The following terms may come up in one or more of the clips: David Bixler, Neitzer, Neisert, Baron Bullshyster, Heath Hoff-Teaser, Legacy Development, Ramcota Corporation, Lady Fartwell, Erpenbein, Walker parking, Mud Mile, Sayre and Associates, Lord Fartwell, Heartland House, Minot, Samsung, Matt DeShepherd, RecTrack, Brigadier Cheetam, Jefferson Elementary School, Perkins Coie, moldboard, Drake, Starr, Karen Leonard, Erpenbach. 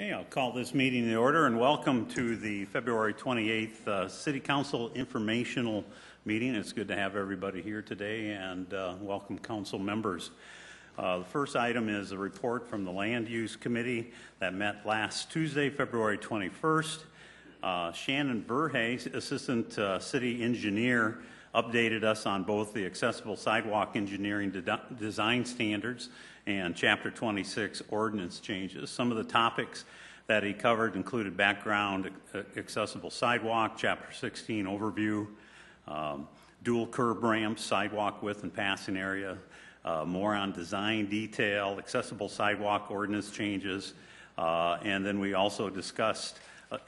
Okay, I'll call this meeting to order and welcome to the February 28th City Council informational meeting. It's good to have everybody here today and welcome council members. The first item is a report from the Land Use Committee that met last Tuesday, February 21st. Shannon Burhey, Assistant City Engineer, updated us on both the Accessible Sidewalk Engineering Design Standards and Chapter 26 Ordinance Changes. Some of the topics that he covered included background accessible sidewalk, Chapter 16 overview, dual curb ramps, sidewalk width and passing area, more on design detail, accessible sidewalk ordinance changes, and then we also discussed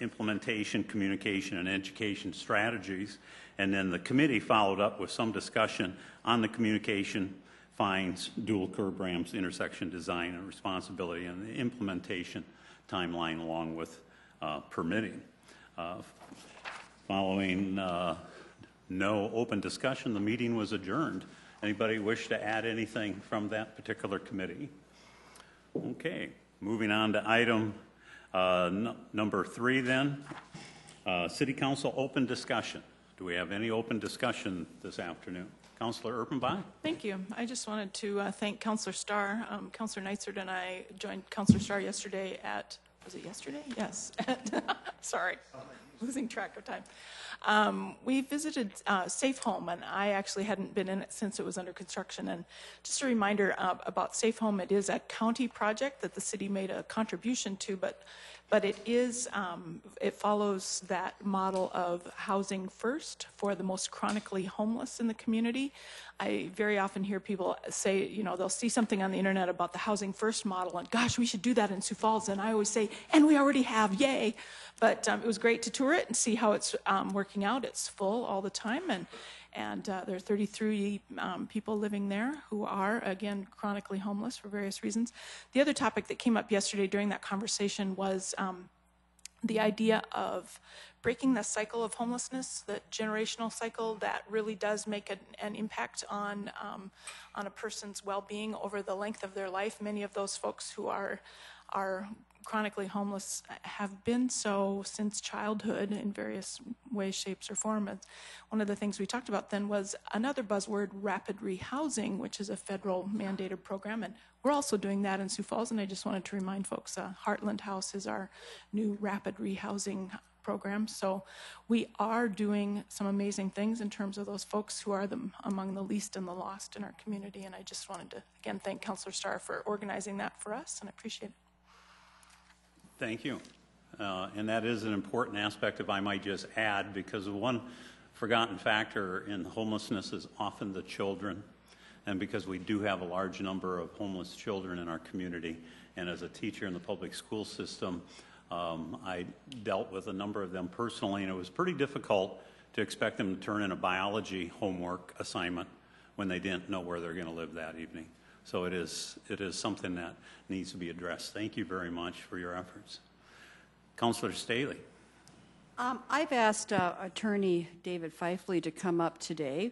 implementation, communication, and education strategies. And then the committee followed up with some discussion on the communication, fines, dual curb ramps, intersection design and responsibility, and the implementation timeline along with permitting. Following no open discussion, the meeting was adjourned. Anybody wish to add anything from that particular committee? Okay, moving on to item number three then, City Council open discussion. Do we have any open discussion this afternoon? Councilor Erpenbein? Thank you. I just wanted to thank Councilor Starr. Councilor Neisert and I joined Councilor Starr yesterday at, was it yesterday? Yes. Sorry, losing track of time. We visited Safe Home, and I actually hadn't been in it since it was under construction. And just a reminder about Safe Home, it is a county project that the city made a contribution to, but it is, it follows that model of housing first for the most chronically homeless in the community. I very often hear people say, you know, they'll see something on the internet about the housing first model and gosh, we should do that in Sioux Falls. And I always say, and we already have, yay. But it was great to tour it and see how it's working out. It's full all the time, and there are 33 people living there who are, again, chronically homeless for various reasons. The other topic that came up yesterday during that conversation was the idea of breaking the cycle of homelessness, the generational cycle that really does make an impact on a person's well-being over the length of their life. Many of those folks who are chronically homeless have been so since childhood in various ways, shapes, or forms. One of the things we talked about then was another buzzword, rapid rehousing, which is a federal mandated program, and we're also doing that in Sioux Falls. And I just wanted to remind folks, Heartland House is our new rapid rehousing program. So we are doing some amazing things in terms of those folks who are among the least and the lost in our community. And I just wanted to again thank Councilor Starr for organizing that for us, and I appreciate it. Thank you. And that is an important aspect, if I might just add, because one forgotten factor in homelessness is often the children. And because we do have a large number of homeless children in our community, and as a teacher in the public school system, I dealt with a number of them personally, and it was pretty difficult to expect them to turn in a biology homework assignment when they didn't know where they're going to live that evening. So it is something that needs to be addressed. Thank you very much for your efforts. Councilor Staley. I've asked Attorney David Pfeifle to come up today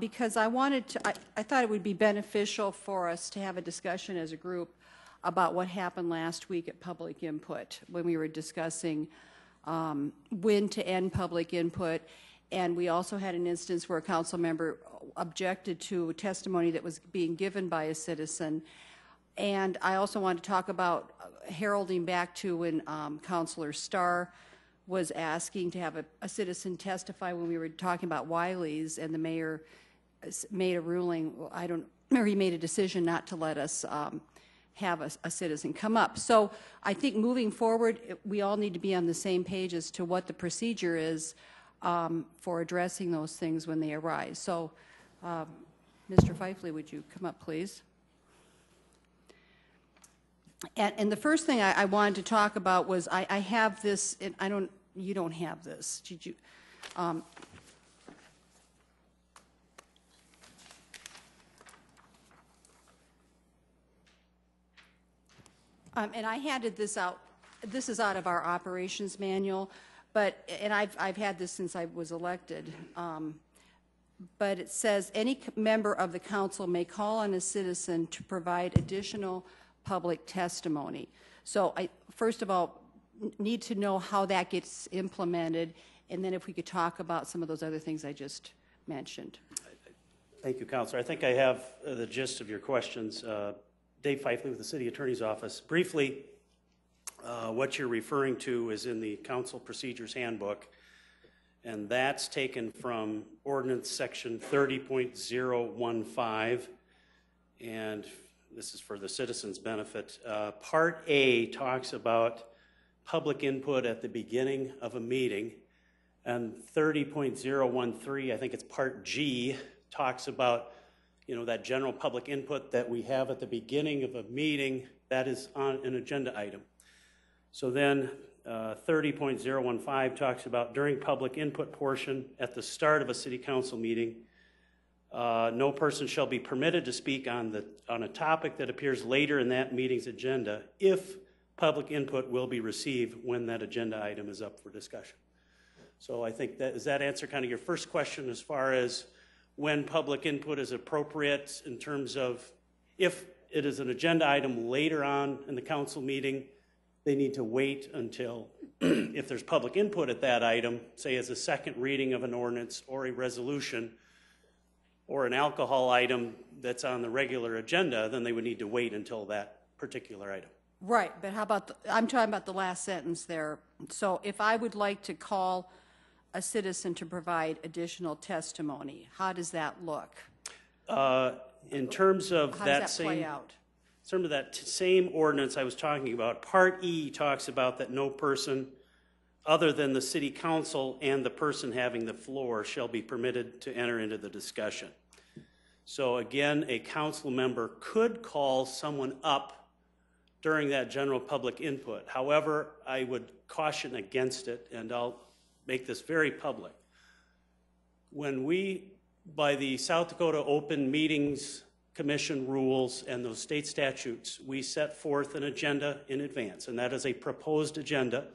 because I wanted to, I thought it would be beneficial for us to have a discussion as a group about what happened last week at public input when we were discussing when to end public input. And we also had an instance where a council member objected to testimony that was being given by a citizen. And I also want to talk about heralding back to when Councilor Starr was asking to have a citizen testify when we were talking about Wiley's, and the mayor made a ruling, he made a decision not to let us have a citizen come up. So I think moving forward, we all need to be on the same page as to what the procedure is for addressing those things when they arise. So, Mr. Pfeifle, would you come up, please? And the first thing I wanted to talk about was I have this, and you don't have this, did you? And I handed this out. This is out of our operations manual. But, and I've had this since I was elected, but it says any member of the council may call on a citizen to provide additional public testimony. So I, first of all, need to know how that gets implemented, and then if we could talk about some of those other things I just mentioned. Thank you, Counselor. I think I have the gist of your questions. Dave Pfeifle with the City Attorney's Office. Briefly, what you're referring to is in the Council Procedures Handbook, and that's taken from Ordinance Section 30.015, and this is for the citizens' benefit. Part A talks about public input at the beginning of a meeting, and 30.013, I think it's Part G, talks about, you know, that general public input that we have at the beginning of a meeting that is on an agenda item. So then 30.015 talks about during public input portion at the start of a city council meeting, no person shall be permitted to speak on a topic that appears later in that meeting's agenda if public input will be received when that agenda item is up for discussion. So I think that, does that answer kind of your first question as far as when public input is appropriate in terms of if it is an agenda item later on in the council meeting, they need to wait until if there's public input at that item, say as a second reading of an ordinance or a resolution or an alcohol item that's on the regular agenda, then they would need to wait until that particular item. Right, but how about, I'm talking about the last sentence there. So if I would like to call a citizen to provide additional testimony, how does that look? In terms of that same ordinance I was talking about, Part E talks about that no person other than the city council and the person having the floor shall be permitted to enter into the discussion. So again, a council member could call someone up during that general public input. However, I would caution against it, and I'll make this very public. When we, by the South Dakota Open Meetings Commission rules and those state statutes, we set forth an agenda in advance, and that is a proposed agenda.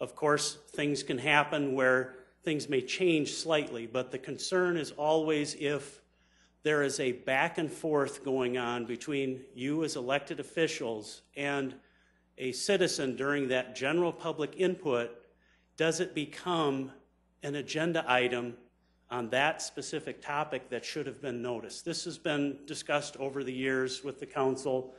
Of course, things can happen where things may change slightly, but the concern is always if there is a back and forth going on between you as elected officials and a citizen during that general public input, does it become an agenda item on that specific topic that should have been noticed? This has been discussed over the years with the council,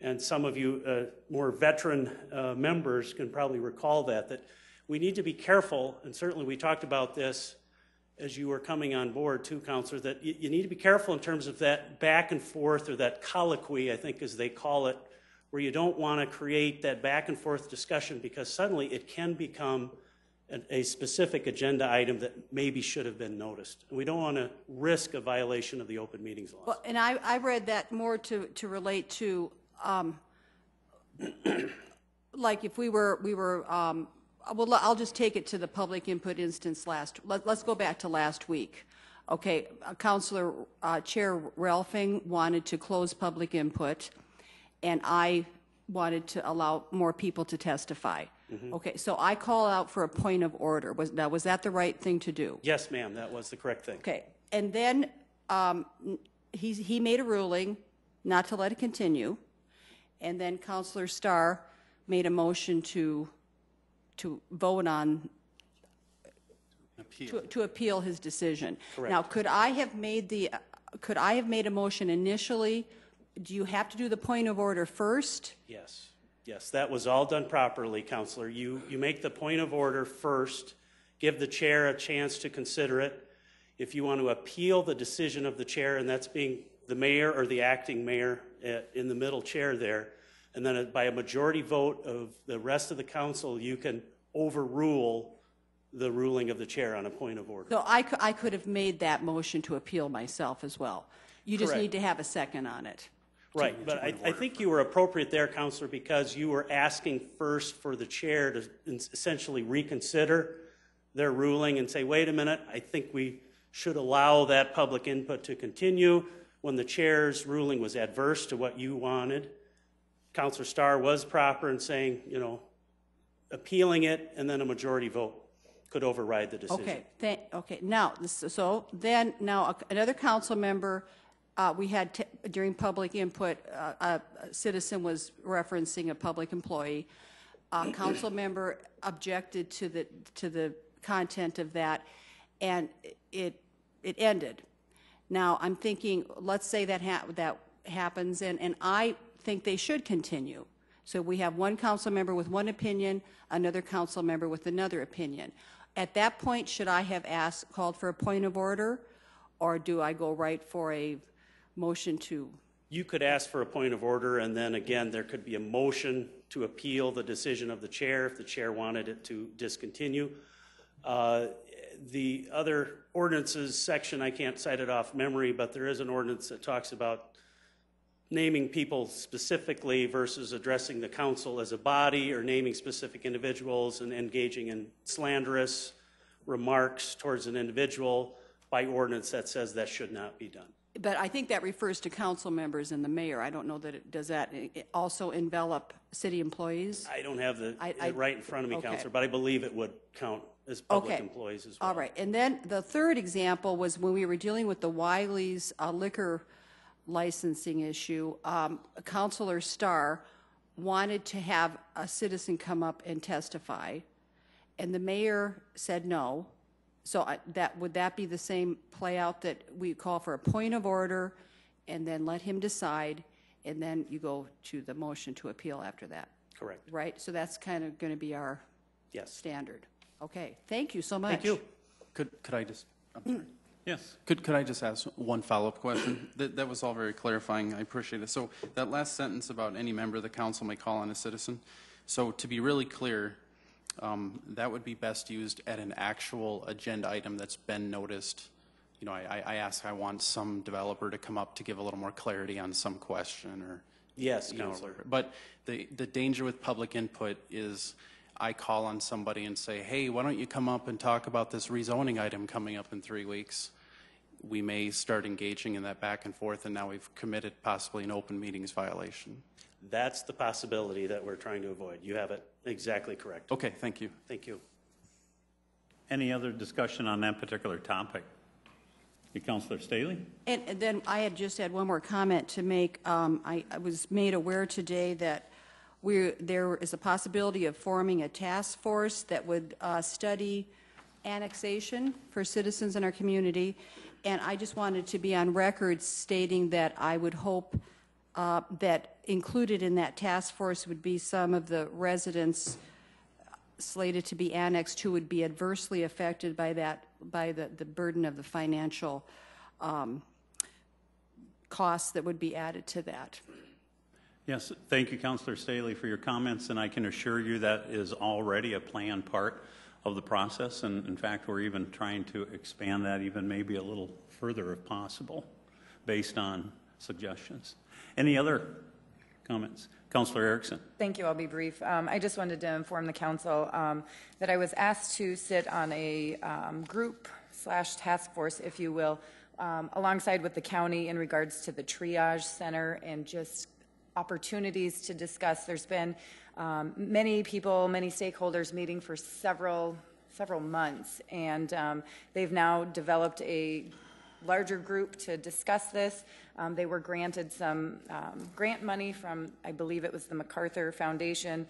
and some of you more veteran members can probably recall that we need to be careful, and certainly we talked about this as you were coming on board too, Counselor, that you need to be careful in terms of that back and forth, or that colloquy, I think as they call it, where you don't want to create that back and forth discussion, because suddenly it can become a specific agenda item that maybe should have been noticed. We don't want to risk a violation of the open meetings law. Well, and I read that more to relate to, like if we were well, I'll just take it to the public input instance let's go back to last week. Okay, Councilor Chair Ralphing wanted to close public input, and I wanted to allow more people to testify. Mm-hmm. Okay, so I call out for a point of order. Was that the right thing to do? Yes, ma'am, that was the correct thing. Okay, and then he made a ruling not to let it continue, and then Councilor Starr made a motion to vote on, appeal. To appeal his decision. Correct. Now, could I have made a motion initially? Do you have to do the point of order first? Yes, yes, that was all done properly, Counselor. You make the point of order first, give the chair a chance to consider it. If you want to appeal the decision of the chair, and that's being the mayor or the acting mayor in the middle chair there, and then by a majority vote of the rest of the council, you can overrule the ruling of the chair on a point of order. So I could have made that motion to appeal myself as well. You just need to have a second on it. Right, but I think you were appropriate there, Counselor, because you were asking first for the chair to essentially reconsider their ruling and say, wait a minute, I think we should allow that public input to continue. When the chair's ruling was adverse to what you wanted, Councilor Starr was proper in saying, you know, appealing it, and then a majority vote could override the decision. Okay. Now, another council member We had, during public input, a citizen was referencing a public employee. A council member objected to the content of that, and it ended. Now I'm thinking, let's say that happens, and I think they should continue. So we have one council member with one opinion, another council member with another opinion. At that point, should I have called for a point of order, or do I go right for a motion to? You could ask for a point of order, and then again, there could be a motion to appeal the decision of the chair if the chair wanted it to discontinue. The other ordinances section, I can't cite it off memory, but there is an ordinance that talks about naming people specifically versus addressing the council as a body, or naming specific individuals and engaging in slanderous remarks towards an individual by ordinance that says that should not be done. But I think that refers to council members and the mayor. I don't know that it does that also envelop city employees? I don't have it right in front of me, okay. Councilor, but I believe it would count as public okay. employees as well. All right. And then the third example was when we were dealing with the Wiley's liquor licensing issue. Councilor Starr wanted to have a citizen come up and testify, and the mayor said no. So would that be the same play out that we call for a point of order and then let him decide, and then you go to the motion to appeal after that? Correct. Right? So that's kind of going to be our standard. Okay. Thank you so much. Thank you. Could I just Yes. Could I just ask one follow-up question? That was all very clarifying. I appreciate it. So that last sentence about any member of the council may call on a citizen. So to be really clear, that would be best used at an actual agenda item that's been noticed. You know, I ask, I want some developer to come up to give a little more clarity on some question or. Yes, Councilor. Know, but the danger with public input is I call on somebody and say, hey, why don't you come up and talk about this rezoning item coming up in 3 weeks? We may start engaging in that back and forth, and now we've committed possibly an open meetings violation. That's the possibility that we're trying to avoid. You have it exactly correct. Okay, thank you. Thank you. Any other discussion on that particular topic? Councilor Staley? And then I had one more comment to make. I was made aware today that there is a possibility of forming a task force that would study annexation for citizens in our community. And I just wanted to be on record stating that I would hope that included in that task force would be some of the residents slated to be annexed who would be adversely affected by the burden of the financial costs that would be added to that. Yes, thank you, Councilor Staley, for your comments, and I can assure you that is already a planned part of the process, and in fact we're even trying to expand that even maybe a little further if possible based on suggestions. Any other comments? Councilor Erickson. Thank you. I'll be brief. I just wanted to inform the council that I was asked to sit on a group/task force, if you will, alongside with the county in regards to the triage center and just opportunities to discuss. There's been many people, many stakeholders meeting for several months, and they've now developed a larger group to discuss this. They were granted some grant money from, I believe it was the MacArthur Foundation.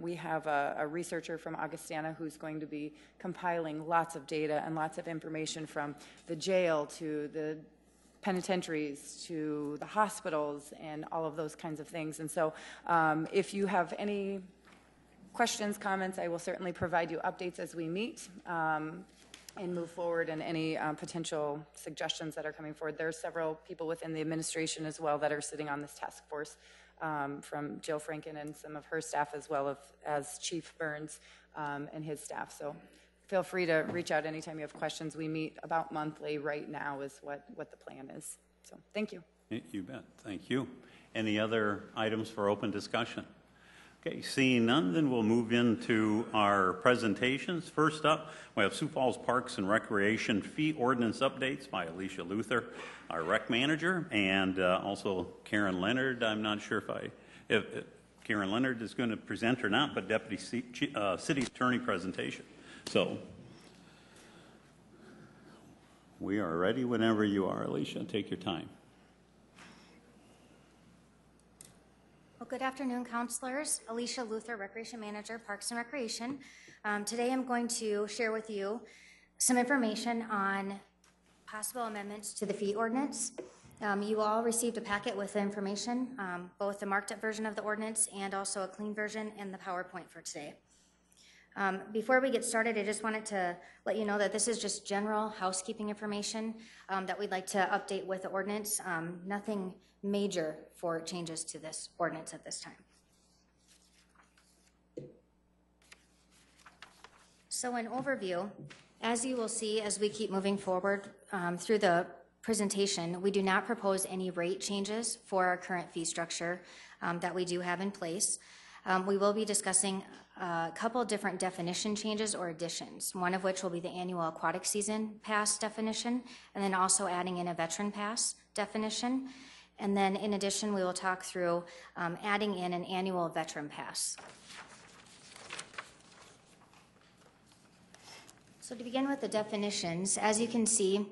We have a researcher from Augustana who's going to be compiling lots of data and lots of information from the jail to the penitentiaries to the hospitals and all of those kinds of things. And so if you have any questions, comments, I will certainly provide you updates as we meet. And move forward, and any potential suggestions that are coming forward. There are several people within the administration as well that are sitting on this task force, from Jill Franken and some of her staff, as well as Chief Burns and his staff. So feel free to reach out anytime you have questions. We meet about monthly right now is what the plan is. So thank you. You bet. Thank you. Any other items for open discussion? Okay, seeing none, then we'll move into our presentations. First up, we have Sioux Falls Parks and Recreation Fee Ordinance Updates by Alicia Luther, our rec manager, and also Karen Leonard. I'm not sure if Karen Leonard is going to present or not, but Deputy City Attorney presentation. So we are ready whenever you are, Alicia. Take your time. Well, good afternoon, counselors. Alicia Luther, Recreation Manager, Parks and Recreation. Today I'm going to share with you some information on possible amendments to the fee ordinance. You all received a packet with the information, both the marked up version of the ordinance and also a clean version and the PowerPoint for today. Before we get started, I just wanted to let you know that this is just general housekeeping information that we'd like to update with the ordinance. Nothing major for changes to this ordinance at this time. So an overview, as you will see as we keep moving forward through the presentation, we do not propose any rate changes for our current fee structure that we do have in place. We will be discussing a couple different definition changes or additions, one of which will be the annual aquatic season pass definition, and then also adding in a veteran pass definition. And then in addition, we will talk through adding in an annual veteran pass. So to begin with the definitions, as you can see,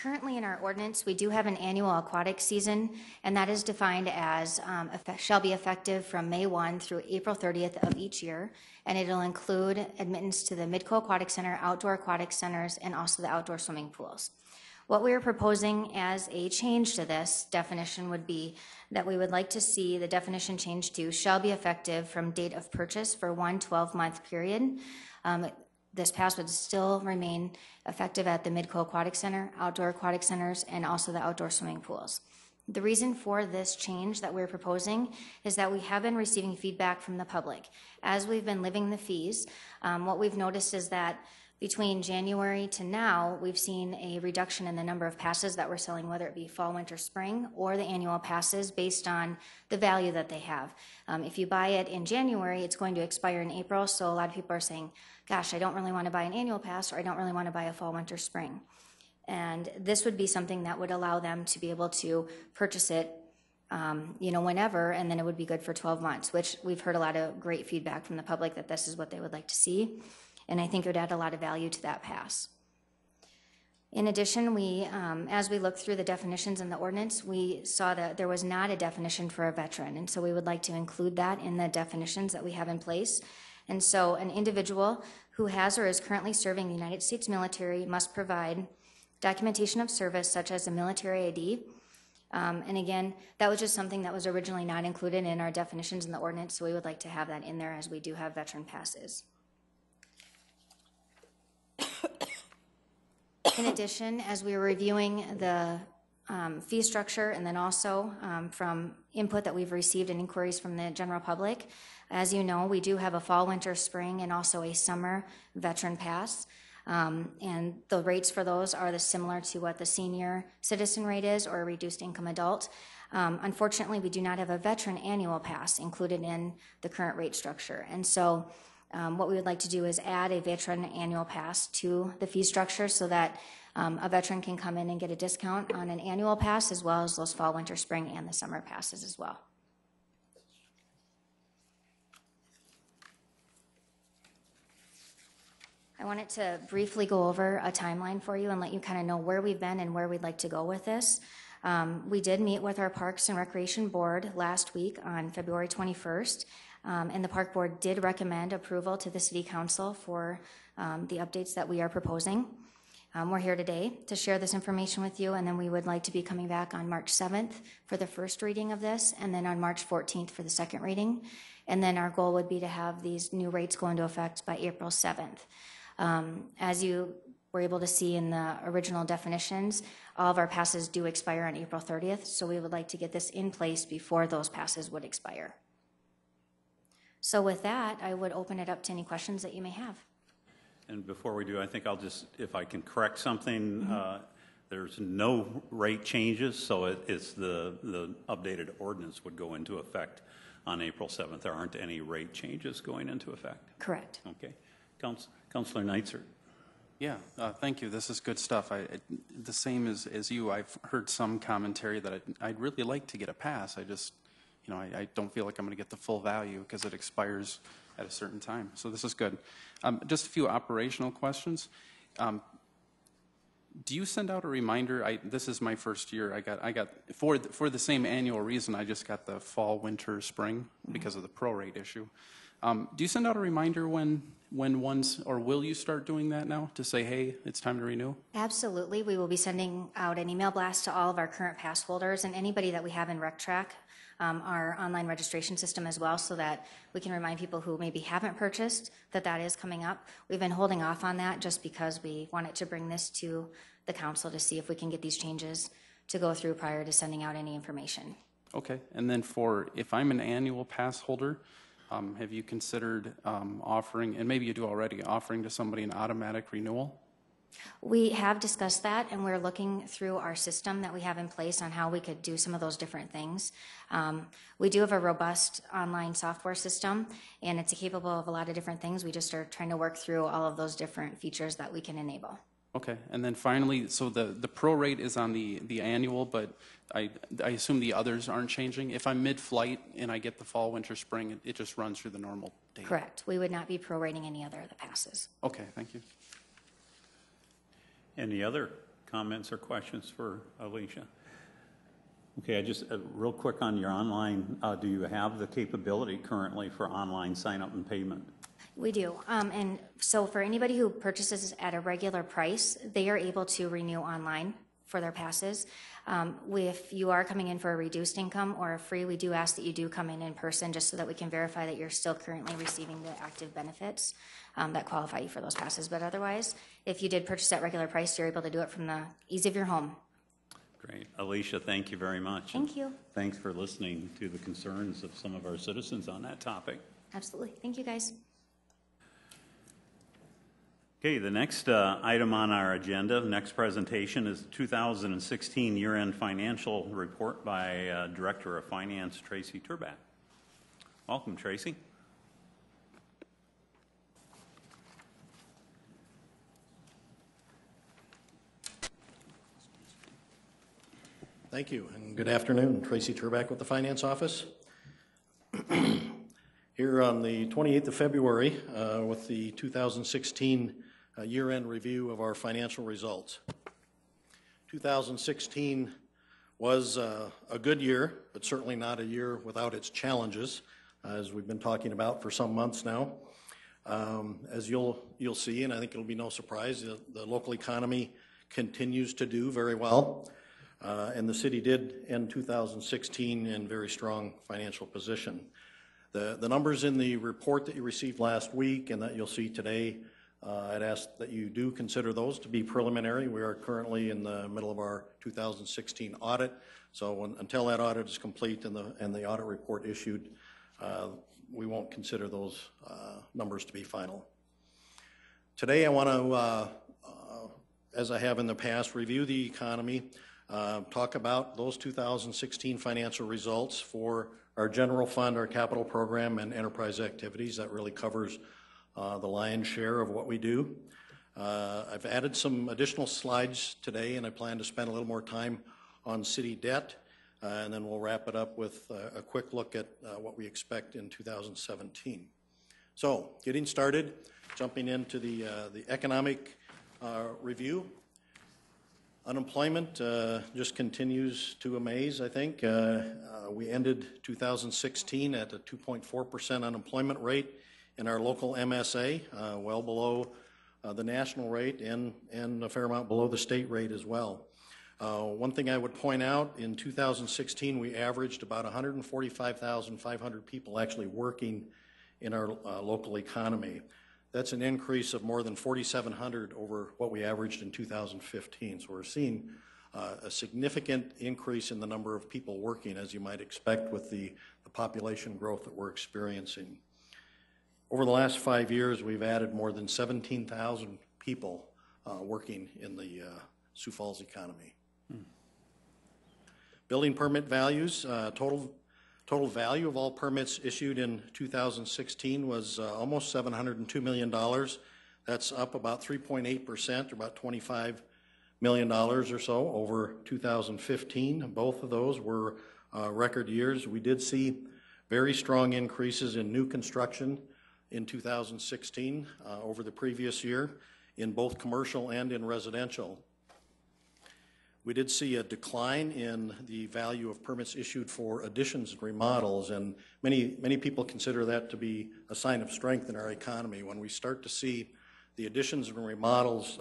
currently in our ordinance, we do have an annual aquatic season, and that is defined as shall be effective from May 1 through April 30th of each year, and it'll include admittance to the Midco Aquatic Center, outdoor aquatic centers, and also the outdoor swimming pools. What we are proposing as a change to this definition would be that we would like to see the definition change to shall be effective from date of purchase for one 12-month period. This pass would still remain effective at the Midco Aquatic Center, outdoor aquatic centers, and also the outdoor swimming pools. The reason for this change that we're proposing is that we have been receiving feedback from the public. As we've been living the fees, what we've noticed is that between January to now, we've seen a reduction in the number of passes that we're selling, whether it be fall, winter, spring, or the annual passes based on the value that they have. If you buy it in January, it's going to expire in April, so a lot of people are saying, gosh, I don't really want to buy an annual pass, or I don't really want to buy a fall, winter, spring. And this would be something that would allow them to be able to purchase it whenever, and then it would be good for 12 months, which we've heard a lot of great feedback from the public that this is what they would like to see. And I think it would add a lot of value to that pass. In addition, we, as we looked through the definitions in the ordinance, we saw that there was not a definition for a veteran, and so we would like to include that in the definitions that we have in place. And so an individual who has or is currently serving the United States military must provide documentation of service, such as a military ID. And again, that was just something that was originally not included in our definitions in the ordinance, so we would like to have that in there as we do have veteran passes. In addition, as we were reviewing the fee structure and then also from input that we've received and inquiries from the general public, as you know, we do have a fall, winter, spring, and also a summer veteran pass. And the rates for those are similar to what the senior citizen rate is or a reduced income adult. Unfortunately, we do not have a veteran annual pass included in the current rate structure. And so what we would like to do is add a veteran annual pass to the fee structure so that a veteran can come in and get a discount on an annual pass as well as those fall, winter, spring, and the summer passes as well. I wanted to briefly go over a timeline for you and let you kind of know where we've been and where we'd like to go with this. We did meet with our Parks and Recreation Board last week on February 21st. And the Park Board did recommend approval to the City Council for the updates that we are proposing. We're here today to share this information with you, and then we would like to be coming back on March 7th for the first reading of this, and then on March 14th for the second reading. And then our goal would be to have these new rates go into effect by April 7th. As you were able to see in the original definitions, all of our passes do expire on April 30th, so we would like to get this in place before those passes would expire. So with that, I would open it up to any questions that you may have. And before we do, I think I'll just, if I can correct something, there's no rate changes, so it's the updated ordinance would go into effect on April 7th. There aren't any rate changes going into effect. Correct. Okay. Councilor Neitzer. Yeah, thank you. This is good stuff. The same as you, I've heard some commentary that I'd really like to get a pass. I just, I don't feel like I'm going to get the full value because it expires at a certain time. So this is good. Just a few operational questions. do you send out a reminder? This is my first year. I got for the same annual reason. I just got the fall, winter, spring because of the prorate issue. Do you send out a reminder when one's, or will you start doing that now to say, hey, it's time to renew? Absolutely. We will be sending out an email blast to all of our current pass holders and anybody that we have in RecTrack, our online registration system as well, so that we can remind people who maybe haven't purchased that that is coming up. We've been holding off on that just because we wanted to bring this to the council to see if we can get these changes to go through prior to sending out any information. Okay. And then for, if I'm an annual pass holder, have you considered offering, and maybe you do already, offering to somebody an automatic renewal? We have discussed that, and we're looking through our system that we have in place on how we could do some of those different things. We do have a robust online software system, and it's capable of a lot of different things. We just are trying to work through all of those different features that we can enable. Okay, and then finally, so the prorate is on the annual, but I assume the others aren't changing. If I'm mid-flight and I get the fall, winter, spring, it just runs through the normal date. Correct. We would not be prorating any other of the passes. Okay, thank you. Any other comments or questions for Alicia? Okay, I just real quick on your online, do you have the capability currently for online sign-up and payment? We do, and so for anybody who purchases at a regular price, they are able to renew online for their passes. If you are coming in for a reduced income or a free, we do ask that you do come in person just so that we can verify that you're still currently receiving the active benefits that qualify you for those passes. But otherwise, if you did purchase at regular price, you're able to do it from the ease of your home. Great. Alicia, thank you very much. Thank you. Thanks for listening to the concerns of some of our citizens on that topic. Absolutely. Thank you, guys. Okay, the next item on our agenda, next presentation, is the 2016 year-end financial report by Director of Finance, Tracy Turbak. Welcome, Tracy. Thank you, and good afternoon. Tracy Turbak with the Finance Office. Here on the 28th of February with the 2016 year-end review of our financial results. 2016 was a good year, but certainly not a year without its challenges, as we've been talking about for some months now. As you'll see, and I think it'll be no surprise, the local economy continues to do very well, and the city did end 2016 in very strong financial position. The numbers in the report that you received last week and that you'll see today, I'd ask that you do consider those to be preliminary. We are currently in the middle of our 2016 audit, so until that audit is complete and the audit report issued, we won't consider those numbers to be final. Today I want to, as I have in the past, review the economy, talk about those 2016 financial results for our general fund, our capital program, and enterprise activities. That really covers the lion's share of what we do. I've added some additional slides today, and I plan to spend a little more time on city debt, and then we'll wrap it up with a quick look at what we expect in 2017. So, getting started, jumping into the economic review. Unemployment just continues to amaze, I think. We ended 2016 at a 2.4% unemployment rate in our local MSA, well below the national rate and a fair amount below the state rate as well. One thing I would point out, in 2016 we averaged about 145,500 people actually working in our local economy. That's an increase of more than 4,700 over what we averaged in 2015. So we're seeing a significant increase in the number of people working, as you might expect with the population growth that we're experiencing. Over the last 5 years, we've added more than 17,000 people working in the Sioux Falls economy. Hmm. Building permit values, total value of all permits issued in 2016 was almost $702 million. That's up about 3.8%, or about $25 million or so over 2015. Both of those were record years. We did see very strong increases in new construction in 2016 over the previous year in both commercial and in residential. We did see a decline in the value of permits issued for additions and remodels, and many people consider that to be a sign of strength in our economy. When we start to see the additions and remodels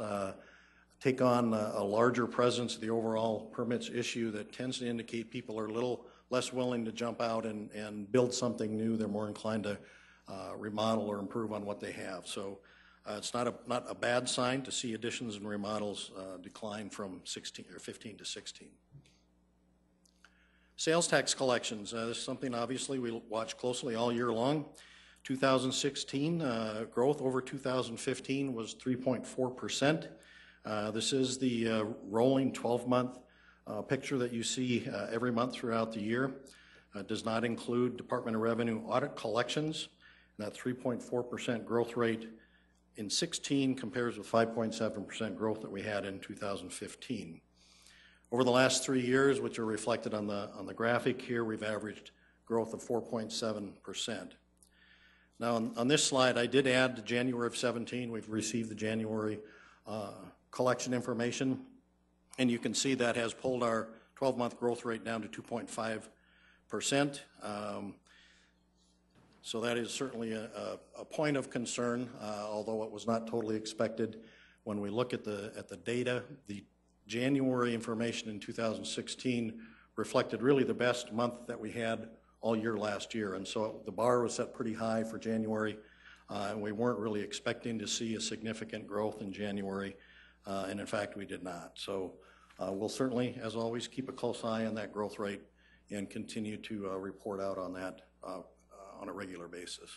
take on a larger presence of the overall permits issue, that tends to indicate people are a little less willing to jump out and build something new. They're more inclined to remodel or improve on what they have. So it's not a bad sign to see additions and remodels decline from 15 to 16. Sales tax collections. This is something obviously we watch closely all year long. 2016 growth over 2015 was 3.4%. This is the rolling 12-month picture that you see every month throughout the year. It does not include Department of Revenue audit collections. And that 3.4% growth rate in 16 compares with 5.7% growth that we had in 2015. Over the last 3 years, which are reflected on the graphic here, we've averaged growth of 4.7%. Now on this slide, I did add to January of 17. We've received the January collection information, and you can see that has pulled our 12-month growth rate down to 2.5%. So that is certainly a point of concern, although it was not totally expected. When we look at the data, the January information in 2016 reflected really the best month that we had all year last year, and so the bar was set pretty high for January, and we weren't really expecting to see a significant growth in January, and in fact we did not. So we'll certainly, as always, keep a close eye on that growth rate and continue to report out on that on a regular basis.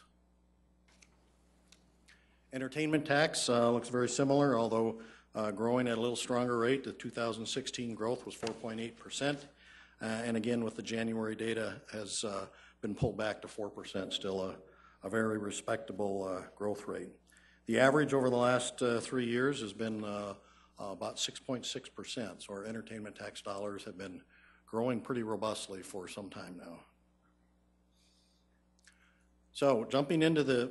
Entertainment tax looks very similar, although growing at a little stronger rate. The 2016 growth was 4.8%, and again with the January data has been pulled back to 4%, still a very respectable growth rate. The average over the last 3 years has been about 6.6%, so our entertainment tax dollars have been growing pretty robustly for some time now. So jumping into the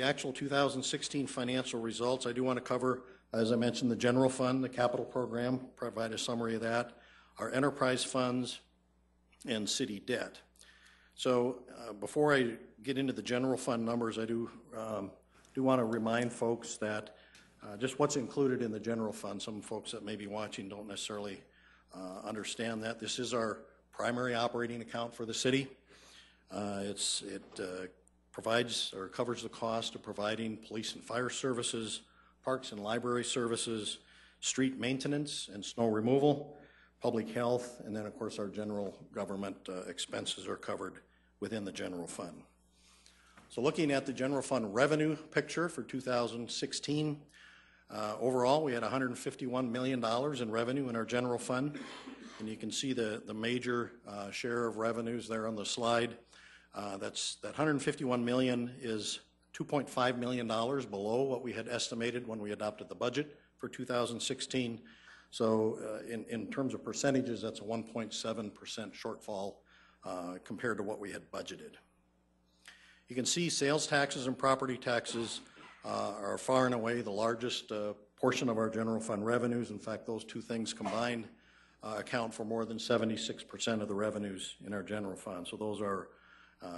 actual 2016 financial results, I do want to cover, as I mentioned, the general fund, the capital program, provide a summary of that, our enterprise funds, and city debt. So before I get into the general fund numbers, I do want to remind folks that just what's included in the general fund. Some folks that may be watching don't necessarily understand that. This is our primary operating account for the city. It provides or covers the cost of providing police and fire services, parks and library services, street maintenance and snow removal, public health, and then of course our general government expenses are covered within the general fund. So looking at the general fund revenue picture for 2016, overall we had $151 million in revenue in our general fund, and you can see the major share of revenues there on the slide. That $151 million is $2.5 million below what we had estimated when we adopted the budget for 2016. So in terms of percentages, that's a 1.7% shortfall compared to what we had budgeted. You can see sales taxes and property taxes are far and away the largest portion of our general fund revenues. In fact, those two things combined account for more than 76% of the revenues in our general fund. So those are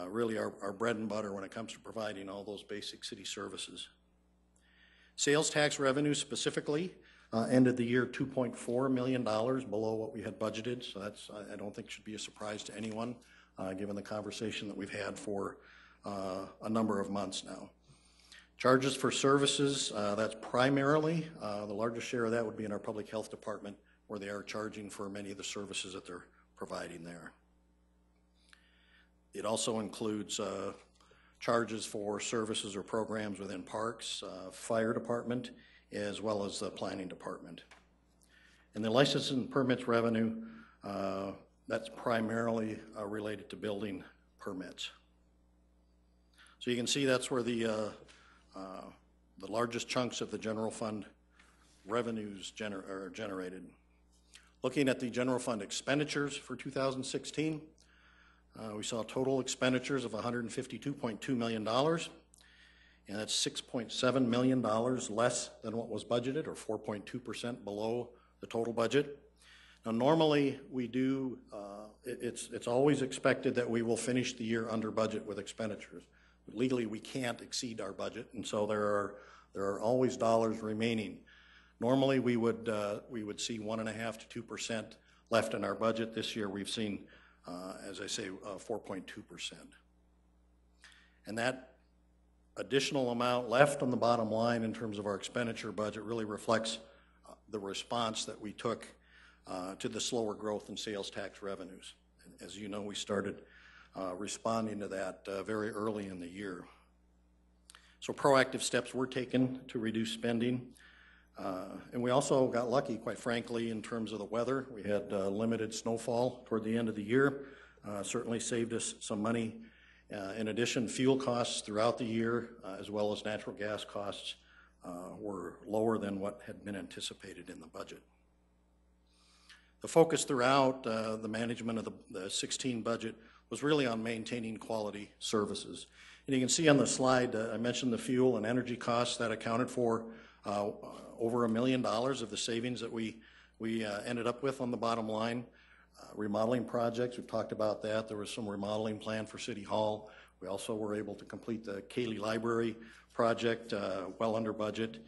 really our bread and butter when it comes to providing all those basic city services. Sales tax revenue specifically ended the year $2.4 million below what we had budgeted, so that's, I don't think should be a surprise to anyone given the conversation that we've had for a number of months now. Charges for services, that's primarily, the largest share of that would be in our public health department, where they are charging for many of the services that they're providing there. It also includes charges for services or programs within parks, fire department, as well as the planning department. And the license and permits revenue, that's primarily related to building permits. So you can see that's where the largest chunks of the general fund revenues are generated. Looking at the general fund expenditures for 2016, we saw total expenditures of $152.2 million, and that's $6.7 million less than what was budgeted, or 4.2% below the total budget. Now, normally we do, it's always expected that we will finish the year under budget with expenditures. But legally, we can't exceed our budget, and so there are always dollars remaining. Normally, we would see 1.5 to 2% left in our budget. This year, we've seen, as I say, 4.2%, and that additional amount left on the bottom line in terms of our expenditure budget really reflects the response that we took to the slower growth in sales tax revenues. And as you know, we started responding to that very early in the year. So proactive steps were taken to reduce spending. And we also got lucky, quite frankly, in terms of the weather. We had limited snowfall toward the end of the year. Certainly saved us some money. In addition, fuel costs throughout the year, as well as natural gas costs, were lower than what had been anticipated in the budget. The focus throughout the management of the 16 budget was really on maintaining quality services. And you can see on the slide, I mentioned the fuel and energy costs that accounted for over $1 million of the savings that we ended up with on the bottom line. Remodeling projects, we've talked about that. There was some remodeling planned for City Hall. We also were able to complete the Cayley Library project well under budget.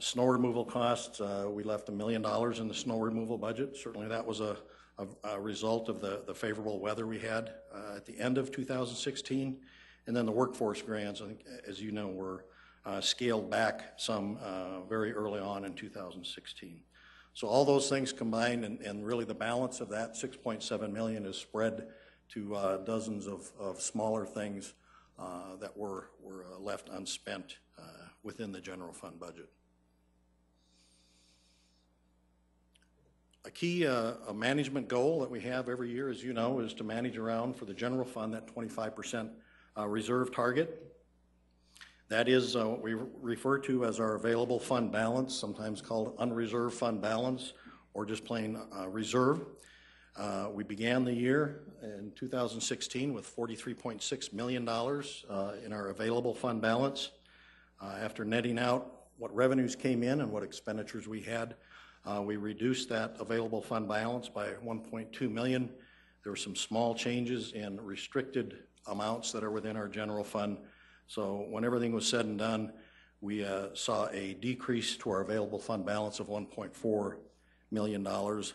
Snow removal costs, we left $1 million in the snow removal budget. Certainly that was a result of the favorable weather we had at the end of 2016. And then the workforce grants, I think, as you know, were scaled back some very early on in 2016. So all those things combined, and really the balance of that $6.7 million is spread to dozens of smaller things that were left unspent within the general fund budget. A key a management goal that we have every year, as you know, is to manage around for the general fund that 25% reserve target. That is what we refer to as our available fund balance, sometimes called unreserved fund balance, or just plain reserve. We began the year in 2016 with $43.6 million in our available fund balance. After netting out what revenues came in and what expenditures we had, we reduced that available fund balance by $1.2 million. There were some small changes in restricted amounts that are within our general fund. So when everything was said and done, we saw a decrease to our available fund balance of $1.4 million,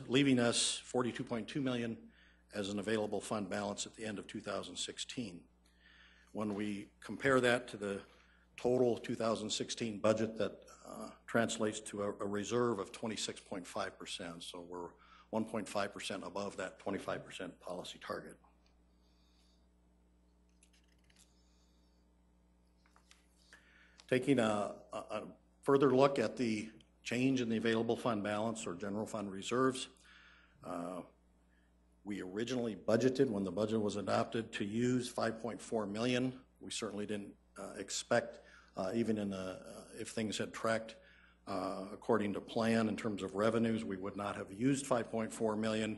leaving us $42.2 million as an available fund balance at the end of 2016. When we compare that to the total 2016 budget, that translates to a reserve of 26.5%, so we're 1.5% above that 25% policy target. Taking a further look at the change in the available fund balance or general fund reserves, we originally budgeted, when the budget was adopted, to use $5.4 million. We certainly didn't expect, even in if things had tracked according to plan in terms of revenues, we would not have used $5.4 million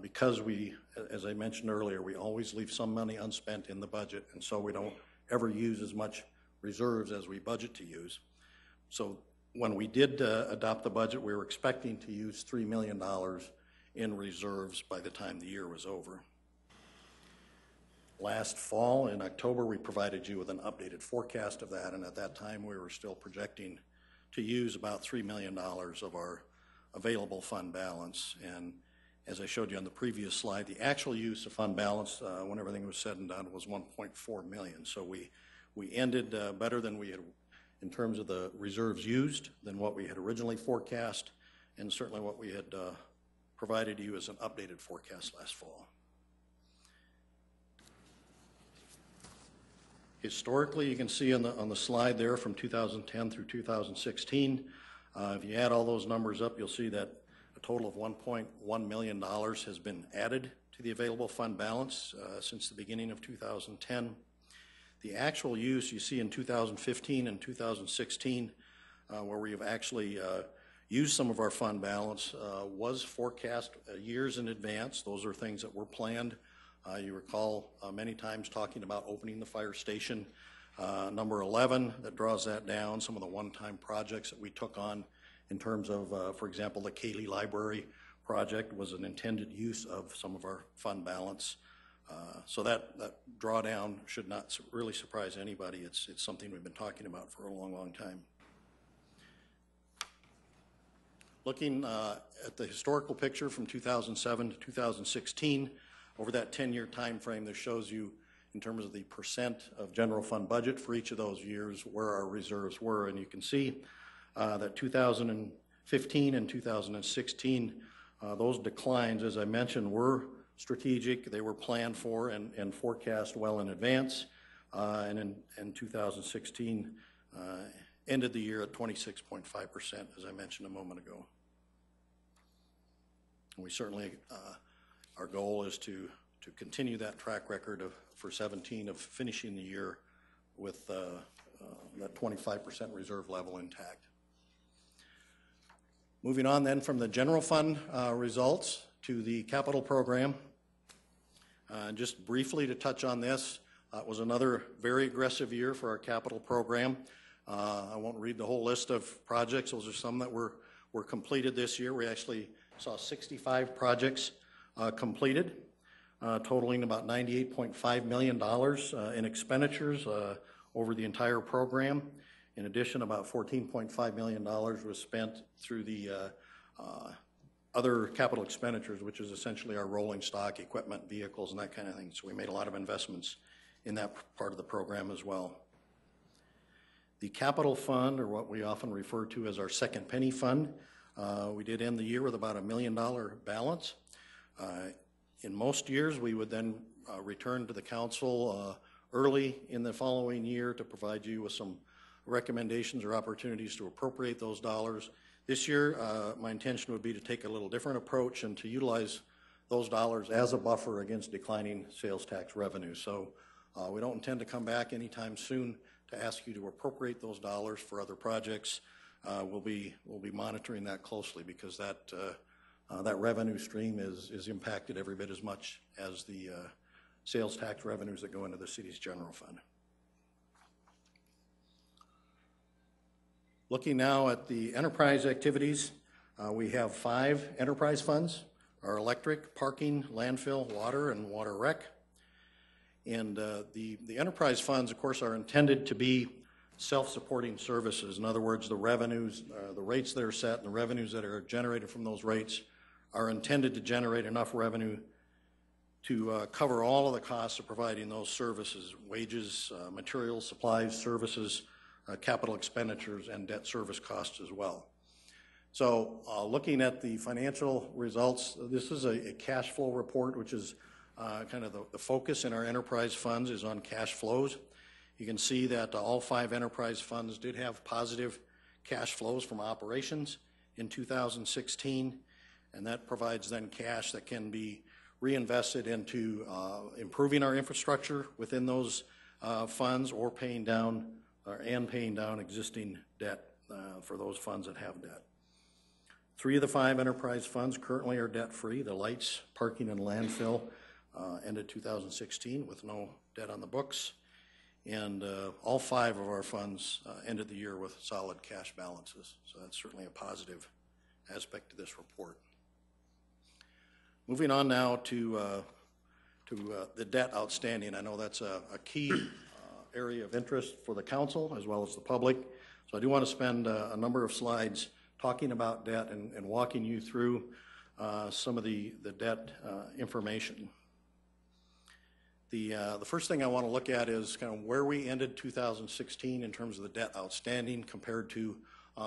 because we, as I mentioned earlier, we always leave some money unspent in the budget, and so we don't ever use as much reserves as we budget to use. So when we did adopt the budget, we were expecting to use $3 million in reserves by the time the year was over. Last fall, in October, we provided you with an updated forecast of that, and at that time we were still projecting to use about $3 million of our available fund balance. And as I showed you on the previous slide, the actual use of fund balance when everything was said and done was $1.4 million. So we ended better than we had in terms of the reserves used than what we had originally forecast, and certainly what we had provided you as an updated forecast last fall. Historically, you can see on the slide there from 2010 through 2016, if you add all those numbers up, you'll see that a total of $1.1 million has been added to the available fund balance since the beginning of 2010. The actual use you see in 2015 and 2016, where we have actually used some of our fund balance, was forecast years in advance. Those are things that were planned. You recall many times talking about opening the fire station, number 11, that draws that down, some of the one-time projects that we took on in terms of, for example, the Cayley Library project was an intended use of some of our fund balance. So that drawdown should not really surprise anybody. It's something we've been talking about for a long, long time. Looking at the historical picture from 2007 to 2016, over that 10-year time frame, this shows you in terms of the percent of general fund budget for each of those years where our reserves were. And you can see that 2015 and 2016, those declines, as I mentioned, were strategic. They were planned for and forecast well in advance. And in 2016, ended the year at 26.5%, as I mentioned a moment ago. And we certainly, our goal is to continue that track record for 17 of finishing the year with that 25% reserve level intact. Moving on then from the general fund results to the capital program. Just briefly to touch on this, it was another very aggressive year for our capital program. I won't read the whole list of projects. Those are some that were completed this year. We actually saw 65 projects completed, totaling about $98.5 million in expenditures over the entire program. In addition, about $14.5 million was spent through the other capital expenditures, which is essentially our rolling stock, equipment, vehicles, and that kind of thing. So we made a lot of investments in that part of the program as well. The capital fund, or what we often refer to as our second penny fund, we did end the year with about $1 million balance. In most years, we would then return to the council early in the following year to provide you with some recommendations or opportunities to appropriate those dollars. This year, my intention would be to take a little different approach and to utilize those dollars as a buffer against declining sales tax revenue. So we don't intend to come back anytime soon to ask you to appropriate those dollars for other projects. We'll be monitoring that closely, because that that revenue stream is impacted every bit as much as the sales tax revenues that go into the city's general fund. Looking now at the enterprise activities, we have 5 enterprise funds: our electric, parking, landfill, water, and water rec. And the enterprise funds, of course, are intended to be self-supporting services. In other words, the revenues, the rates that are set and the revenues that are generated from those rates are intended to generate enough revenue to cover all of the costs of providing those services: wages, materials, supplies, services, capital expenditures, and debt service costs as well. So looking at the financial results, this is a cash flow report, which is kind of the focus in our enterprise funds is on cash flows. You can see that all 5 enterprise funds did have positive cash flows from operations in 2016, and that provides then cash that can be reinvested into improving our infrastructure within those funds, or paying down existing debt for those funds that have debt. 3 of the 5 enterprise funds currently are debt-free. The lights, parking, and landfill ended 2016 with no debt on the books, and all 5 of our funds ended the year with solid cash balances. So that's certainly a positive aspect to this report. Moving on now to the debt outstanding. I know that's a key area of interest for the council as well as the public, so I do want to spend a number of slides talking about debt and walking you through some of the debt information. The first thing I want to look at is kind of where we ended 2016 in terms of the debt outstanding compared to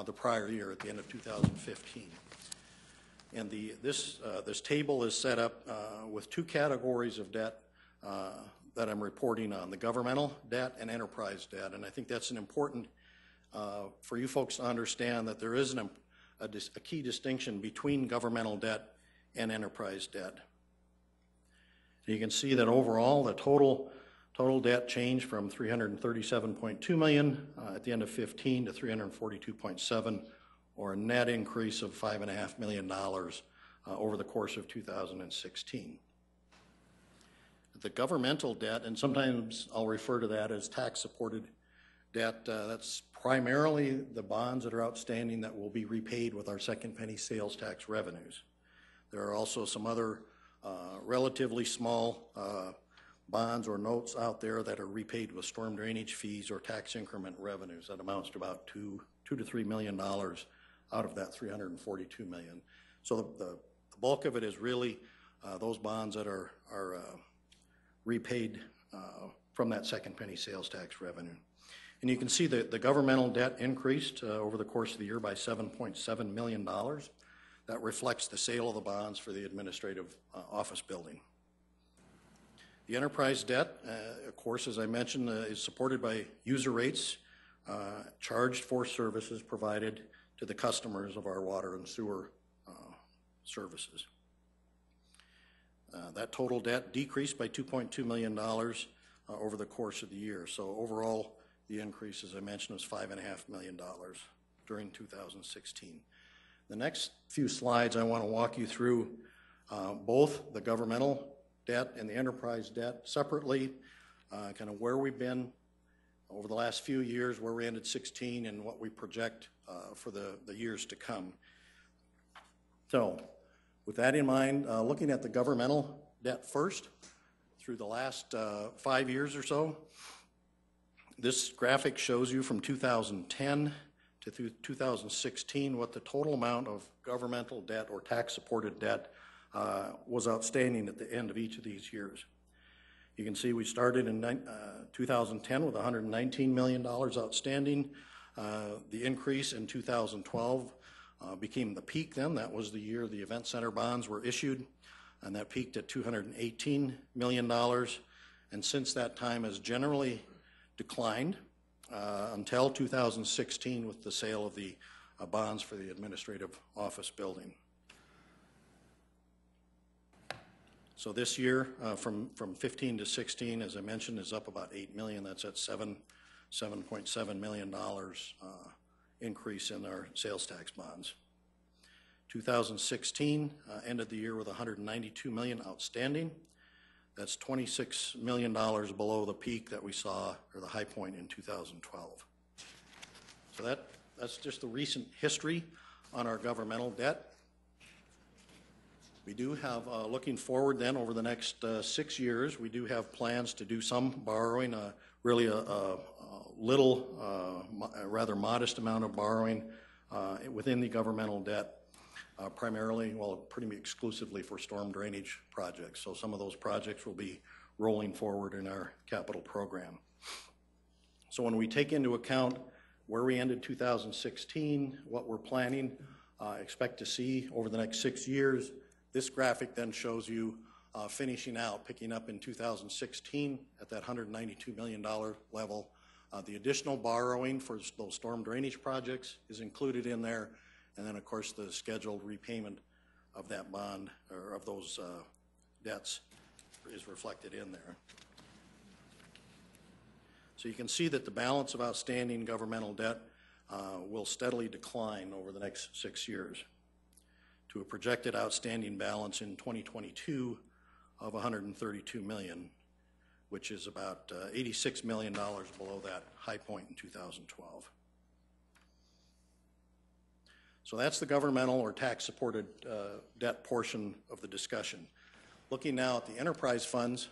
the prior year at the end of 2015. And this table is set up with 2 categories of debt that I'm reporting on: the governmental debt and enterprise debt. And I think that's an important for you folks to understand, that there is a key distinction between governmental debt and enterprise debt. You can see that overall the total debt changed from $337.2 million at the end of 15 to $342.7, or a net increase of $5.5 million over the course of 2016. The governmental debt, and sometimes I'll refer to that as tax-supported debt, that's primarily the bonds that are outstanding that will be repaid with our second penny sales tax revenues. There are also some other relatively small bonds or notes out there that are repaid with storm drainage fees or tax increment revenues. That amounts to about $2 to $3 million out of that $342 million. So the bulk of it is really those bonds that are repaid from that second penny sales tax revenue. And you can see that the governmental debt increased over the course of the year by $7.7 million. That reflects the sale of the bonds for the administrative office building. The enterprise debt, of course, as I mentioned, is supported by user rates charged for services provided to the customers of our water and sewer services. That total debt decreased by $2.2 million over the course of the year. So overall, the increase, as I mentioned, was $5.5 million during 2016. The next few slides, I want to walk you through both the governmental debt and the enterprise debt separately, kind of where we've been over the last few years, where we ended 16, and what we project for the years to come. So with that in mind, looking at the governmental debt first, through the last 5 years or so, this graphic shows you from 2010 to 2016 what the total amount of governmental debt or tax-supported debt was outstanding at the end of each of these years. You can see we started in 2010 with $119 million outstanding. The increase in 2012 became the peak then. That was the year the event center bonds were issued, and that peaked at $218 million. And since that time has generally declined until 2016 with the sale of the bonds for the administrative office building. So this year, from 15 to 16, as I mentioned, is up about $8 million. That's at $7.7 million increase in our sales tax bonds. 2016 ended the year with $192 million outstanding. That's $26 million below the peak that we saw, or the high point in 2012. So that's just the recent history on our governmental debt. We do have, looking forward then over the next 6 years, we do have plans to do some borrowing, really a rather modest amount of borrowing within the governmental debt, primarily, well, pretty exclusively for storm drainage projects. So some of those projects will be rolling forward in our capital program. So when we take into account where we ended 2016, what we're planning, expect to see over the next 6 years. This graphic then shows you finishing out, picking up in 2016 at that $192 million level. The additional borrowing for those storm drainage projects is included in there. And then, of course, the scheduled repayment of that bond, or of those debts, is reflected in there. So you can see that the balance of outstanding governmental debt will steadily decline over the next 6 years, to a projected outstanding balance in 2022 of $132 million, which is about $86 million below that high point in 2012. So that's the governmental or tax-supported debt portion of the discussion. Looking now at the enterprise funds,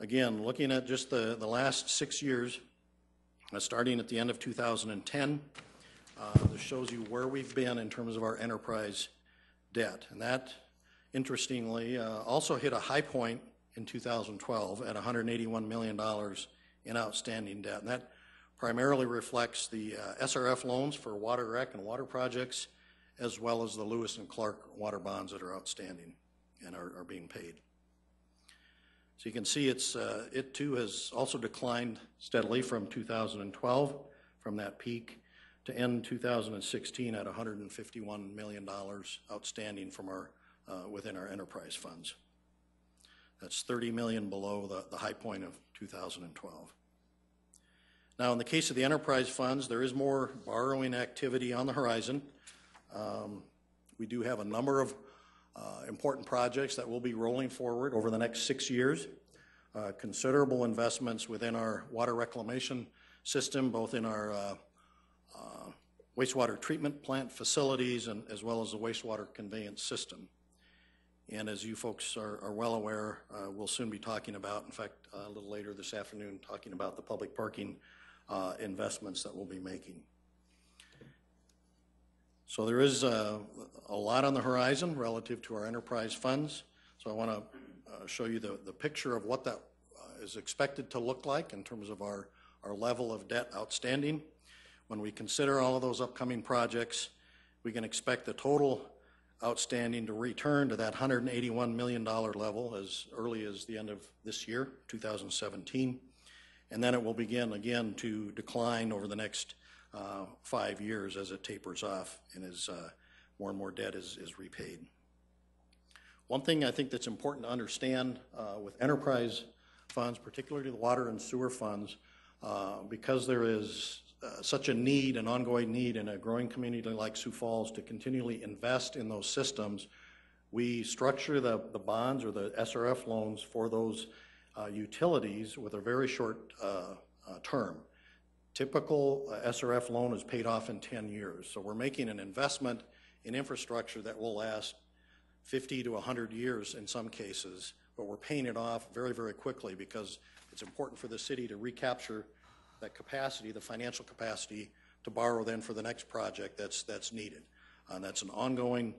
again, looking at just the last 6 years, starting at the end of 2010, this shows you where we've been in terms of our enterprise debt. And that, interestingly, also hit a high point in 2012 at $181 million in outstanding debt. And that primarily reflects the SRF loans for water rec and water projects, as well as the Lewis and Clark water bonds that are outstanding and are being paid. So you can see it's, it too has also declined steadily from 2012, from that peak, to end 2016 at $151 million outstanding from our, within our enterprise funds. That's $30 million below the high point of 2012. Now in the case of the enterprise funds, there is more borrowing activity on the horizon. We do have a number of important projects that will be rolling forward over the next 6 years. Considerable investments within our water reclamation system, both in our wastewater treatment plant facilities, and as well as the wastewater conveyance system. And as you folks are well aware, we'll soon be talking about, in fact, a little later this afternoon, talking about the public parking investments that we'll be making. So there is a lot on the horizon relative to our enterprise funds. So I want to show you the picture of what that is expected to look like in terms of our level of debt outstanding. When we consider all of those upcoming projects, we can expect the total outstanding to return to that $181 million level as early as the end of this year, 2017, and then it will begin again to decline over the next 5 years as it tapers off and as more and more debt is repaid. One thing I think that's important to understand with enterprise funds, particularly the water and sewer funds, because there is such a need, an ongoing need in a growing community like Sioux Falls to continually invest in those systems, we structure the bonds or the SRF loans for those utilities with a very short term. Typical SRF loan is paid off in 10 years. So we're making an investment in infrastructure that will last 50 to 100 years in some cases, but we're paying it off very, very quickly because it's important for the city to recapture that capacity, the financial capacity to borrow then for the next project that's needed. And that's an ongoing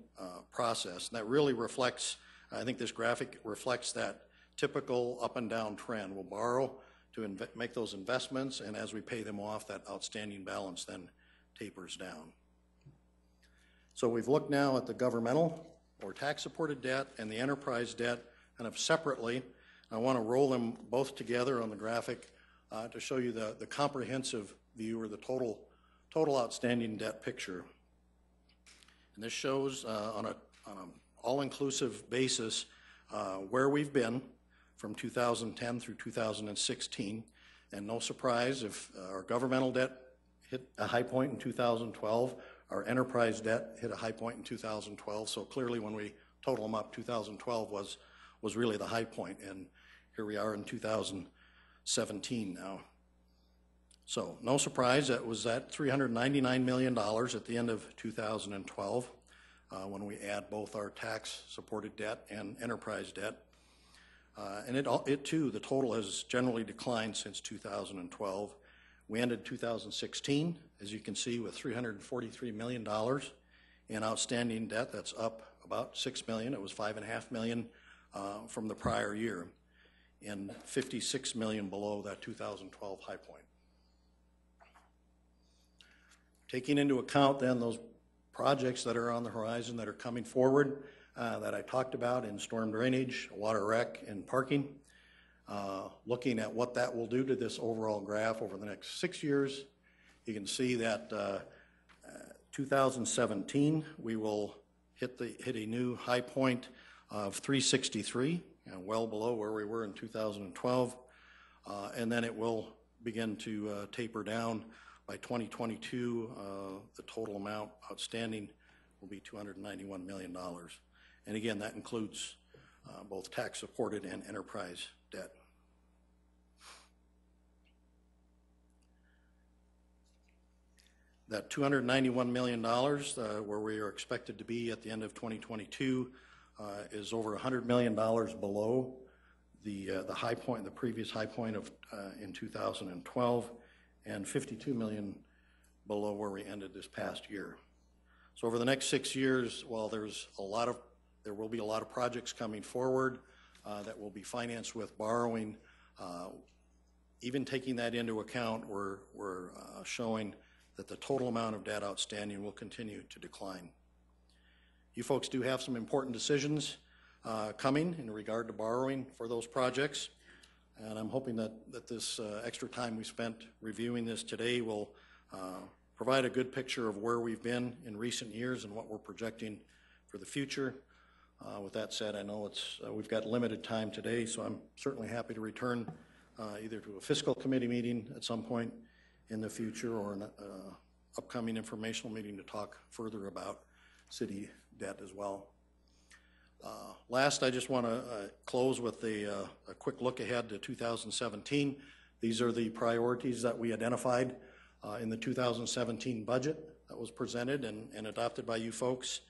process. And that really reflects, I think this graphic reflects that typical up and down trend. We'll borrow to make those investments, and as we pay them off, that outstanding balance then tapers down. So we've looked now at the governmental or tax-supported debt and the enterprise debt kind of separately. I want to roll them both together on the graphic to show you the comprehensive view or the total outstanding debt picture. And this shows on an all-inclusive basis where we've been from 2010 through 2016, and no surprise, if our governmental debt hit a high point in 2012, our enterprise debt hit a high point in 2012. So clearly, when we total them up, 2012 was really the high point, and here we are in 2017 now. So no surprise, that was that $399 million at the end of 2012 when we add both our tax-supported debt and enterprise debt. And it too, the total has generally declined since 2012. We ended 2016, as you can see, with $343 million in outstanding debt. That's up about $6 million. It was $5.5 million from the prior year, and $56 million below that 2012 high point. Taking into account then those projects that are on the horizon that are coming forward, that I talked about in storm drainage, water rec, and parking, looking at what that will do to this overall graph over the next 6 years, you can see that 2017 we will hit a new high point of 363, and well below where we were in 2012, and then it will begin to taper down. By 2022, the total amount outstanding will be $291 million. And again, that includes both tax-supported and enterprise debt. That $291 million, where we are expected to be at the end of 2022, is over $100 million below the high point, the previous high point of in 2012, and $52 million below where we ended this past year. So over the next 6 years, while there will be a lot of projects coming forward that will be financed with borrowing. Even taking that into account, we're showing that the total amount of debt outstanding will continue to decline. You folks do have some important decisions coming in regard to borrowing for those projects, and I'm hoping that this extra time we spent reviewing this today will provide a good picture of where we've been in recent years and what we're projecting for the future. With that said, I know we've got limited time today, so I'm certainly happy to return either to a fiscal committee meeting at some point in the future or an upcoming informational meeting to talk further about city debt as well. Last, I just want to close with a quick look ahead to 2017. These are the priorities that we identified in the 2017 budget that was presented and adopted by you folks.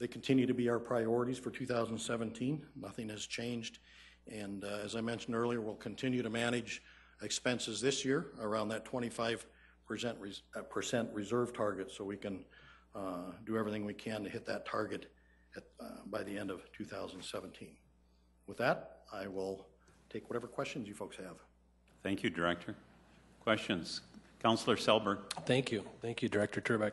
They continue to be our priorities for 2017. Nothing has changed. And as I mentioned earlier, we'll continue to manage expenses this year around that 25% reserve target, so we can do everything we can to hit that target by the end of 2017. With that, I will take whatever questions you folks have. Thank you, Director. Questions? Councillor Selberg. Thank you, Director Turbak.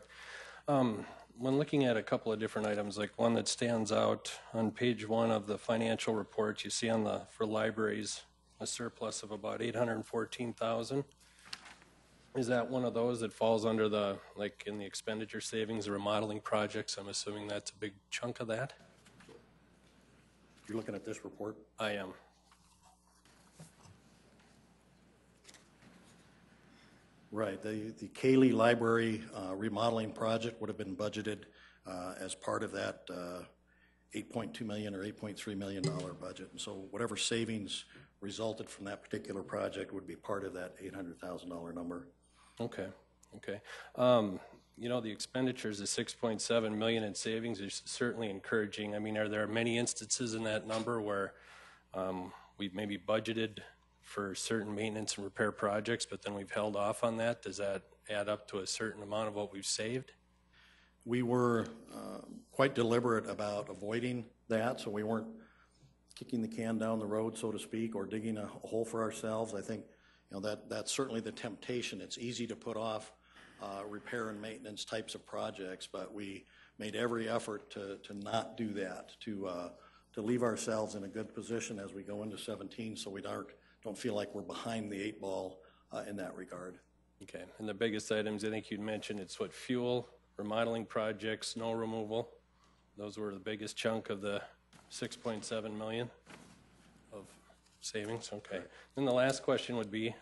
When looking at a couple of different items, like one that stands out on page 1 of the financial report, you see on the for libraries a surplus of about $814,000. Is that one of those that falls under the, like in the expenditure savings remodeling projects? I'm assuming that's a big chunk of that. You're looking at this report? I am. Right, the Cayley Library remodeling project would have been budgeted as part of that $8.2 million or $8.3 million budget. And so whatever savings resulted from that particular project would be part of that $800,000 number. Okay. You know, the expenditures of $6.7 million in savings is certainly encouraging. I mean, are there many instances in that number where we've maybe budgeted for certain maintenance and repair projects, but then we've held off on that? Does that add up to a certain amount of what we've saved? We were quite deliberate about avoiding that, so we weren't kicking the can down the road, so to speak, or digging a hole for ourselves. I think, you know, that's certainly the temptation. It's easy to put off repair and maintenance types of projects, but we made every effort to not do that, to leave ourselves in a good position as we go into 17, so we don't feel like we're behind the 8 ball in that regard. Okay, and the biggest items I think you'd mentioned, it's what, fuel, remodeling projects, snow removal. Those were the biggest chunk of the 6.7 million of savings. Okay. Right. Then the last question would be,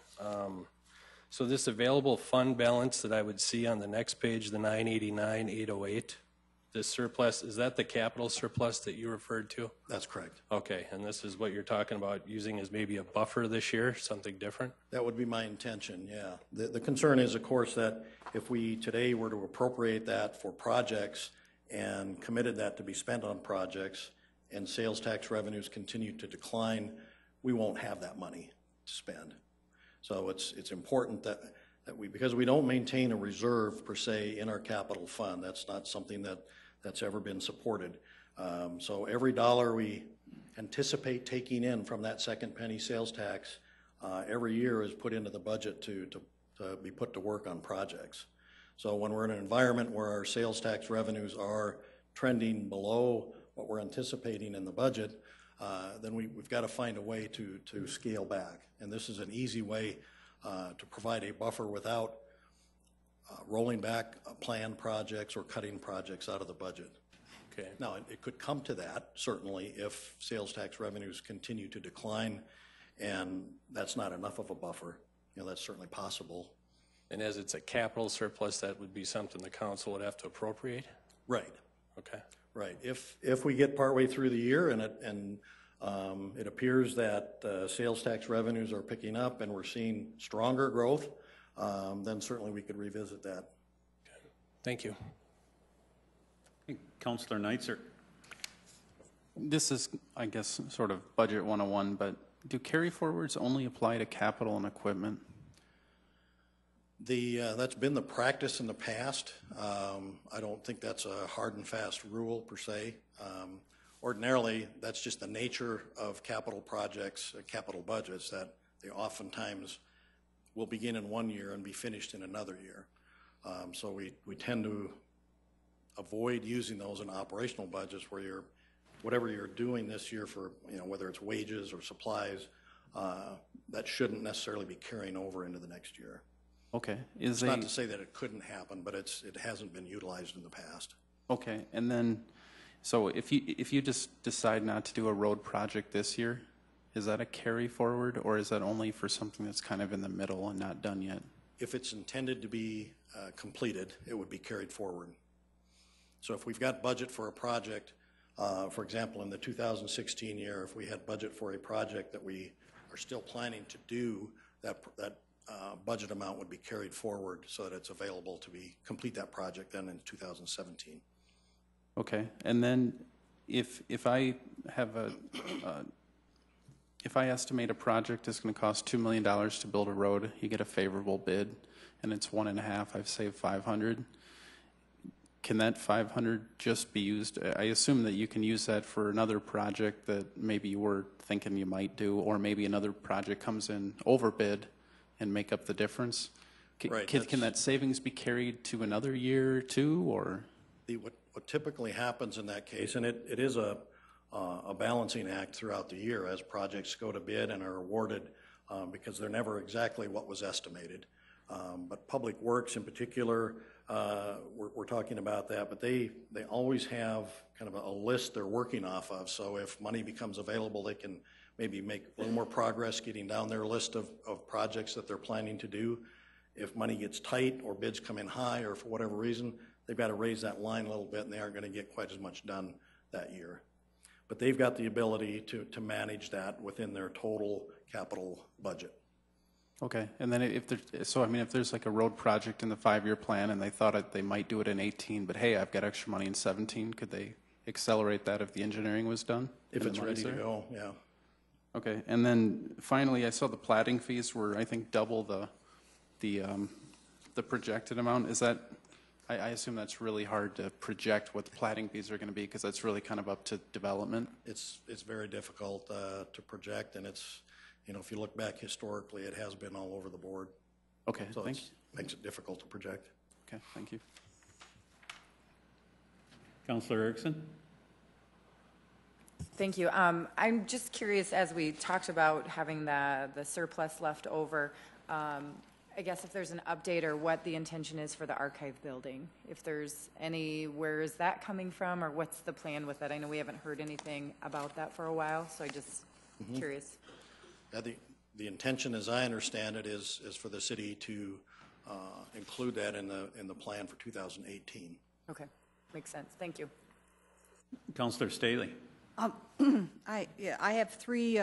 so this available fund balance that I would see on the next page, the 989,808, this surplus, is that the capital surplus that you referred to? That's correct. Okay, and this is what you're talking about using as maybe a buffer this year, something different? That would be my intention, yeah. The concern is, of course, that if we today were to appropriate that for projects and committed that to be spent on projects, and sales tax revenues continue to decline, we won't have that money to spend. So it's important that we, because we don't maintain a reserve per se in our capital fund, that's not something that's ever been supported. So every dollar we anticipate taking in from that second penny sales tax every year is put into the budget to be put to work on projects. So when we're in an environment where our sales tax revenues are trending below what we're anticipating in the budget, then we've got to find a way to scale back. And this is an easy way to provide a buffer without rolling back planned projects or cutting projects out of the budget. Okay. Now, it could come to that, certainly, if sales tax revenues continue to decline and that's not enough of a buffer. You know, that's certainly possible. And as it's a capital surplus, that would be something the council would have to appropriate? Right. Okay. Right. If we get partway through the year and it appears that sales tax revenues are picking up and we're seeing stronger growth, then certainly we could revisit that. Okay. Thank you. Councillor Neitzer. This is, I guess, sort of budget 101, but do carry forwards only apply to capital and equipment? That's been the practice in the past. I don't think that's a hard and fast rule per se. Ordinarily, that's just the nature of capital projects, capital budgets, that they oftentimes will begin in one year and be finished in another year. So we tend to avoid using those in operational budgets where whatever you're doing this year for, you know, whether it's wages or supplies, that shouldn't necessarily be carrying over into the next year. Okay. It's not to say that it couldn't happen, but it hasn't been utilized in the past. Okay. And then, so if you just decide not to do a road project this year, is that a carry forward, or is that only for something that's kind of in the middle and not done yet? If it's intended to be completed, it would be carried forward. So if we've got budget for a project, for example, in the 2016 year, if we had budget for a project that we are still planning to do, that budget amount would be carried forward so that it's available to be complete that project then in 2017. Okay, and then if I have a if I estimate a project is going to cost $2 million to build a road, you get a favorable bid, and it's 1.5. I've saved 500. Can that 500 just be used? I assume that you can use that for another project that maybe you were thinking you might do, or maybe another project comes in overbid and make up the difference. Right, can that savings be carried to another year or two, or? What typically happens in that case, and it is a balancing act throughout the year as projects go to bid and are awarded, because they're never exactly what was estimated. But Public Works in particular, we're talking about that, but they always have kind of a list they're working off of. So if money becomes available, they can maybe make a little more progress getting down their list of projects that they're planning to do. If money gets tight or bids come in high or for whatever reason, they've got to raise that line a little bit and they aren't going to get quite as much done that year. But they've got the ability to manage that within their total capital budget. Okay, and then if there's like a road project in the 5-year plan and they thought they might do it in 18, but hey, I've got extra money in 17, could they accelerate that if the engineering was done? If it's ready to go, yeah. Okay, and then finally, I saw the platting fees were, I think, double the projected amount. Is that, I assume that's really hard to project what the platting fees are going to be because that's really kind of up to development? It's very difficult to project, and it's, you know, if you look back historically, it has been all over the board. Okay, so it makes it difficult to project. Okay, thank you. Councillor Erickson. Thank you. I'm just curious, as we talked about having the surplus left over, I guess if there's an update or what the intention is for the archive building, if there's any, where is that coming from or what's the plan with that? I know we haven't heard anything about that for a while, so I'm just curious. Yeah, the intention, as I understand it, is for the city to include that in the plan for 2018. Okay, makes sense. Thank you. Councillor Staley. I have three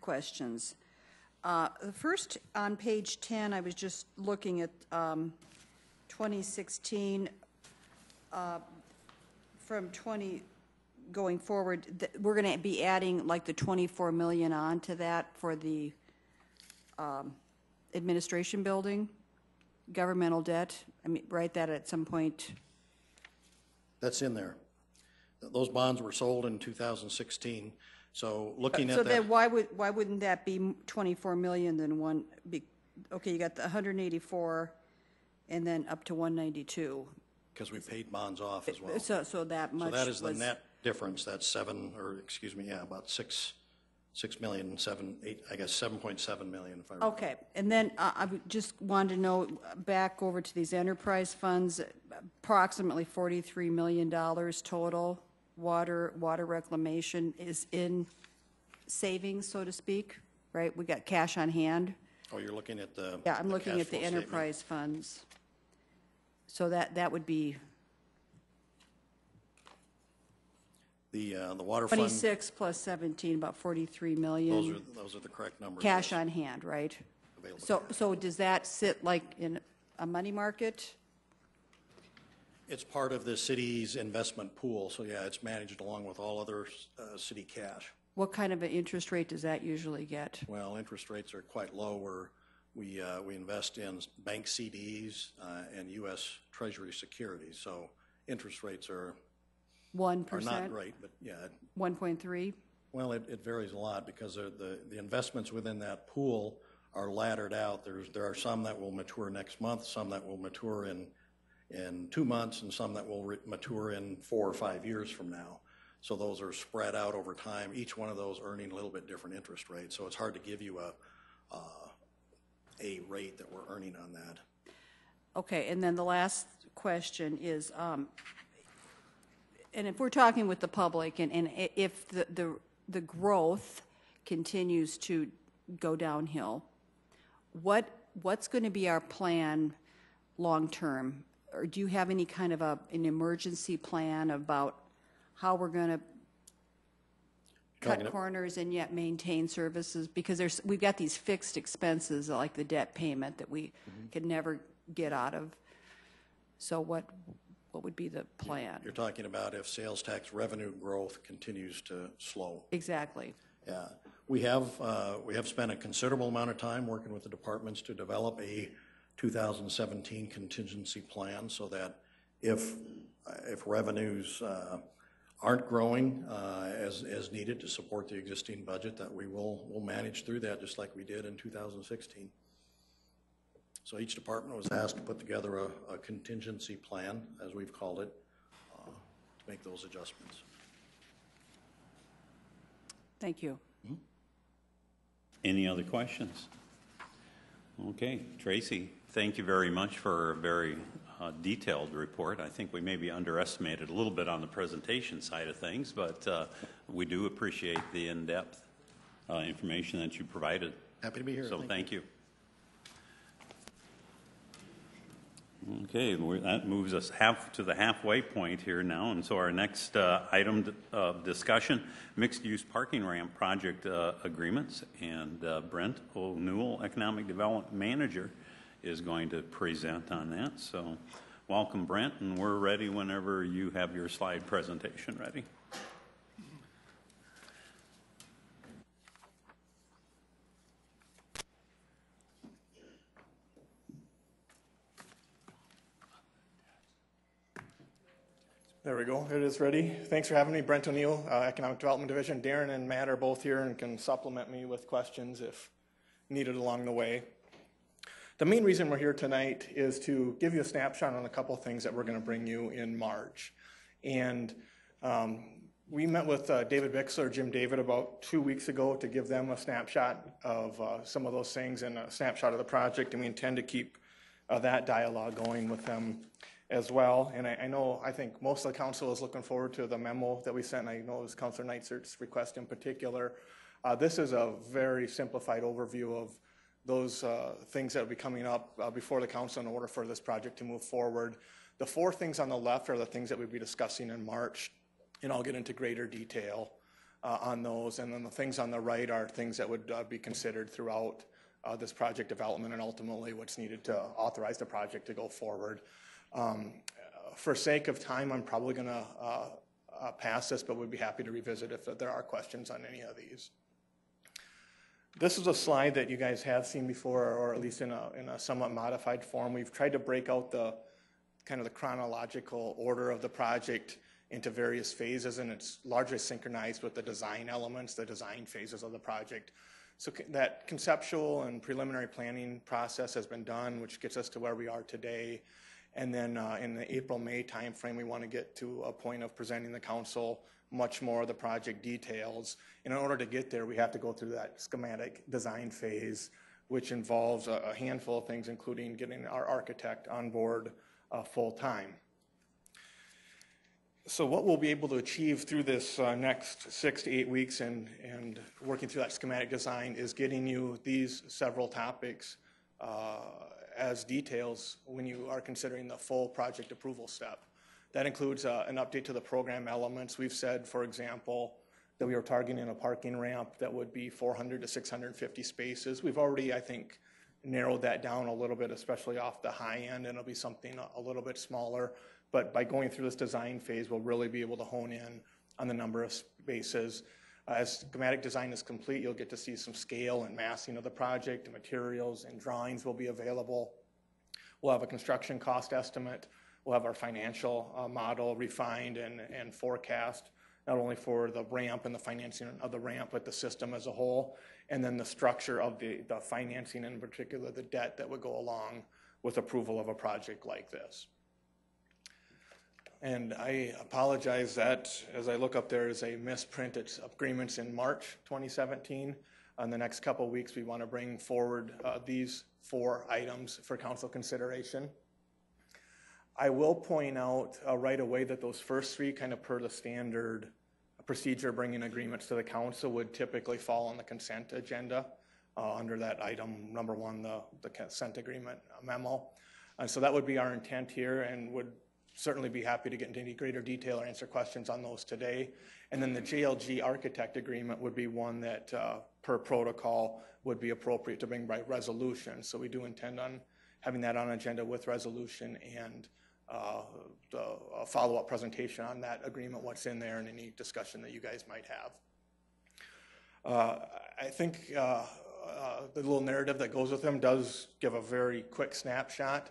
questions. The first, on page 10, I was just looking at 2016 from 20. Going forward, we're going to be adding like the 24 million on to that for the administration building, governmental debt. I mean, write that at some point. That's in there. Those bonds were sold in 2016. So looking at that. So then why wouldn't that be 24 million then one? Okay, you got the 184, and then up to 192. Because we paid bonds off as well. So that much. So that is the net difference. That's about 6 million, 7, 8, I guess 7.7 million. If I remember. Okay, and then I just wanted to know back over to these enterprise funds, approximately $43 million total. Water reclamation is in savings, so to speak, right? We got cash on hand. Oh, you're looking at the. Yeah, I'm looking at the enterprise funds. So that would be. The water 26 fund, plus 17, about 43 million. Those are the correct numbers. Cash on hand, right? Available. So does that sit like in a money market? It's part of the city's investment pool. So yeah, it's managed along with all other city cash. What kind of an interest rate does that usually get? Well, interest rates are quite low. We invest in bank CDs and U.S. Treasury securities. So interest rates are. 1%. Are not great, but yeah. 1.3? Well, it varies a lot because the investments within that pool are laddered out. There are some that will mature next month, some that will mature in 2 months, and some that will mature in 4 or 5 years from now. So those are spread out over time, each one of those earning a little bit different interest rate. So it's hard to give you a rate that we're earning on that. Okay, and then the last question is, and if we're talking with the public, and if the growth continues to go downhill, what's going to be our plan long term? Or do you have any kind of an emergency plan about how we're going to cut corners and yet maintain services, because there's, we've got these fixed expenses like the debt payment that we could never get out of. So what would be the plan? You're talking about if sales tax revenue growth continues to slow. Exactly. Yeah, we have spent a considerable amount of time working with the departments to develop a 2017 contingency plan so that if revenues aren't growing as needed to support the existing budget, that we will manage through that just like we did in 2016. So each department was asked to put together a contingency plan, as we've called it, to make those adjustments. Thank you. Any other questions? Okay, Tracy, thank you very much for a very detailed report. I think we may be underestimated a little bit on the presentation side of things, but we do appreciate the in-depth information that you provided. Happy to be here. So thank you. Okay, that moves us to the halfway point here now, and so our next item of discussion, mixed-use parking ramp project agreements, and Brent O'Neill, Economic Development Manager, is going to present on that. So welcome, Brent, and we're ready whenever you have your slide presentation ready. There we go, it is ready. Thanks for having me, Brent O'Neill, Economic Development Division. Darren and Matt are both here and can supplement me with questions if needed along the way. The main reason we're here tonight is to give you a snapshot on a couple things that we're gonna bring you in March. And we met with David Bixler, Jim David, about 2 weeks ago to give them a snapshot of some of those things and a snapshot of the project, and we intend to keep that dialogue going with them as well. And I think most of the council is looking forward to the memo that we sent, and I know it was Councilor Neitzel's request in particular. This is a very simplified overview of those things that will be coming up before the council in order for this project to move forward. The four things on the left are the things that we'll be discussing in March, and I'll get into greater detail on those. And then the things on the right are things that would be considered throughout this project development and ultimately what's needed to authorize the project to go forward. For sake of time, I'm probably going to pass this, but we'd be happy to revisit if there are questions on any of these. This is a slide that you guys have seen before, or at least in a somewhat modified form. We've tried to break out the kind of the chronological order of the project into various phases, and it's largely synchronized with the design elements, the design phases of the project. So that conceptual and preliminary planning process has been done, which gets us to where we are today. And then in the April-May timeframe, we want to get to a point of presenting the council much more of the project details. And in order to get there, we have to go through that schematic design phase, which involves a handful of things, including getting our architect on board full-time. So what we'll be able to achieve through this next 6 to 8 weeks and working through that schematic design is getting you these several topics as details when you are considering the full project approval step. That includes an update to the program elements. We've said, for example, that we are targeting a parking ramp that would be 400 to 650 spaces. We've already, I think, narrowed that down a little bit, especially off the high end, and it'll be something a little bit smaller. But by going through this design phase, we'll really be able to hone in on the number of spaces. As schematic design is complete, you'll get to see some scale and massing of the project. Materials and drawings will be available. We'll have a construction cost estimate. We'll have our financial model refined and forecast, not only for the ramp and the financing of the ramp, but the system as a whole. And then the structure of the financing, in particular the debt that would go along with approval of a project like this. And I apologize that as I look up, there is a misprint. It's agreements in March 2017. In the next couple of weeks, we want to bring forward these four items for council consideration. I will point out right away that those first three, kind of per the standard procedure, bringing agreements to the council, would typically fall on the consent agenda under that item number one, the consent agreement memo. And so that would be our intent here, and would certainly be happy to get into any greater detail or answer questions on those today. And then the JLG architect agreement would be one that per protocol would be appropriate to bring by resolution. So we do intend on having that on agenda with resolution and a follow-up presentation on that agreement, what's in there and any discussion that you guys might have. I think the little narrative that goes with them does give a very quick snapshot.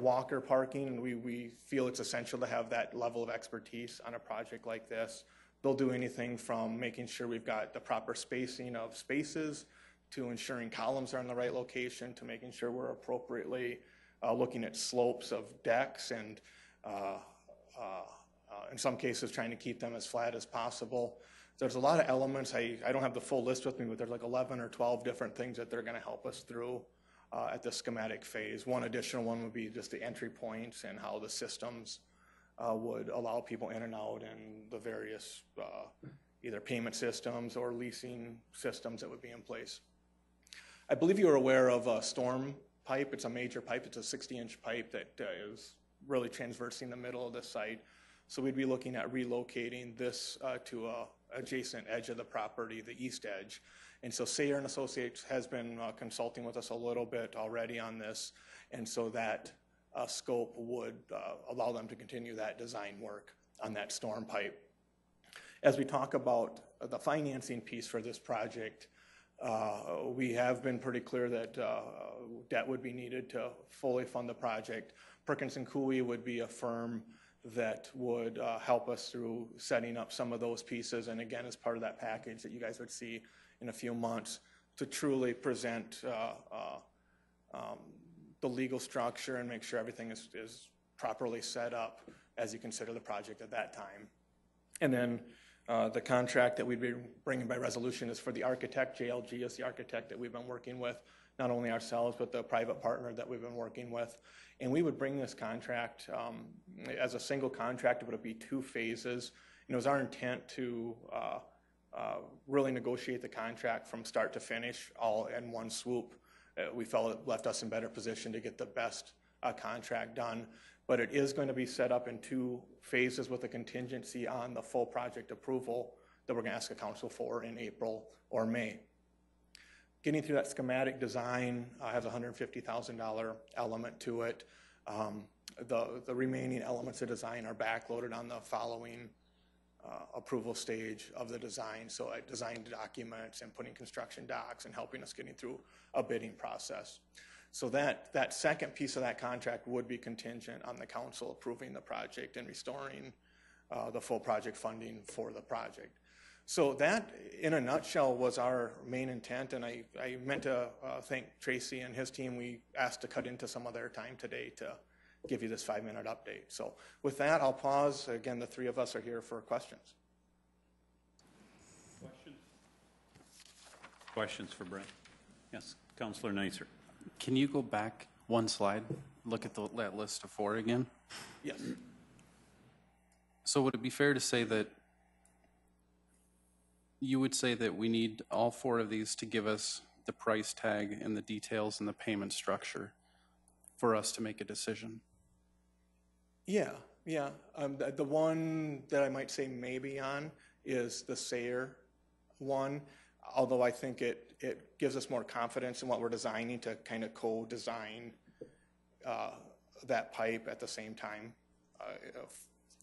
Walker parking, we feel it's essential to have that level of expertise on a project like this. They'll do anything from making sure we've got the proper spacing of spaces, to ensuring columns are in the right location, to making sure we're appropriately looking at slopes of decks, and in some cases trying to keep them as flat as possible. There's a lot of elements. I don't have the full list with me, but there's like 11 or 12 different things that they're going to help us through at the schematic phase. One additional one would be just the entry points and how the systems would allow people in and out, and the various either payment systems or leasing systems that would be in place. I believe you are aware of a storm pipe. It's a major pipe. It's a 60-inch pipe that is really transversing the middle of the site. So we'd be looking at relocating this to a adjacent edge of the property, the east edge. And so Sayre and Associates has been consulting with us a little bit already on this. And so that scope would allow them to continue that design work on that storm pipe. As we talk about the financing piece for this project, we have been pretty clear that debt would be needed to fully fund the project. Perkins Coie would be a firm that would help us through setting up some of those pieces, and again, as part of that package that you guys would see in a few months, to truly present the legal structure and make sure everything is properly set up as you consider the project at that time. And then the contract that we'd be bringing by resolution is for the architect. JLG is the architect that we've been working with, not only ourselves, but the private partner that we've been working with. And we would bring this contract as a single contract, but it would be two phases. And it was our intent to really negotiate the contract from start to finish, all in one swoop. We felt it left us in better position to get the best contract done. But it is going to be set up in two phases with a contingency on the full project approval that we're going to ask the council for in April or May. Getting through that schematic design has a $150,000 element to it. The remaining elements of design are backloaded on the following approval stage of the design. So design documents and putting construction docs and helping us getting through a bidding process. So that second piece of that contract would be contingent on the council approving the project and restoring the full project funding for the project. So that, in a nutshell, was our main intent, and I meant to thank Tracy and his team. We asked to cut into some of their time today to give you this 5-minute update. So with that, I'll pause. Again, the three of us are here for questions. Questions for Brent? Yes, Councillor Neisser. Can you go back one slide, look at that list of four again? Yes. So would it be fair to say that you would say that we need all four of these to give us the price tag and the details and the payment structure for us to make a decision? Yeah. The one that I might say maybe on is the Sayre one, although I think it gives us more confidence in what we're designing to kind of co-design that pipe at the same time.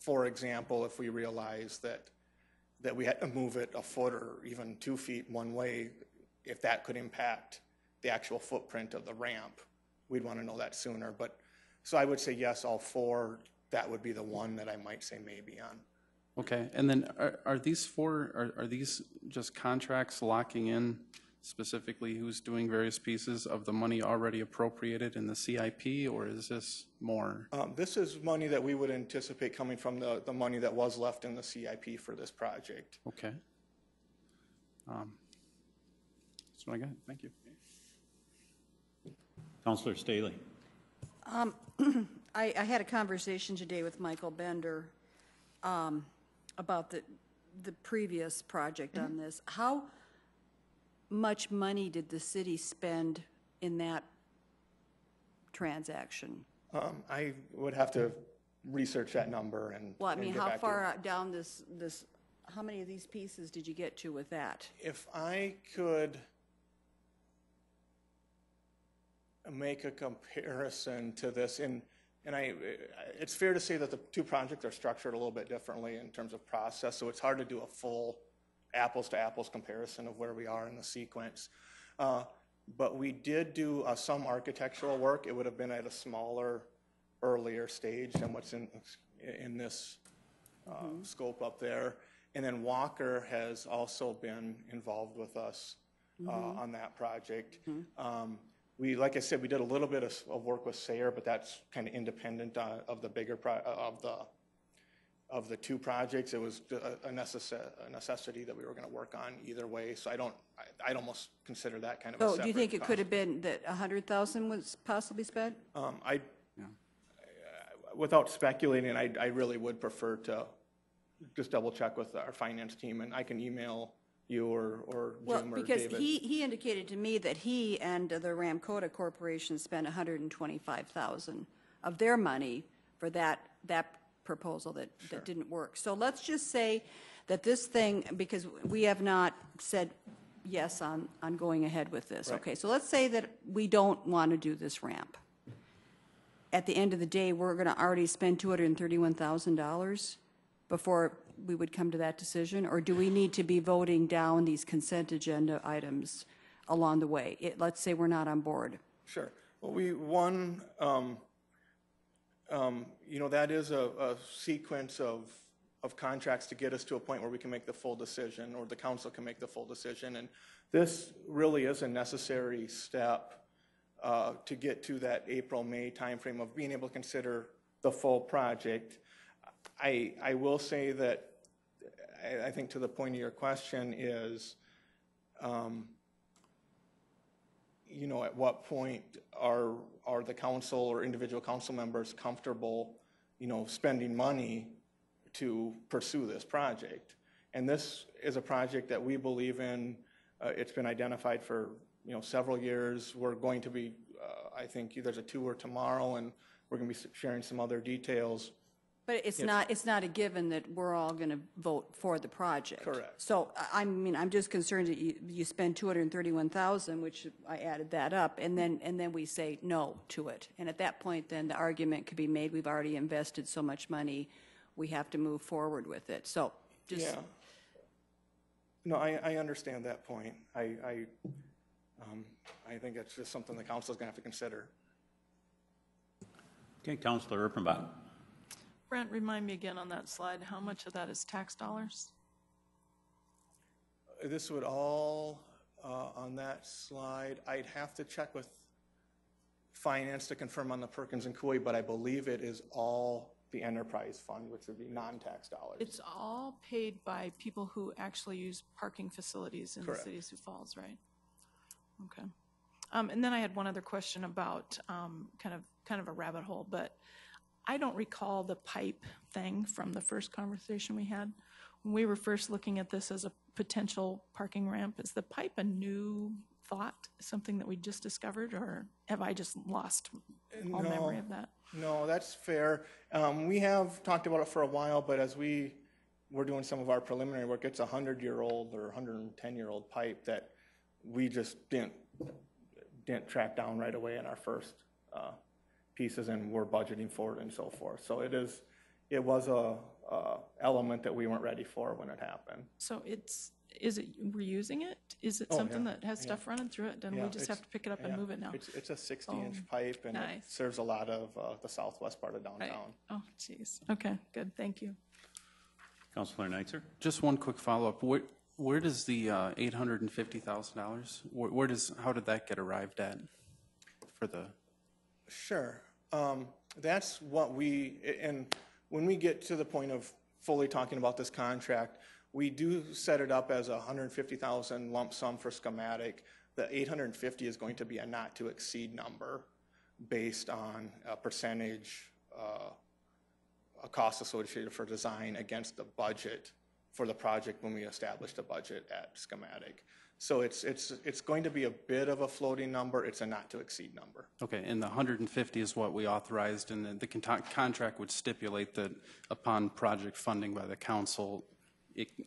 For example, if we realize that we had to move it a foot or even 2 feet one way, if that could impact the actual footprint of the ramp, we'd want to know that sooner. But so I would say yes, all four. That would be the one that I might say maybe on. Okay, and then are these four, are these just contracts locking in specifically who's doing various pieces of the money already appropriated in the CIP, or is this more? This is money that we would anticipate coming from the money that was left in the CIP for this project. Okay. That's what I got. Thank you. Councillor Staley. I had a conversation today with Michael Bender about the previous project on this. How much money did the city spend in that transaction? I would have to research that number and. Well, I mean, how far down this, how many of these pieces did you get to with that? If I could make a comparison to this, and it's fair to say that the two projects are structured a little bit differently in terms of process, so it's hard to do a full apples to apples comparison of where we are in the sequence. But we did do some architectural work. It would have been at a smaller, earlier stage than what's in this scope up there. And then Walker has also been involved with us on that project. We, like I said, we did a little bit of work with Sayre, but that's kind of independent of the bigger of the two projects. It was a necessity that we were going to work on either way. So I'd almost consider that kind of. So do you think it could have been that 100,000 was possibly spent? Without speculating, I really would prefer to just double check with our finance team, and I can email you or Jim or David. Well, because he indicated to me that he and the Ramcota Corporation spent $125,000 of their money for that proposal that didn't work. So let's just say that this thing, because we have not said yes on going ahead with this. Right. Okay, so let's say that we don't want to do this ramp. At the end of the day, we're going to already spend $231,000 before we would come to that decision, or do we need to be voting down these consent agenda items along the way? Let's say we're not on board. Sure. Well, you know, that is a sequence of contracts to get us to a point where we can make the full decision, or the council can make the full decision, and this really is a necessary step to get to that April-May timeframe of being able to consider the full project. I will say that I think to the point of your question is, you know, at what point are the council or individual council members comfortable, you know, spending money to pursue this project? And this is a project that we believe in. It's been identified for, you know, several years. We're going to be, I think there's a tour tomorrow, and we're going to be sharing some other details. But it's not a given that we're all going to vote for the project. Correct. So I mean, I'm just concerned that you spend $231,000, which I added that up, and then we say no to it. And at that point, then the argument could be made: we've already invested so much money, we have to move forward with it. So just. Yeah. No, I understand that point. I think it's just something the council is going to have to consider. Okay, Councilor Erpenbach. Brent, remind me again on that slide, how much of that is tax dollars? This would all, on that slide, I'd have to check with finance to confirm on the Perkins and Coie, but I believe it is all the enterprise fund, which would be non-tax dollars. It's all paid by people who actually use parking facilities in Correct. The city of Sioux Falls, right? Okay. And then I had one other question about kind of a rabbit hole, but I don't recall the pipe thing from the first conversation we had. When we were first looking at this as a potential parking ramp, is the pipe a new thought, something that we just discovered, or have I just lost all memory of that? No, that's fair. We have talked about it for a while, but as we were doing some of our preliminary work, it's a 100-year-old or 110-year-old pipe that we just didn't track down right away in our first pieces, and we're budgeting for it and so forth. So it was a element that we weren't ready for when it happened. So we're using it? Is it something that has stuff running through it? Then we just have to pick it up and move it now. It's a 60-inch pipe, and nice. It serves a lot of the southwest part of downtown. Right. Oh, geez. Okay, good. Thank you. Councilor Neitzer. Just one quick follow-up. Where does the $850,000? How did that get arrived at for the? Sure, that's what and when we get to the point of fully talking about this contract, we do set it up as a $150,000 lump sum for schematic. The 850 is going to be a not to exceed number, based on a percentage, a cost associated for design against the budget for the project when we established a budget at schematic. So it's going to be a bit of a floating number. It's a not to exceed number. Okay, and the 150 is what we authorized, and the contract would stipulate that upon project funding by the council,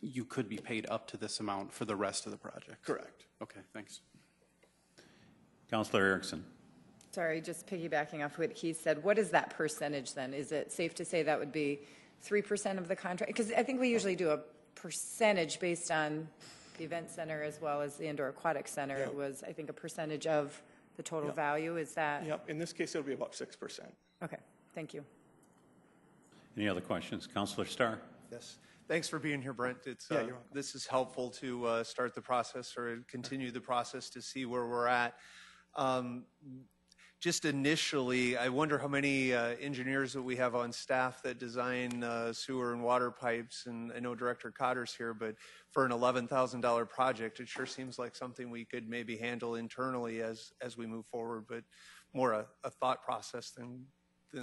you could be paid up to this amount for the rest of the project. Correct. Okay, thanks. Councilor Erickson. Sorry, just piggybacking off what he said, what is that percentage then? Is it safe to say that would be 3% of the contract? Because I think we usually do a percentage based on the event center as well as the indoor aquatic center. Yep. It was, I think, a percentage of the total yep. value. Is that? Yep. In this case, it'll be about 6%. Okay. Thank you. Any other questions? Councilor Starr. Yes. Thanks for being here, Brent. It's, yeah, you're welcome. This is helpful to start the process or continue the process to see where we're at. Just initially, I wonder how many engineers that we have on staff that design sewer and water pipes, and I know Director Cotter's here, but for an $11,000 project, it sure seems like something we could maybe handle internally as we move forward, but more a thought process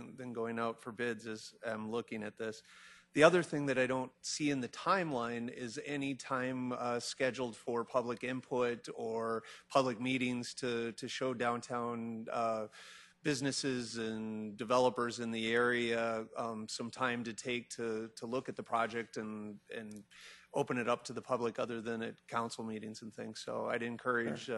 than going out for bids as I'm looking at this. The other thing that I don't see in the timeline is any time scheduled for public input or public meetings to show downtown businesses and developers in the area some time to take to look at the project and open it up to the public other than at council meetings and things. So I'd encourage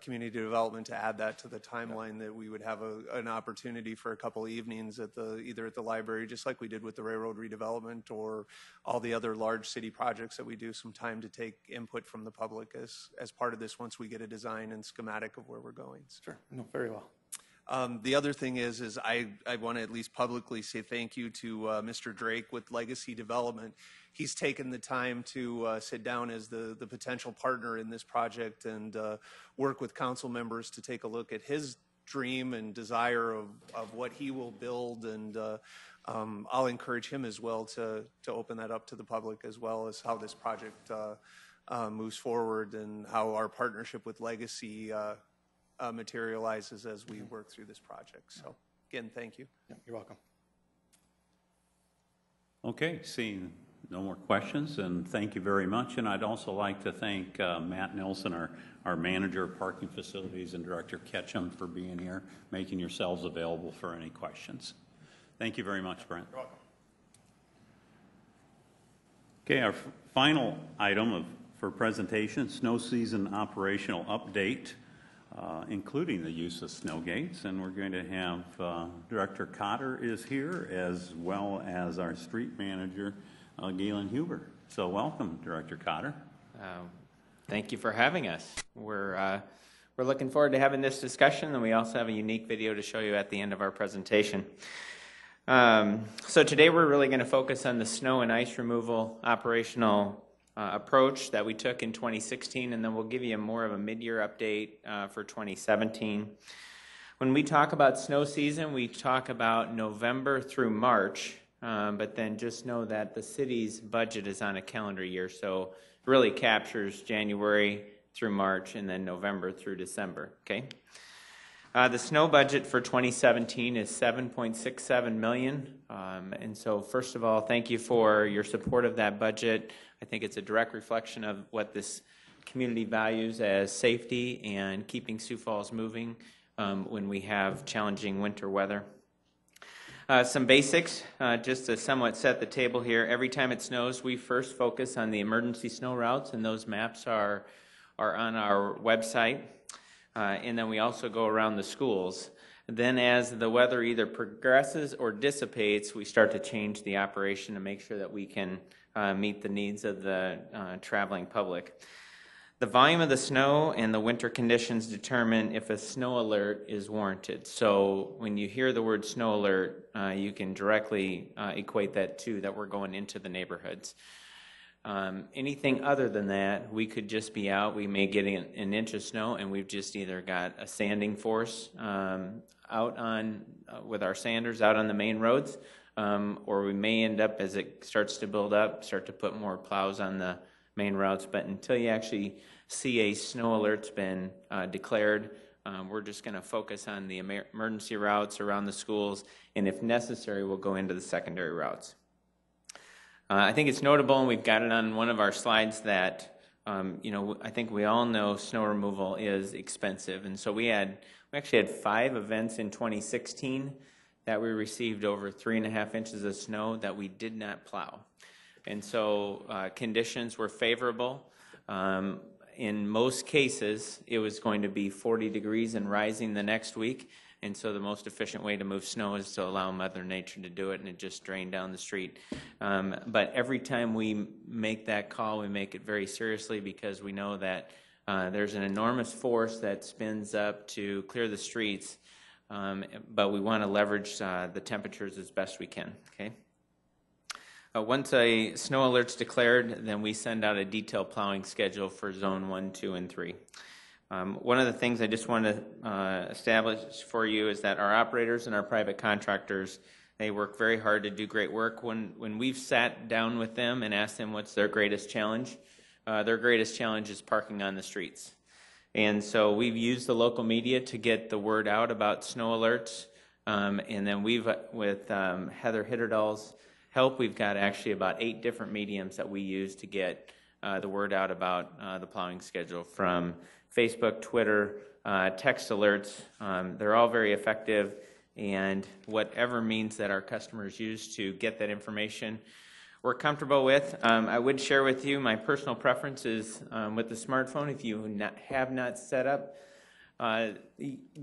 community development to add that to the timeline, that we would have an opportunity for a couple evenings at either at the library, just like we did with the railroad redevelopment or all the other large city projects that we do, some time to take input from the public as part of this once we get a design and schematic of where we're going. So. Sure, no, very well. The other thing is I want to at least publicly say thank you to Mr. Drake with Legacy Development. He's taken the time to sit down as the potential partner in this project and work with council members to take a look at his dream and desire of what he will build, and I'll encourage him as well to open that up to the public, as well as how this project moves forward and how our partnership with Legacy materializes as we work through this project. So again, thank you. Yeah, you're welcome. Okay, seeing no more questions, and thank you very much. And I'd also like to thank Matt Nelson, our manager of parking facilities, and Director Ketchum for being here, making yourselves available for any questions. Thank you very much, Brent. You're welcome. Okay, our final item for presentation, snow season operational update. Including the use of snow gates, and we're going to have Director Cotter is here, as well as our street manager, Galen Huber. So welcome, Director Cotter. Thank you for having us. We're looking forward to having this discussion, and we also have a unique video to show you at the end of our presentation. So today we're really going to focus on the snow and ice removal operational approach that we took in 2016, and then we'll give you more of a mid-year update for 2017. When we talk about snow season, we talk about November through March, but then just know that the city's budget is on a calendar year, so it really captures January through March and then November through December. Okay. The snow budget for 2017 is $7.67 million. And so first of all, thank you for your support of that budget. I think it's a direct reflection of what this community values as safety and keeping Sioux Falls moving when we have challenging winter weather. Some basics, just to somewhat set the table here. Every time it snows, we first focus on the emergency snow routes, and those maps are on our website. And then we also go around the schools. Then as the weather either progresses or dissipates, we start to change the operation to make sure that we can meet the needs of the traveling public. The volume of the snow and the winter conditions determine if a snow alert is warranted. So when you hear the word snow alert, you can directly equate that to that we're going into the neighborhoods. Anything other than that, we could just be out. We may get an inch of snow, and we've just either got a sanding force out on with our sanders out on the main roads, or we may end up, as it starts to build up, start to put more plows on the main routes. But until you actually see a snow alert's been declared, we're just going to focus on the emergency routes around the schools, and if necessary, we'll go into the secondary routes. I think it's notable, and we've got it on one of our slides, that I think we all know snow removal is expensive, and so we actually had 5 events in 2016 that we received over 3.5 inches of snow that we did not plow, and so conditions were favorable. In most cases, it was going to be 40 degrees and rising the next week, and so the most efficient way to move snow is to allow Mother Nature to do it, and it just drained down the street. But every time we make that call, we make it very seriously, because we know that there's an enormous force that spins up to clear the streets, but we want to leverage the temperatures as best we can. Okay. Once a snow alert's declared, then we send out a detailed plowing schedule for Zone 1, 2, and 3. One of the things I just want to establish for you is that our operators and our private contractors, they work very hard to do great work. When we've sat down with them and asked them what's their greatest challenge is parking on the streets. And so we've used the local media to get the word out about snow alerts, and then with Heather Hitterdahl's help, we've got actually about 8 different mediums that we use to get the word out about the plowing schedule, from Facebook, Twitter, text alerts. They're all very effective, and whatever means that our customers use to get that information, we're comfortable with. I would share with you my personal preference is with the smartphone. If you have not set up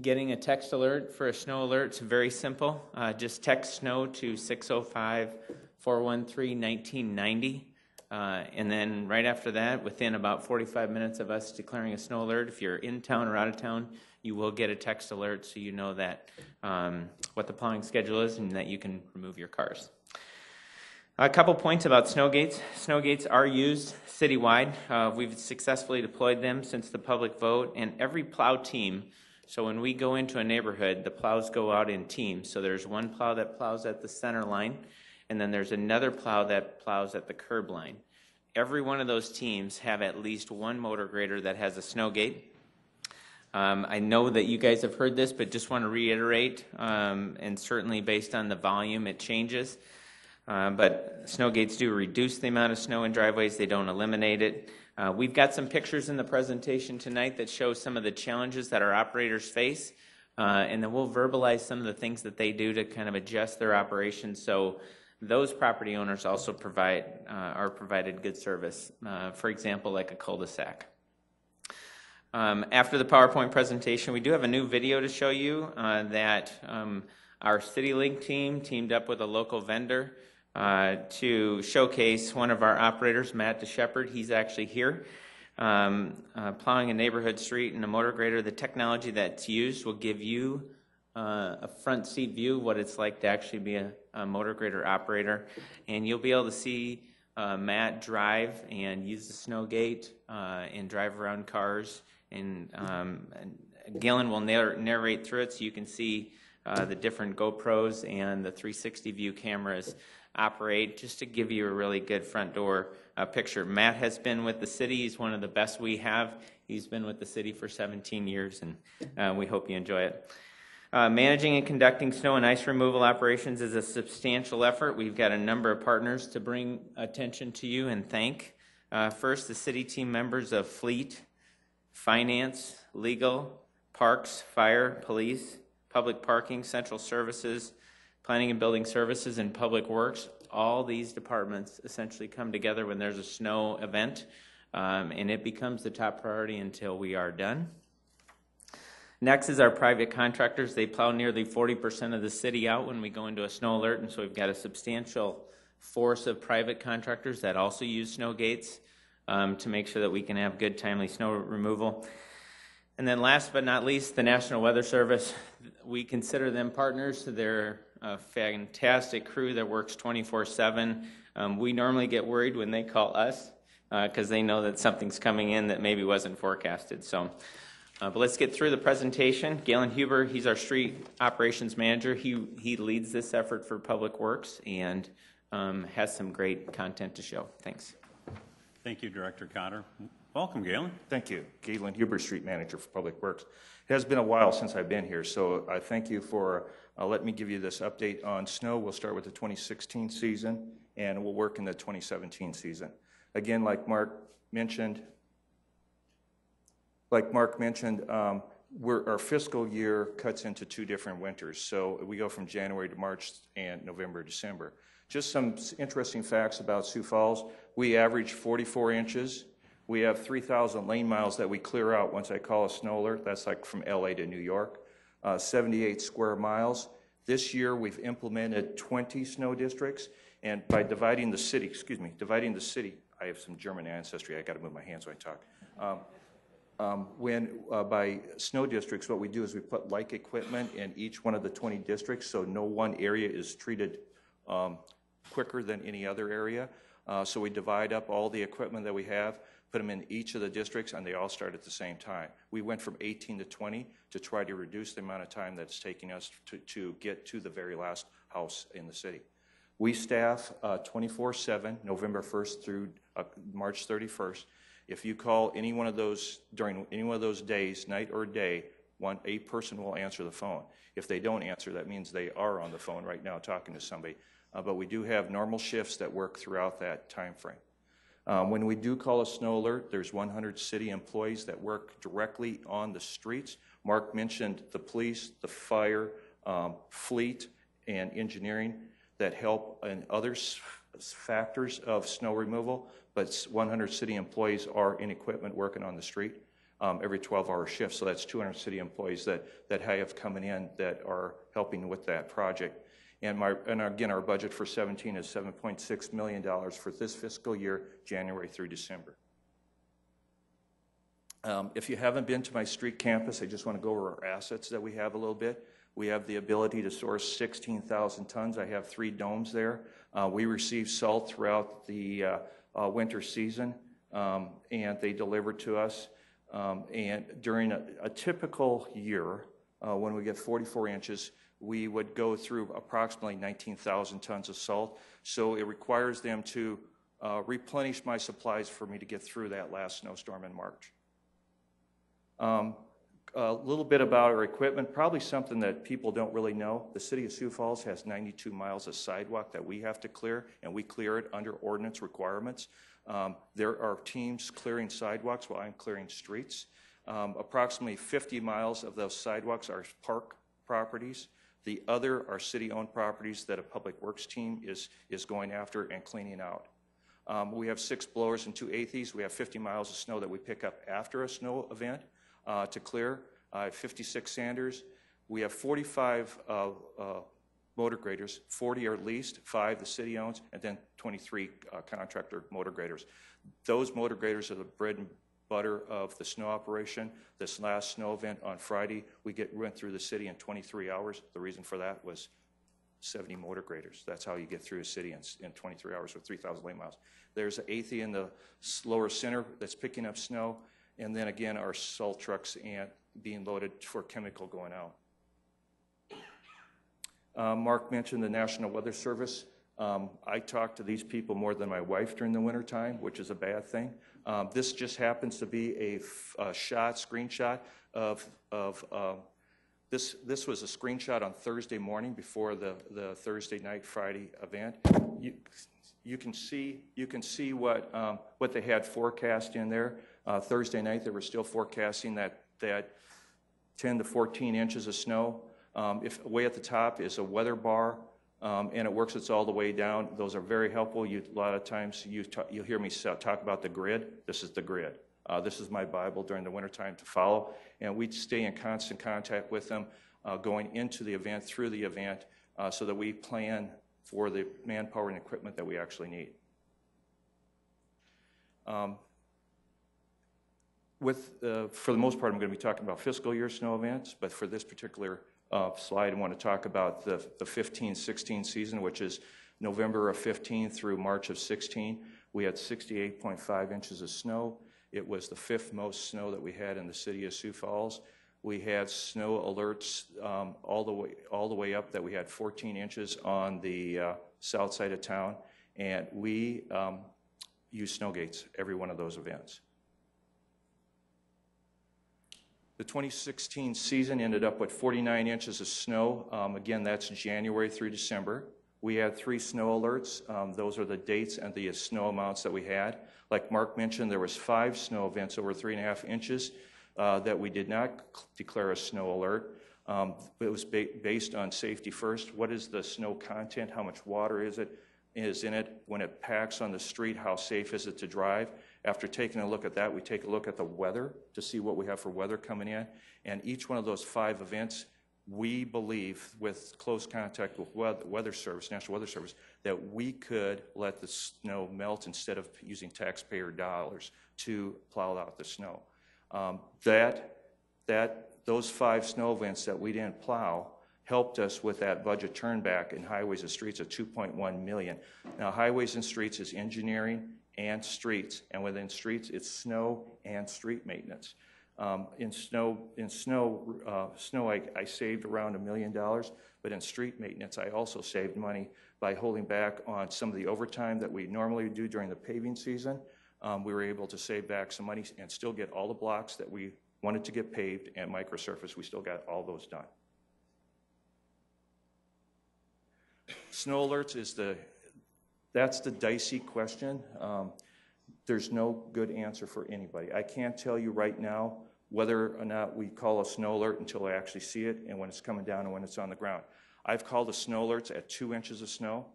getting a text alert for a snow alert, it's very simple. Just text SNOW to 605-413-1990, and then right after that, within about 45 minutes of us declaring a snow alert, if you're in town or out of town, you will get a text alert, so you know that what the plowing schedule is and that you can remove your cars. A couple points about snow gates. Snow gates are used citywide. We've successfully deployed them since the public vote, and every plow team, so when we go into a neighborhood, the plows go out in teams. So there's one plow that plows at the center line, and then there's another plow that plows at the curb line. Every one of those teams have at least one motor grader that has a snow gate. I know that you guys have heard this, but just want to reiterate, and certainly based on the volume, it changes. But snow gates do reduce the amount of snow in driveways. They don't eliminate it. We've got some pictures in the presentation tonight that show some of the challenges that our operators face, and then we'll verbalize some of the things that they do to kind of adjust their operations so those property owners also are provided good service, for example, like a cul-de-sac. After the PowerPoint presentation, we do have a new video to show you that our CityLink team teamed up with a local vendor to showcase one of our operators, Matt DeShepherd. He's actually here, plowing a neighborhood street in a motor grader. The technology that's used will give you a front seat view of what it's like to actually be a motor grader operator, and you'll be able to see Matt drive and use the snow gate and drive around cars, and Galen will narrate through it so you can see the different GoPros and the 360 view cameras operate, just to give you a really good front door picture. Matt has been with the city. He's one of the best we have. He's been with the city for 17 years, and we hope you enjoy it. Managing and conducting snow and ice removal operations is a substantial effort. We've got a number of partners to bring attention to you and thank. First, the city team members of Fleet, Finance, Legal, Parks, Fire, Police, Public Parking, Central Services, Planning and Building Services, and Public Works. All these departments essentially come together when there's a snow event, and it becomes the top priority until we are done. Next is our private contractors. They plow nearly 40% of the city out when we go into a snow alert, and so we've got a substantial force of private contractors that also use snow gates to make sure that we can have good, timely snow removal. And then last but not least, the National Weather Service. We consider them partners. They're a fantastic crew that works 24/7. We normally get worried when they call us because they know that something's coming in that maybe wasn't forecasted. So, but let's get through the presentation. Galen Huber, he's our street operations manager. He leads this effort for Public Works and has some great content to show. Thanks. Thank you, Director Cotter. Welcome, Galen. Thank you. Galen Huber, Street Manager for Public Works. It has been a while since I've been here, so I thank you for letting me give you this update on snow. We'll start with the 2016 season and it will work in the 2017 season. Again, like Mark mentioned, our fiscal year cuts into two different winters. So we go from January to March and November to December. Just some interesting facts about Sioux Falls. We average 44 inches. We have 3,000 lane miles that we clear out once I call a snow alert. That's like from LA to New York. 78 square miles. This year we've implemented 20 snow districts, and by dividing the city, I have some German ancestry, I gotta move my hands when I talk. By snow districts, what we do is we put like equipment in each one of the 20 districts, so no one area is treated quicker than any other area. So we divide up all the equipment that we have, put them in each of the districts, and they all start at the same time. We went from 18 to 20 to try to reduce the amount of time that's taking us to get to the very last house in the city. We staff 24/7, November 1st through March 31st. If you call any one of those during any one of those days, night or day, a person will answer the phone. If they don't answer, that means they are on the phone right now talking to somebody. But we do have normal shifts that work throughout that time frame. When we do call a snow alert, there's 100 city employees that work directly on the streets. Mark mentioned the police, the fire, fleet, and engineering that help in other factors of snow removal, but 100 city employees are in equipment working on the street every 12-hour shift, so that's 200 city employees that have coming in that are helping with that project. And again, our budget for 17 is $7.6 million for this fiscal year, January through December. If you haven't been to my street campus, I just want to go over our assets that we have a little bit. We have the ability to source 16,000 tons. I have 3 domes there. We receive salt throughout the winter season, and they deliver to us. And during a typical year, when we get 44 inches, we would go through approximately 19,000 tons of salt. So it requires them to replenish my supplies for me to get through that last snowstorm in March. A little bit about our equipment, probably something that people don't really know. The city of Sioux Falls has 92 miles of sidewalk that we have to clear, and we clear it under ordinance requirements. There are teams clearing sidewalks while I'm clearing streets. Approximately 50 miles of those sidewalks are park properties. The other are city-owned properties that a public works team is going after and cleaning out. We have 6 blowers and 2 athies. We have 50 miles of snow that we pick up after a snow event. To clear, 56 sanders. We have 45 motor graders, 40 are leased, 5 the city owns, and then 23 contractor motor graders. Those motor graders are the bread and butter of the snow operation. This last snow event on Friday, we went through the city in 23 hours. The reason for that was 70 motor graders. That's how you get through a city in 23 hours with 3,000 lane miles. There's an athy in the lower center that's picking up snow. And then again, our salt trucks and being loaded for chemical going out. Mark mentioned the National Weather Service. I talk to these people more than my wife during the wintertime, which is a bad thing. This just happens to be a screenshot of this was a screenshot on Thursday morning before the Thursday night, Friday event. You can see what they had forecast in there. Thursday night, they were still forecasting that 10 to 14 inches of snow. Way at the top is a weather bar, and it works all the way down. Those are very helpful. A lot of times you'll hear me talk about the grid. This is the grid. This is my Bible during the wintertime to follow, and we stay in constant contact with them going into the event, through the event, so that we plan for the manpower and equipment that we actually need. For the most part, I'm going to be talking about fiscal year snow events, but for this particular slide, I want to talk about the 15-16 season, which is November of 15 through March of 16. We had 68.5 inches of snow. It was the 5th most snow that we had in the city of Sioux Falls. We had snow alerts all the way up that we had 14 inches on the south side of town, and we used snow gates every one of those events. The 2016 season ended up with 49 inches of snow. Again, that's January through December. We had 3 snow alerts. Those are the dates and the snow amounts that we had. Like Mark mentioned, there was 5 snow events over 3.5 inches that we did not declare a snow alert. It was based on safety first. What is the snow content? How much water is in it? When it packs on the street, how safe is it to drive? After taking a look at that, we take a look at the weather to see what we have for weather coming in. And each one of those 5 events, we believe, with close contact with weather service, National Weather Service, that we could let the snow melt instead of using taxpayer dollars to plow out the snow. Those 5 snow events that we didn't plow helped us with that budget turn back in highways and streets of $2.1 million. Now, highways and streets is engineering and streets, and within streets, it's snow and street maintenance. In snow, I saved around $1 million, but in street maintenance, I also saved money by holding back on some of the overtime that we normally do during the paving season. We were able to save back some money and still get all the blocks that we wanted to get paved, and microsurface, we still got all those done. Snow alerts is that's the dicey question. There's no good answer for anybody. I can't tell you right now whether or not we call a snow alert until I actually see it and when it's coming down and when it's on the ground. I've called a snow alerts at 2 inches of snow.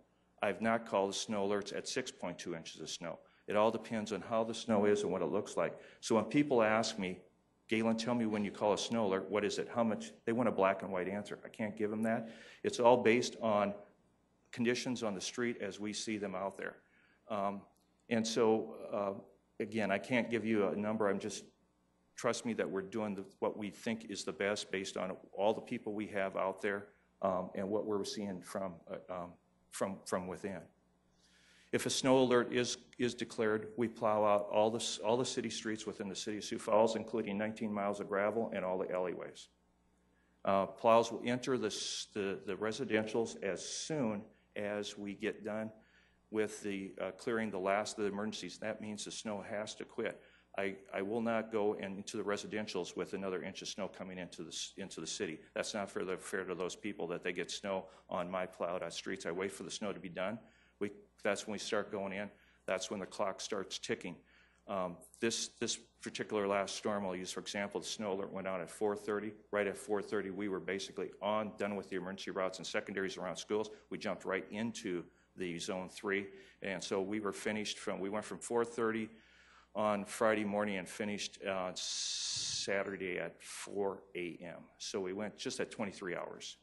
I've not called a snow alerts at 6.2 inches of snow. It all depends on how the snow is and what it looks like. So when people ask me, Galen, tell me when you call a snow alert, what is it, how much? They want a black and white answer. I can't give them that. It's all based on conditions on the street as we see them out there. Again, I can't give you a number. I'm just, trust me that we're doing what we think is the best based on all the people we have out there and what we're seeing from within. If a snow alert is declared, we plow out all the city streets within the city of Sioux Falls, including 19 miles of gravel and all the alleyways. Plows will enter the residentials as soon as we get done with the clearing the last of the emergencies. That means the snow has to quit. I will not go into the residentials with another inch of snow coming into the city. That's not fair to those people that they get snow on my plowed out streets. I wait for the snow to be done. That's when we start going in. That's when the clock starts ticking. This particular last storm I'll use for example, the snow alert went out at 4:30. Right at 4:30, we were basically done with the emergency routes and secondaries around schools. We jumped right into the zone 3, and so we were finished we went from 4:30 on Friday morning and finished Saturday at 4 a.m. So we went just at 23 hours.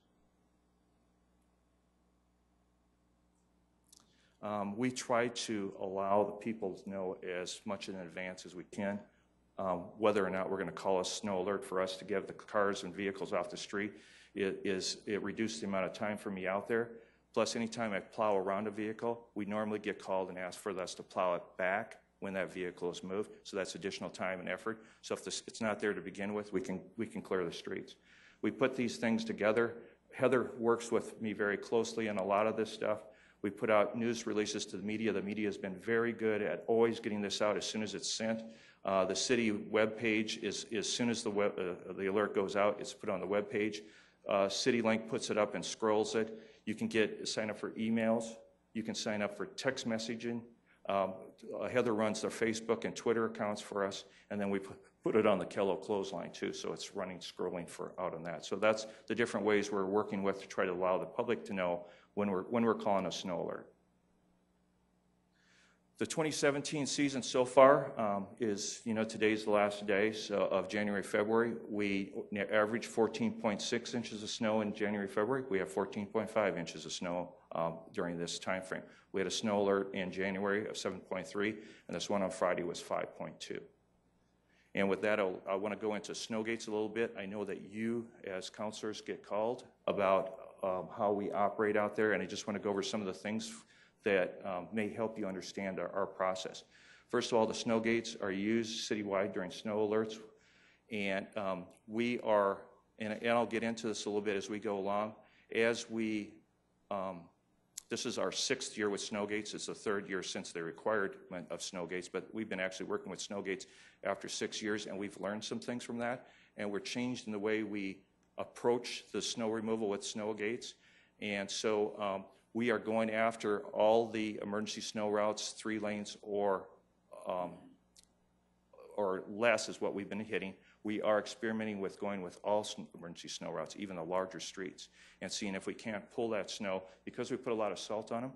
We try to allow the people to know as much in advance as we can whether or not we're going to call a snow alert. For us to get the cars and vehicles off the street, it reduced the amount of time for me out there. Plus, anytime I plow around a vehicle, we normally get called and asked for us to plow it back when that vehicle is moved. So that's additional time and effort. So if it's not there to begin with, we can clear the streets. We put these things together. Heather works with me very closely in a lot of this stuff. We put out news releases to the media. The media has been very good at always getting this out as soon as it's sent. The city webpage is as soon as the alert goes out, it's put on the webpage. CityLink puts it up and scrolls it. You can sign up for emails. You can sign up for text messaging. Heather runs their Facebook and Twitter accounts for us, and then we put it on the Kello clothesline too, so it's scrolling out on that. So that's the different ways we're working with to try to allow the public to know when we're calling a snow alert. The 2017 season so far is, today's the last day of January, February. We average 14.6 inches of snow in January, February. We have 14.5 inches of snow during this time frame. We had a snow alert in January of 7.3, and this one on Friday was 5.2. And with that, I want to go into snow gates a little bit. I know that you, as counselors, get called about how we operate out there, and I just want to go over some of the things that may help you understand our process. First of all, the snow gates are used citywide during snow alerts, and I'll get into this a little bit as we go along. This is our 6th year with snow gates. It's the 3rd year since the requirement of snow gates, but we've been actually working with snow gates after 6 years, and we've learned some things from that, and we're changed in the way we approach the snow removal with snow gates. And so we are going after all the emergency snow routes, 3 lanes or less is what we've been hitting. We are experimenting with going with all emergency snow routes, even the larger streets, and seeing if we can't pull that snow. Because we put a lot of salt on them,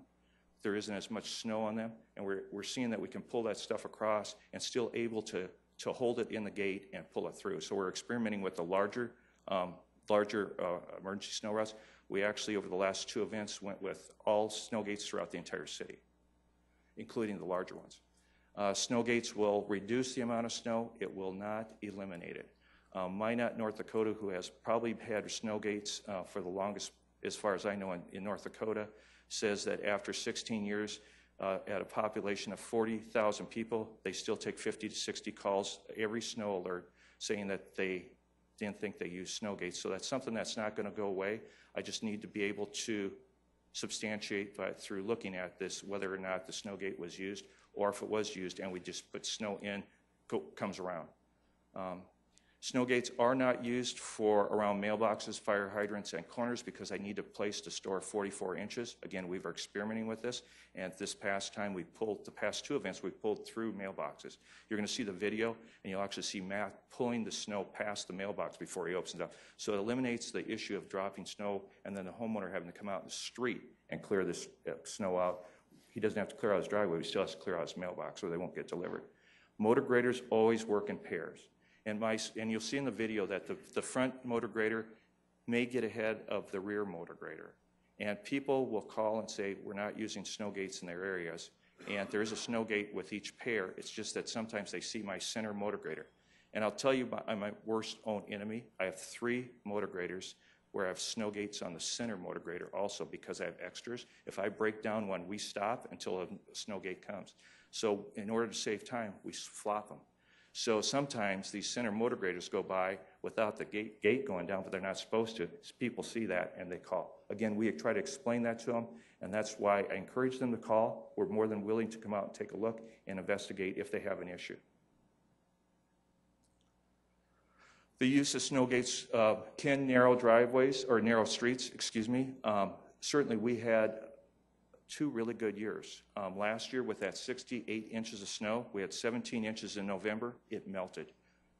there isn't as much snow on them, and we're seeing that we can pull that stuff across and still able to hold it in the gate and pull it through. So we're experimenting with the larger emergency snow routes. We actually, over the last 2 events, went with all snow gates throughout the entire city, including the larger ones. Snow gates will reduce the amount of snow. It will not eliminate it. Minot, North Dakota, who has probably had snow gates for the longest, as far as I know, in North Dakota, says that after 16 years, at a population of 40,000 people, they still take 50 to 60 calls every snow alert saying that they didn't think they used snow gates. So that's something that's not going to go away. I just need to be able to substantiate by, through looking at this, whether or not the snow gate was used, or if it was used and we just put snow in, comes around. Snow gates are not used for around mailboxes, fire hydrants, and corners because I need a place to store 44 inches. Again, we were experimenting with this, and this past time we pulled, the past 2 events, we pulled through mailboxes. You're gonna see the video, and you'll actually see Matt pulling the snow past the mailbox before he opens it up. So it eliminates the issue of dropping snow and then the homeowner having to come out in the street and clear this snow out. He doesn't have to clear out his driveway, he still has to clear out his mailbox or they won't get delivered. Motor graders always work in pairs. And you'll see in the video that the front motor grader may get ahead of the rear motor grader. And people will call and say, we're not using snow gates in their areas. And there is a snow gate with each pair. It's just that sometimes they see my center motor grader. And I'll tell you, I'm my worst own enemy. I have 3 motor graders where I have snow gates on the center motor grader also because I have extras. If I break down one, we stop until a snow gate comes. So in order to save time, we flop them. So sometimes these center motor graders go by without the gate going down, but they're not supposed to. People see that and they call. Again, we try to explain that to them, and that's why I encourage them to call. We're more than willing to come out and take a look and investigate if they have an issue. The use of snow gates can narrow driveways, or narrow streets, excuse me. Certainly we had 2 really good years. Last year with that 68 inches of snow, we had 17 inches in November, it melted.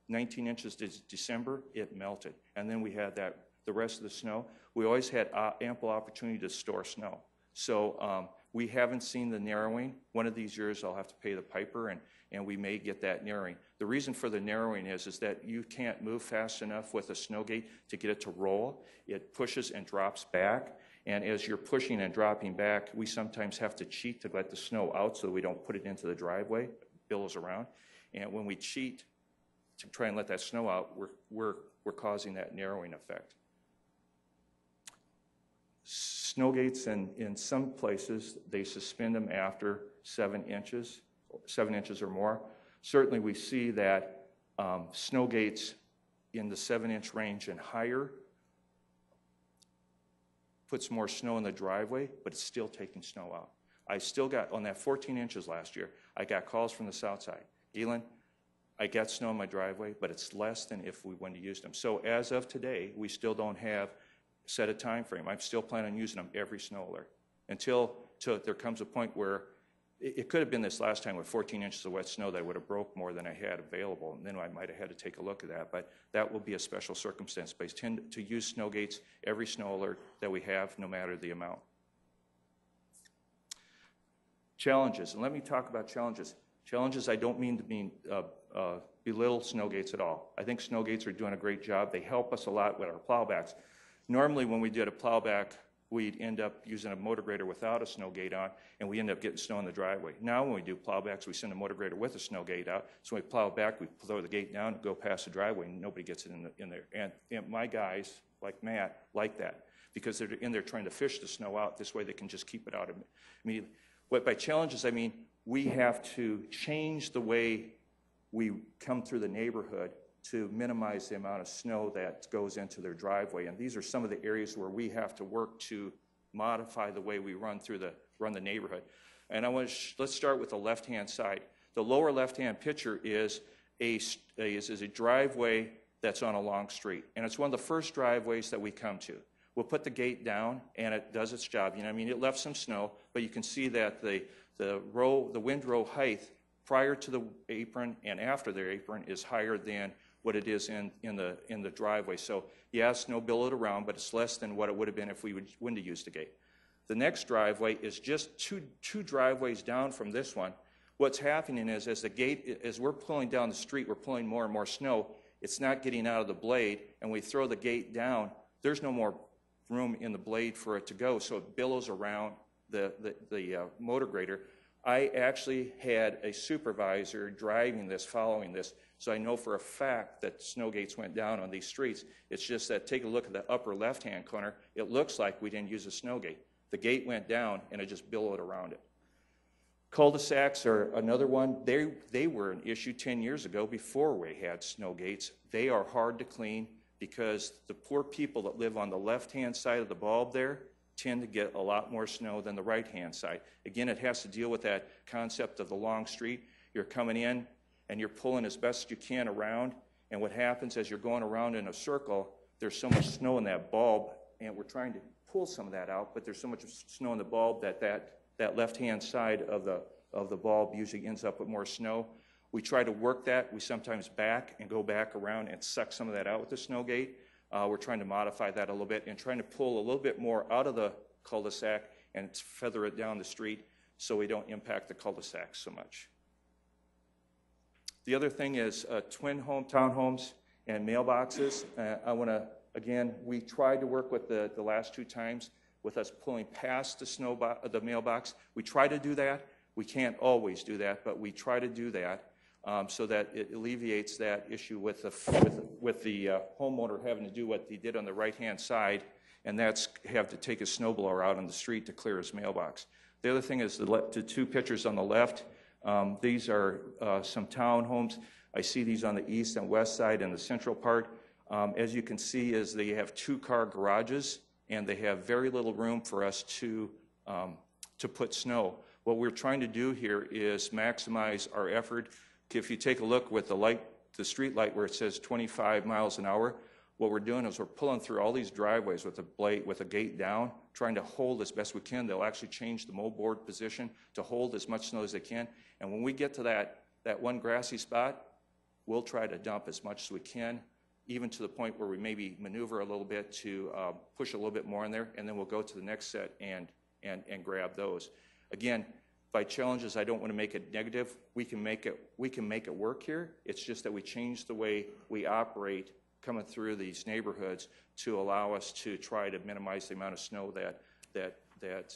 19 inches in December, it melted. And then we had that the rest of the snow. We always had ample opportunity to store snow. So we haven't seen the narrowing. One of these years I'll have to pay the piper and we may get that narrowing. The reason for the narrowing is that you can't move fast enough with a snow gate to get it to roll. It pushes and drops back, and as you're pushing and dropping back, we sometimes have to cheat to let the snow out so we don't put it into the driveway, billows around. And when we cheat to try and let that snow out, we're causing that narrowing effect. Snow gates, in some places, they suspend them after 7 inches or more. Certainly we see that snow gates in the 7-inch range and higher puts more snow in the driveway, but it's still taking snow out. I still got, on that 14 inches last year, I got calls from the south side. Galen, I got snow in my driveway, but it's less than if we wouldn't have used them. So as of today, we still don't have set a time frame. I'm still planning on using them every snow alert until there comes a point where it could have been this last time with 14 inches of wet snow that would have broke more than I had available, and then I might have had to take a look at that, but that will be a special circumstance. But I tend to use snow gates every snow alert that we have, no matter the amount. Challenges, and let me talk about challenges. Challenges, I don't mean to belittle snow gates at all. I think snow gates are doing a great job. They help us a lot with our plowbacks. Normally when we did a plowback, we'd end up using a motor grader without a snow gate on, and we end up getting snow in the driveway. Now when we do plowbacks, we send a motor grader with a snow gate out, so when we plow back, we throw the gate down and go past the driveway, and nobody gets it in there. And my guys, like Matt, like that, because they're in there trying to fish the snow out. This way they can just keep it out immediately. What by challenges I mean, we have to change the way we come through the neighborhood to minimize the amount of snow that goes into their driveway. And these are some of the areas where we have to work to modify the way we run the neighborhood. And I want to let's start with the left-hand side. The lower left-hand picture is a driveway that's on a long street. And it's one of the first driveways that we come to. We'll put the gate down, and it does its job. You know, I mean, it left some snow, but you can see that the windrow height prior to the apron and after the apron is higher than what it is in the driveway. So yeah, snow billowed around, but it's less than what it would have been if we wouldn't have used the gate. The next driveway is just two driveways down from this one. What's happening is as we're pulling down the street, we're pulling more and more snow. It's not getting out of the blade, and we throw the gate down. There's no more room in the blade for it to go, so it billows around the motor grader. I actually had a supervisor driving this, following this, so I know for a fact that snow gates went down on these streets. It's just that take a look at the upper left-hand corner. It looks like we didn't use a snow gate. The gate went down, and it just billowed around it. Cul-de-sacs are another one. They were an issue 10 years ago before we had snow gates. They are hard to clean because the poor people that live on the left-hand side of the bulb there tend to get a lot more snow than the right-hand side. Again, it has to deal with that concept of the long street. You're coming in, and you're pulling as best you can around, and what happens as you're going around in a circle, there's so much snow in that bulb, and we're trying to pull some of that out, but there's so much snow in the bulb that left-hand side of the bulb usually ends up with more snow. We try to work that. We sometimes go back around and suck some of that out with the snow gate. We're trying to modify that a little bit and trying to pull a little bit more out of the cul-de-sac and feather it down the street so we don't impact the cul-de-sac so much. The other thing is twin home townhomes and mailboxes. I want to, again, we tried to work with the last two times with us pulling past the mailbox. We try to do that. We can't always do that, but we try to do that so that it alleviates that issue with the homeowner having to do what they did on the right-hand side, and that's have to take a snowblower out on the street to clear his mailbox. The other thing is the two pictures on the left. These are some townhomes. I see these on the east and west side and the central part. As you can see, is they have two-car garages, and they have very little room for us to put snow. What we're trying to do here is maximize our effort. If you take a look with the street light where it says 25 miles an hour, what we're doing is we're pulling through all these driveways with a gate down, trying to hold as best we can. They'll actually change the moldboard position to hold as much snow as they can. And when we get to that one grassy spot, we'll try to dump as much as we can, even to the point where we maybe maneuver a little bit to push a little bit more in there, and then we'll go to the next set and grab those. Again, by challenges, I don't want to make it negative. We can make it work here. It's just that we change the way we operate coming through these neighborhoods to allow us to try to minimize the amount of snow that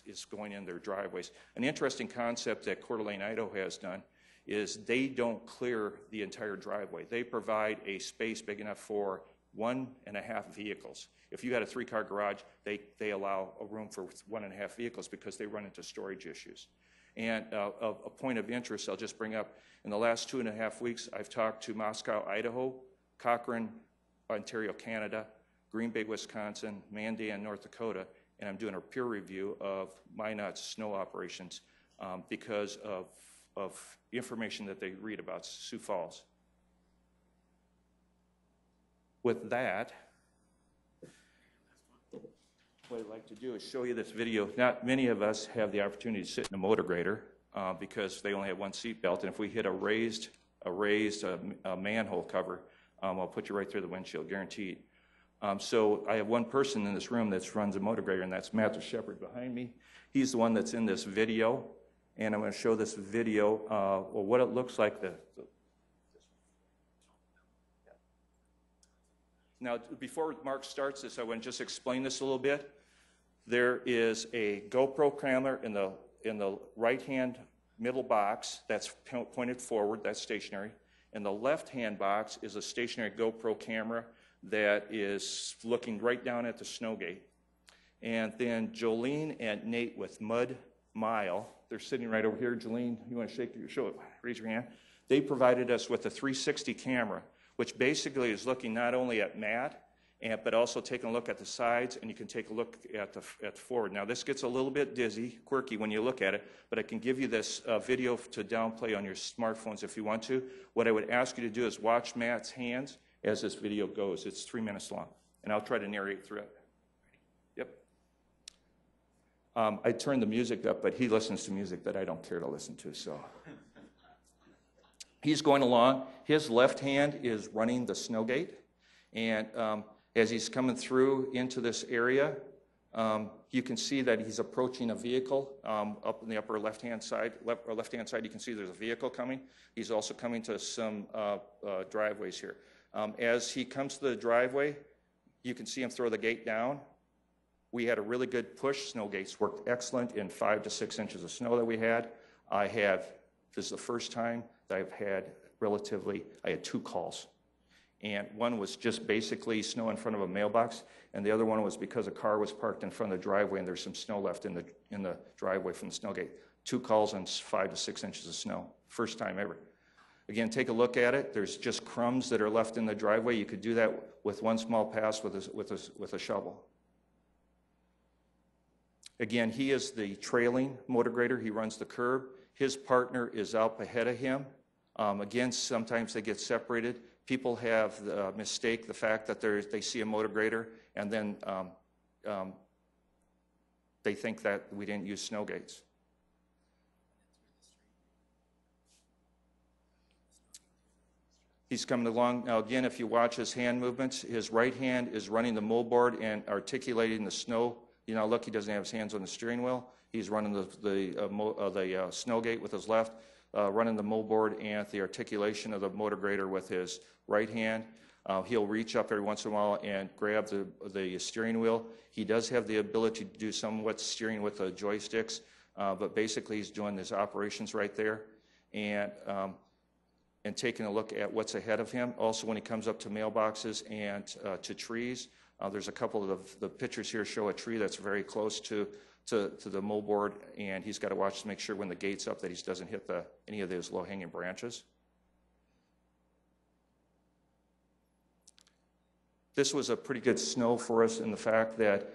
is going in their driveways. An interesting concept that Coeur d'Alene, Idaho has done is they don't clear the entire driveway. They provide a space big enough for 1.5 vehicles. If you had a 3-car garage, they allow a room for 1.5 vehicles because they run into storage issues. And a point of interest I'll just bring up, in the last 2.5 weeks, I've talked to Moscow, Idaho, Cochrane, Ontario, Canada, Green Bay, Wisconsin, Mandan, North Dakota, and I'm doing a peer review of Minot's snow operations because of information that they read about Sioux Falls. With that, what I'd like to do is show you this video. Not many of us have the opportunity to sit in a motor grader because they only have one seat belt, and if we hit a raised manhole cover, I'll put you right through the windshield, guaranteed. So I have one person in this room that runs a motor grader, and that's Matt DeShepherd behind me. He's the one that's in this video. And I'm going to show this video or what it looks like. Now, before Mark starts this, I want to just explain this a little bit. There is a GoPro camera in the right-hand middle box that's pointed forward, that's stationary. And the left-hand box is a stationary GoPro camera that is looking right down at the snow gate. And then Jolene and Nate with Mud Mile, they're sitting right over here. Jolene, you want to show it? Raise your hand. They provided us with a 360 camera, which basically is looking not only at Matt, but also taking a look at the sides, and you can take a look at the forward. Now, this gets a little bit dizzy, quirky when you look at it, but I can give you this video to downplay on your smartphones if you want to. What I would ask you to do is watch Matt's hands as this video goes. It's 3 minutes long, and I'll try to narrate through it. I turned the music up, but he listens to music that I don't care to listen to, so. He's going along. His left hand is running the snow gate, and as he's coming through into this area, you can see that he's approaching a vehicle up in the upper left-hand side. You can see there's a vehicle coming. He's also coming to some driveways here. As he comes to the driveway, you can see him throw the gate down. We had a really good push. Snow gates worked excellent in 5 to 6 inches of snow that we had. This is the first time that I've had I had two calls. And one was just basically snow in front of a mailbox, and the other one was because a car was parked in front of the driveway and there's some snow left in the driveway from the snow gate. Two calls on 5 to 6 inches of snow, first time ever. Again, take a look at it. There's just crumbs that are left in the driveway. You could do that with one small pass with a shovel. Again, he is the trailing motor grader. He runs the curb. His partner is up ahead of him. Again, sometimes they get separated. People have the mistake, the fact that they see a motor grader, and then they think that we didn't use snow gates. He's coming along. Now again, if you watch his hand movements, his right hand is running the moldboard and articulating the snow. You know, look, he doesn't have his hands on the steering wheel. He's running the snow gate with his left, running the moldboard and the articulation of the motor grader with his right hand. He'll reach up every once in a while and grab the steering wheel. He does have the ability to do somewhat steering with the joysticks, but basically he's doing his operations right there and taking a look at what's ahead of him. Also, when he comes up to mailboxes and to trees, there's a couple of the pictures here show a tree that's very close to the moldboard, and he's got to watch to make sure when the gate's up that he doesn't hit any of those low-hanging branches. This was a pretty good snow for us in the fact that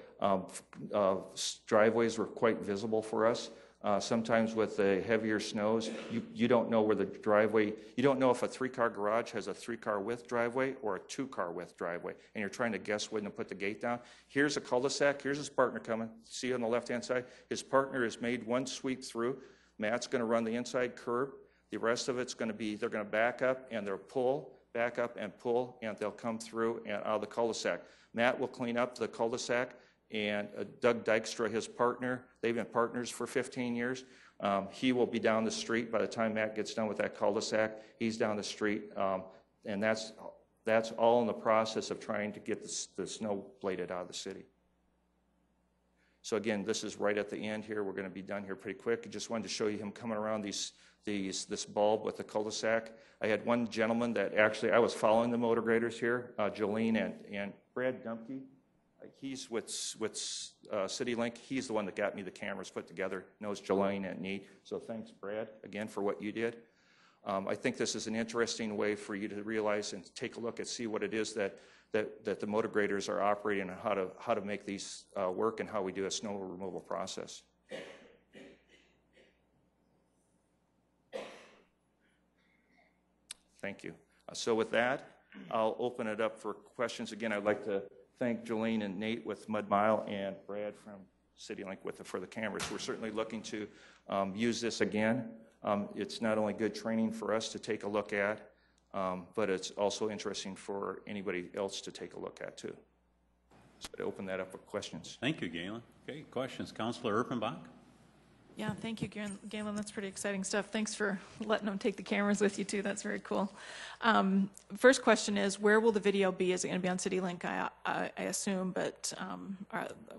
driveways were quite visible for us. Sometimes with the heavier snows, you don't know where the driveway, you don't know if a three-car garage has a three-car width driveway or a two-car width driveway, and you're trying to guess when to put the gate down. Here's a cul-de-sac, here's his partner coming. See on the left-hand side? His partner has made one sweep through. Matt's gonna run the inside curb. The rest of it's gonna be, they're gonna back up and they'll pull, back up and pull, and they'll come through and out of the cul-de-sac. Matt will clean up the cul-de-sac, and Doug Dykstra, his partner, they've been partners for 15 years. He will be down the street by the time Matt gets done with that cul-de-sac. He's down the street, and that's all in the process of trying to get the snow bladed out of the city. So again, this is right at the end here. We're going to be done here pretty quick. I just wanted to show you him coming around this bulb with the cul-de-sac. I had one gentleman that actually, I was following the motor graders here, Jolene and Brad Dumpke. He's with CityLink. He's the one that got me the cameras put together, knows Jolene and Neat. So thanks, Brad, again, for what you did. I think this is an interesting way for you to realize and take a look and see what it is that the motor graders are operating and how to make these work and how we do a snow removal process. Thank you. So with that, I'll open it up for questions. Again, I'd like to thank Jolene and Nate with Mud Mile and Brad from CityLink for the cameras. We're certainly looking to use this again. It's not only good training for us to take a look at, but it's also interesting for anybody else to take a look at too. So to open that up for questions. Thank you, Galen. Okay, questions. Councilor Erpenbach. Yeah, thank you, Galen. That's pretty exciting stuff. Thanks for letting them take the cameras with you, too. That's very cool. First question is, where will the video be? Is it going to be on CityLink, I assume, but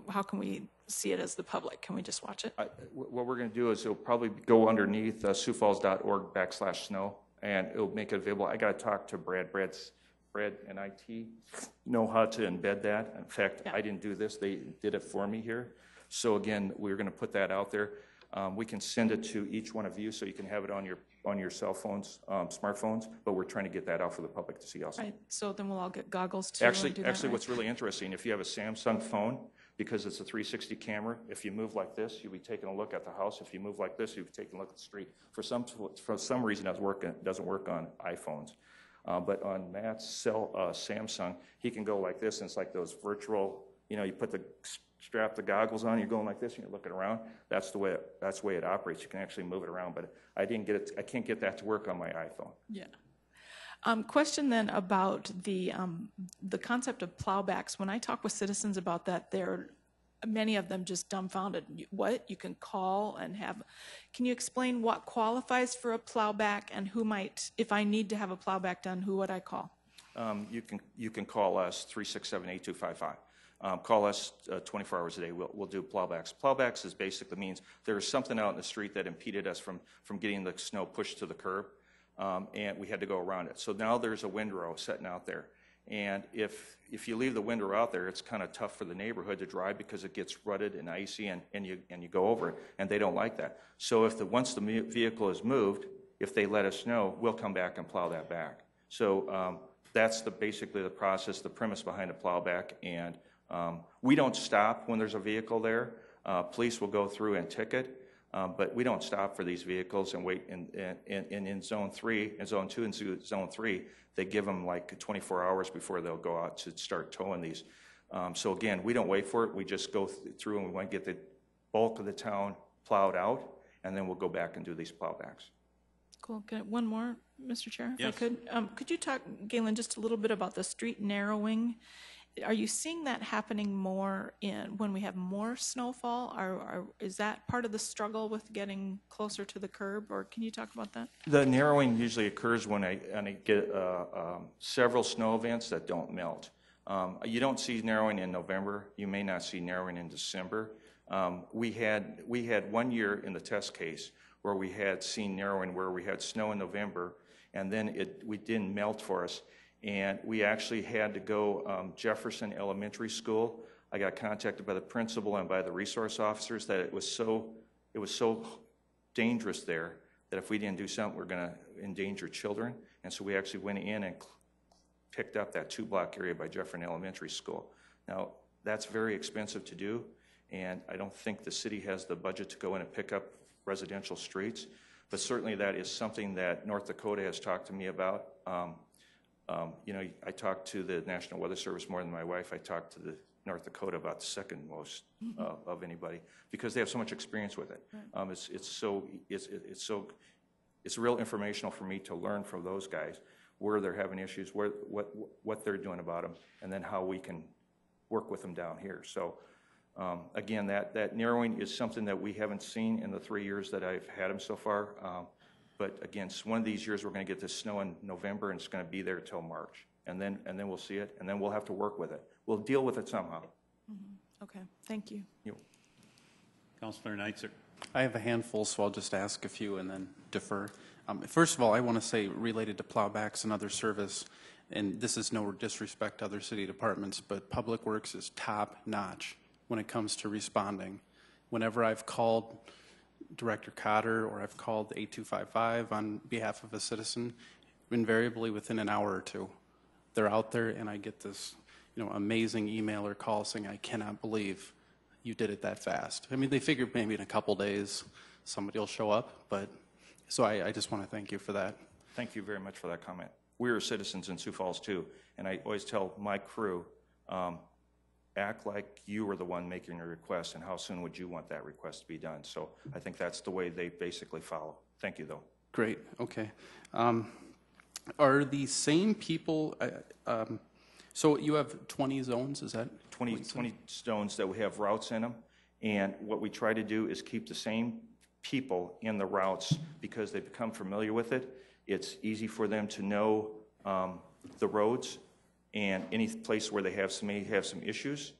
how can we see it as the public? Can we just watch it? What we're going to do is it'll probably go underneath siouxfalls.org/snow, and it'll make it available. I got to talk to Brad. Brad and IT know how to embed that. In fact, yeah. I didn't do this. They did it for me here. So, again, we're going to put that out there. We can send it to each one of you so you can have it on your cell phones, smartphones, but we're trying to get that out for the public to see also. Right. So then we'll all get goggles too. Actually, what's really interesting, if you have a Samsung phone, because it's a 360 camera, if you move like this, you'll be taking a look at the house. If you move like this, you'll be taking a look at the street. For some reason, it doesn't work on iPhones. But on Matt's Samsung, he can go like this, and it's like those virtual, you put the strap the goggles on, you're going like this and you're looking around. That's the way it operates. You can actually move it around, but I didn't get it. I can't get that to work on my iPhone. Yeah. Question then about the concept of plowbacks. When I talk with citizens about that, they're many of them just dumbfounded. What? You can call and have. Can you explain what qualifies for a plowback and who might, if I need to have a plowback done, who would I call? You can call us 367-8255. Call us 24 hours a day. We'll do plowbacks. Plowbacks is basically means there is something out in the street that impeded us from getting the snow pushed to the curb, and we had to go around it. So now there's a windrow sitting out there. And if you leave the windrow out there, it's kind of tough for the neighborhood to drive because it gets rutted and icy, and you go over it, and they don't like that. So if once the vehicle is moved, if they let us know, we'll come back and plow that back. So that's basically the process, the premise behind a plowback. And we don't stop when there's a vehicle there. Police will go through and ticket, but we don't stop for these vehicles and wait. In Zone 3, in Zone 2, and Zone 3, they give them like 24 hours before they'll go out to start towing these. So again, we don't wait for it. We just go through and we want to get the bulk of the town plowed out, and then we'll go back and do these plowbacks. Cool. One more, Mr. Chair, if yes. I could. Could you talk, Galen, just a little bit about the street narrowing? Are you seeing that happening more when we have more snowfall? Is that part of the struggle with getting closer to the curb, or can you talk about that? The narrowing usually occurs when I get several snow events that don't melt. You don't see narrowing in November. You may not see narrowing in December. We had one year in the test case where we had seen narrowing where we had snow in November, and then we didn't melt for us. And we actually had to go Jefferson Elementary School. I got contacted by the principal and by the resource officers that it was so dangerous there that if we didn't do something, we're going to endanger children. And so we actually went in and picked up that 2-block area by Jefferson Elementary School. Now, that's very expensive to do, and I don't think the city has the budget to go in and pick up residential streets. But certainly that is something that North Dakota has talked to me about. You know, I talked to the National Weather Service more than my wife. I talked to the North Dakota about the second most of anybody because they have so much experience with it. Right. It's real informational for me to learn from those guys where they're having issues, what they're doing about them, and then how we can work with them down here. So again, that narrowing is something that we haven't seen in the 3 years that I've had them so far. But again, one of these years we're going to get this snow in November, and it's going to be there till March, and then we'll see it, and then we'll have to work with it. We'll deal with it somehow. Mm-hmm. Okay, thank you. Councilor Neitzer. I have a handful, so I'll just ask a few and then defer. First of all, I want to say related to plowbacks and other service, and this is no disrespect to other city departments, but Public Works is top notch when it comes to responding. Whenever I've called Director Cotter, or I've called 8255 on behalf of a citizen, invariably within an hour or two, they're out there, and I get this, you know, amazing email or call saying, "I cannot believe you did it that fast." I mean, they figured maybe in a couple days somebody will show up, but so I just want to thank you for that. Thank you very much for that comment. We are citizens in Sioux Falls too, and I always tell my crew, act like you were the one making your request, and how soon would you want that request to be done? So I think that's the way they basically follow. Thank you, though. Great. Okay. Are the same people, so you have 20 zones, is that? 20 zones that we have routes in them, and what we try to do is keep the same people in the routes because they become familiar with it. It's easy for them to know the roads. And any place where they may have some issues,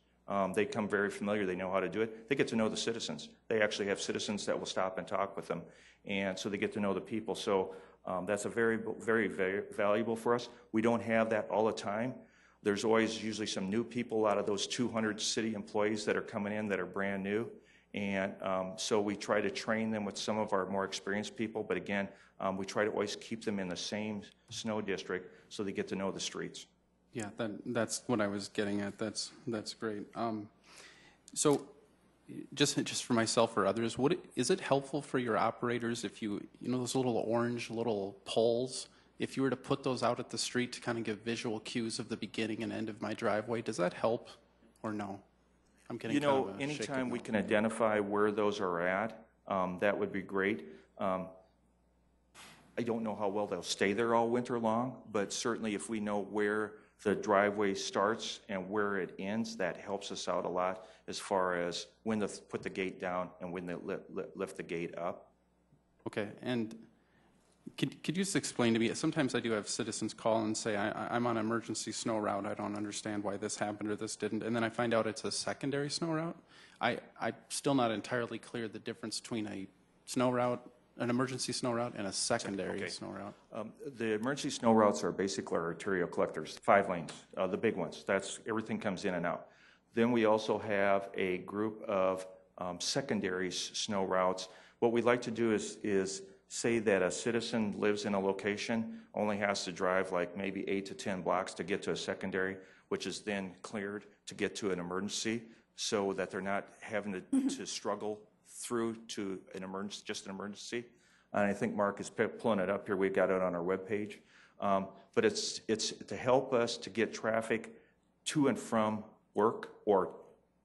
they become very familiar. They know how to do it. They get to know the citizens. They actually have citizens that will stop and talk with them, and so they get to know the people. So that's a very, very, very valuable for us. We don't have that all the time. There's always usually some new people out of those 200 city employees that are coming in that are brand new, and so we try to train them with some of our more experienced people. But again, we try to always keep them in the same snow district so they get to know the streets. Yeah, that's what I was getting at. That's great. So just for myself or others, is it helpful for your operators if you know those little orange little poles, if you were to put those out at the street to kind of give visual cues of the beginning and end of my driveway, does that help or no? I'm getting kind of anytime we can identify where those are at, that would be great. I don't know how well they'll stay there all winter long, but certainly if we know where the driveway starts and where it ends, that helps us out a lot as far as when to put the gate down and when to lift the gate up. Okay, and could you just explain to me, sometimes I do have citizens call and say, I'm on an emergency snow route, I don't understand why this happened or this didn't, and then I find out it's a secondary snow route. I'm still not entirely clear the difference between a snow route, an emergency snow route, and a secondary snow route. The emergency snow routes are basically arterial collectors, 5 lanes, the big ones. That's everything comes in and out. Then we also have a group of secondary snow routes. What we'd like to do is say that a citizen lives in a location, only has to drive like maybe 8 to 10 blocks to get to a secondary, which is then cleared to get to an emergency, so that they're not having to struggle through to an emergency, just an emergency. And I think Mark is pulling it up here. We've got it on our webpage. But it's to help us to get traffic to and from work or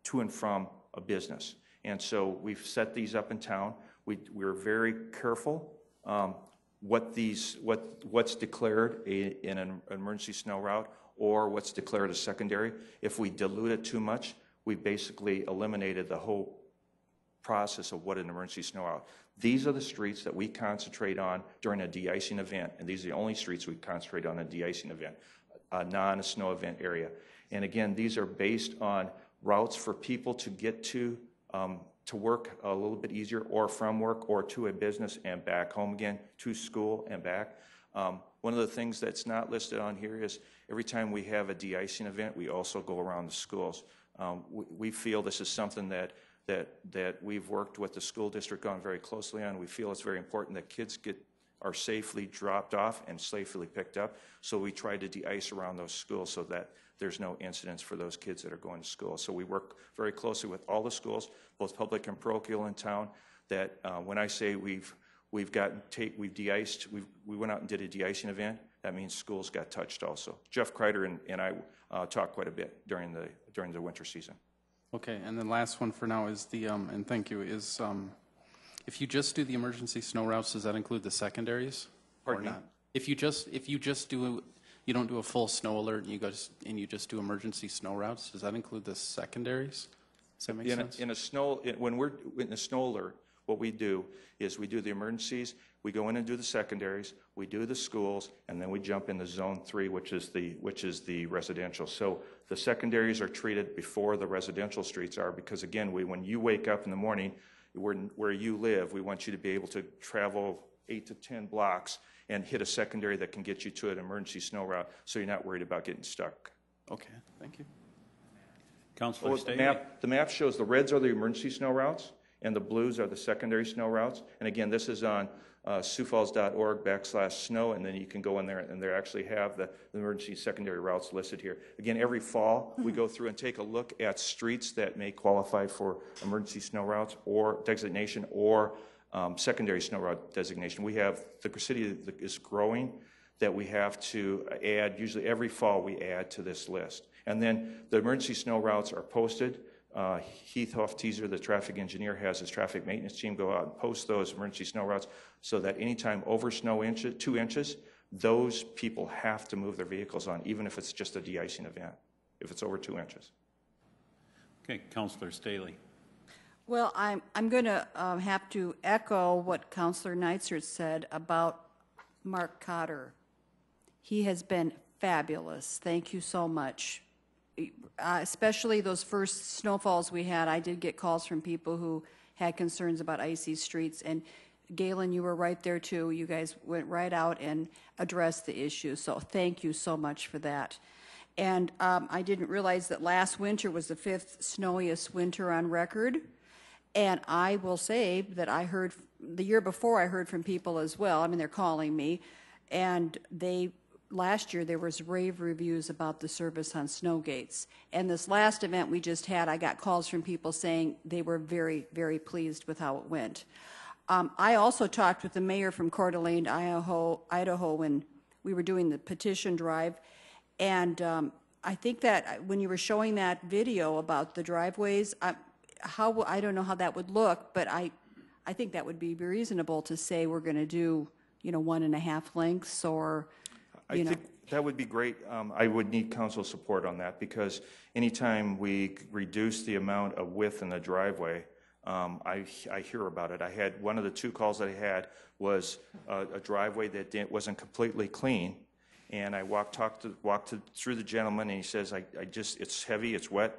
to and from a business. And so we've set these up in town. We're very careful what's declared in an emergency snow route or what's declared a secondary. If we dilute it too much, we basically eliminated the whole process of what an emergency snow route. These are the streets that we concentrate on during a de-icing event, and these are the only streets we concentrate on a de-icing event, a non-snow event area. And again, these are based on routes for people to get to work a little bit easier, or from work, or to a business and back home again, to school and back. One of the things that's not listed on here is every time we have a de-icing event, we also go around the schools. We feel this is something that we've worked with the school district on very closely on. We feel it's very important that kids are safely dropped off and safely picked up. So we try to de-ice around those schools so that there's no incidents for those kids that are going to school. So we work very closely with all the schools, both public and parochial in town, that when I say we've de-iced, we went out and did a de-icing event, that means schools got touched also. Jeff Kreider and I talked quite a bit during the winter season. Okay, and then last one for now is the, and thank you, is if you just do the emergency snow routes, does that include the secondaries or not? You don't do a full snow alert and you just do emergency snow routes, does that include the secondaries? Does that make sense? When we're in a snow alert, what we do is we do the emergencies, we go in and do the secondaries, we do the schools, and then we jump into zone 3, which is the residential. So the secondaries are treated before the residential streets are, because again, when you wake up in the morning, where you live, we want you to be able to travel 8 to 10 blocks and hit a secondary that can get you to an emergency snow route, so you're not worried about getting stuck. Okay, thank you. Councilor Staley. The map shows the reds are the emergency snow routes, and the blues are the secondary snow routes. And again, this is on SiouxFalls.org/snow, and then you can go in there, and they actually have the emergency secondary routes listed here. Again, every fall, we go through and take a look at streets that may qualify for emergency snow routes or designation or secondary snow route designation. We have, the city is growing, that we have to add, usually every fall we add to this list. And then the emergency snow routes are posted. Heath Hoff-Teaser, the traffic engineer, has his traffic maintenance team go out and post those emergency snow routes so that anytime over 2 inches, those people have to move their vehicles on, even if it's just a de-icing event, if it's over 2 inches. Okay, Councilor Staley. Well, I'm going to have to echo what Councilor Neitzer said about Mark Cotter. He has been fabulous. Thank you so much. Especially those first snowfalls we had, I did get calls from people who had concerns about icy streets, and Galen, you were right there too. You guys went right out and addressed the issue, so thank you so much for that. And I didn't realize that last winter was the 5th snowiest winter on record, and I will say that I heard the year before, I heard from people as well, I mean they're calling me, and last year there was rave reviews about the service on snow gates. And this last event we just had, I got calls from people saying they were very, very pleased with how it went. I also talked with the mayor from Coeur d'Alene, Idaho, when we were doing the petition drive, and I think that when you were showing that video about the driveways, I don't know how that would look, but I think that would be reasonable to say we're going to do, 1.5 lengths or, I think that would be great. I would need council support on that, because anytime we reduce the amount of width in the driveway, I hear about it. I had one of the two calls that I had was a driveway that wasn't completely clean, and I walked through the gentleman, and he says, I just, it's heavy, it's wet,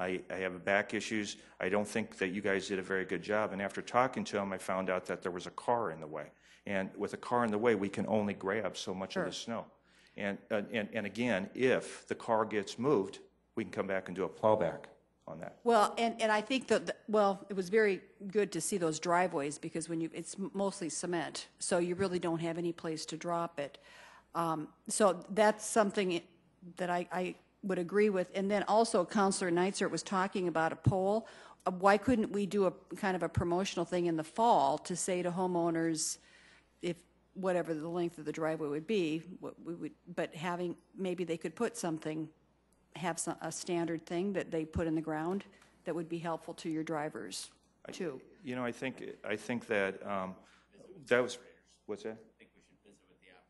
I have back issues, I don't think that you guys did a very good job. And after talking to him, I found out that there was a car in the way, and with a car in the way, we can only grab so much of the snow. And again, if the car gets moved, we can come back and do a plowback on that. Well, and I think that, well, it was very good to see those driveways, because when it's mostly cement, so you really don't have any place to drop it. So that's something that I would agree with. And then also, Councilor Neitzer was talking about a poll. Why couldn't we do a kind of a promotional thing in the fall to say to homeowners, if whatever the length of the driveway would be, but having, maybe they could put something, a standard thing that they put in the ground that would be helpful to your drivers too. I think that that was, what's that?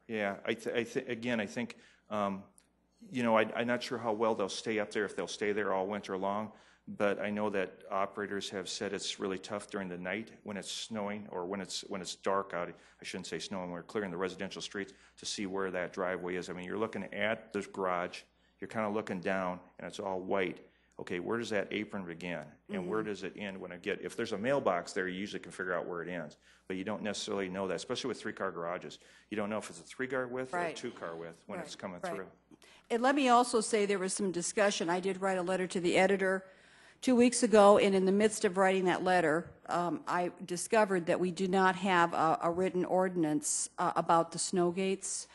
Yeah, I think, I'm not sure how well they'll stay up there, if they'll stay there all winter long, but I know that operators have said it's really tough during the night when it's snowing, or when it's dark out. I shouldn't say snowing, we're clearing the residential streets to see where that driveway is. I mean, you're looking at this garage, you're kind of looking down, and it's all white. Okay, where does that apron begin, and where does it end? If there's a mailbox there, you usually can figure out where it ends, but you don't necessarily know that, especially with three-car garages. You don't know if it's a three-car width or a two-car width when it's coming through. And let me also say, there was some discussion. I did write a letter to the editor 2 weeks ago, and in the midst of writing that letter, I discovered that we do not have a written ordinance about the snow gates,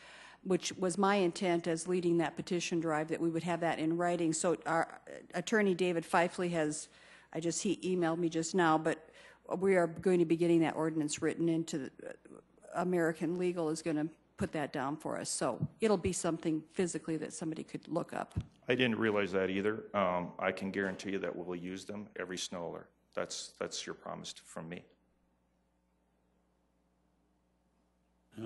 which was my intent as leading that petition drive, that we would have that in writing. So our attorney, David Pfeifle, he emailed me just now, but we are going to be getting that ordinance written into the, American Legal is going to put that down for us. So it'll be something physically that somebody could look up. I didn't realize that either. I can guarantee you that we'll use them every snow alert. That's your promise from me.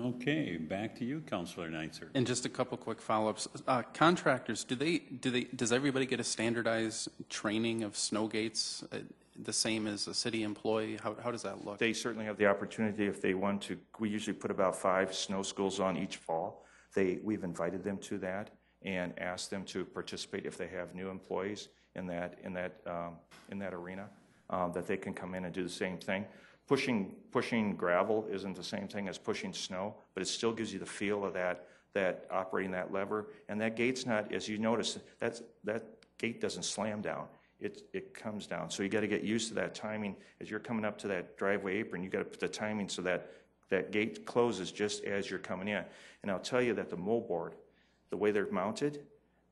Okay, back to you, Councilor Neitzer. And just a couple quick follow-ups. Contractors, does everybody get a standardized training of snow gates, the same as a city employee? How does that look? They certainly have the opportunity if they want to. We usually put about 5 snow schools on each fall. We've invited them to that and asked them to participate if they have new employees in that arena, that they can come in and do the same thing. Pushing gravel isn't the same thing as pushing snow, but it still gives you the feel of that operating that lever. And that gate's not, as you notice, that gate doesn't slam down. It comes down. So you got to get used to that timing. As you're coming up to that driveway apron, you got to put the timing so that that gate closes just as you're coming in. And I'll tell you that the moldboard, the way they're mounted,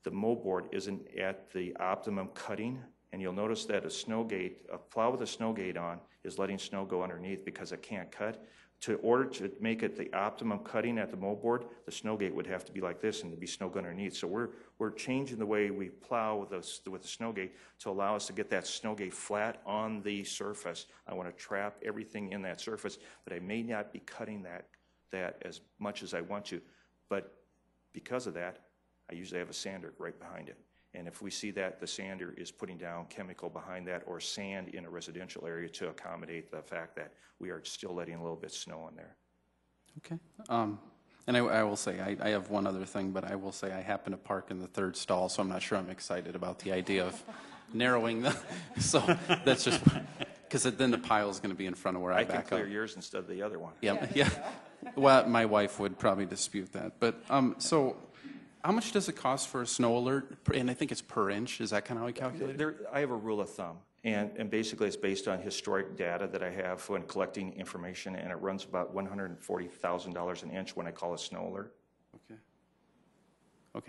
the moldboard isn't at the optimum cutting. And you'll notice that a plow with a snow gate on is letting snow go underneath because it can't cut. In order to make it the optimum cutting at the moldboard, the snow gate would have to be like this and there'd be snow go underneath. So we're changing the way we plow with the snow gate to allow us to get that snow gate flat on the surface. I want to trap everything in that surface, but I may not be cutting that as much as I want to. But because of that, I usually have a sander right behind it. And if we see that the sander is putting down chemical behind that or sand in a residential area to accommodate the fact that we are still letting a little bit of snow in there. Okay. And I will say, I have one other thing, but I will say I happen to park in the third stall, so I'm not sure I'm excited about the idea of narrowing the. So that's just because then the pile is going to be in front of where I back up. I can clear yours instead of the other one. Yep. Yeah. Well, my wife would probably dispute that. But so. How much does it cost for a snow alert? And I think it's per inch. Is that kind of how I calculate it? I have a rule of thumb, and basically it's based on historic data that I have when collecting information, and it runs about $140,000 an inch when I call a snow alert. Okay.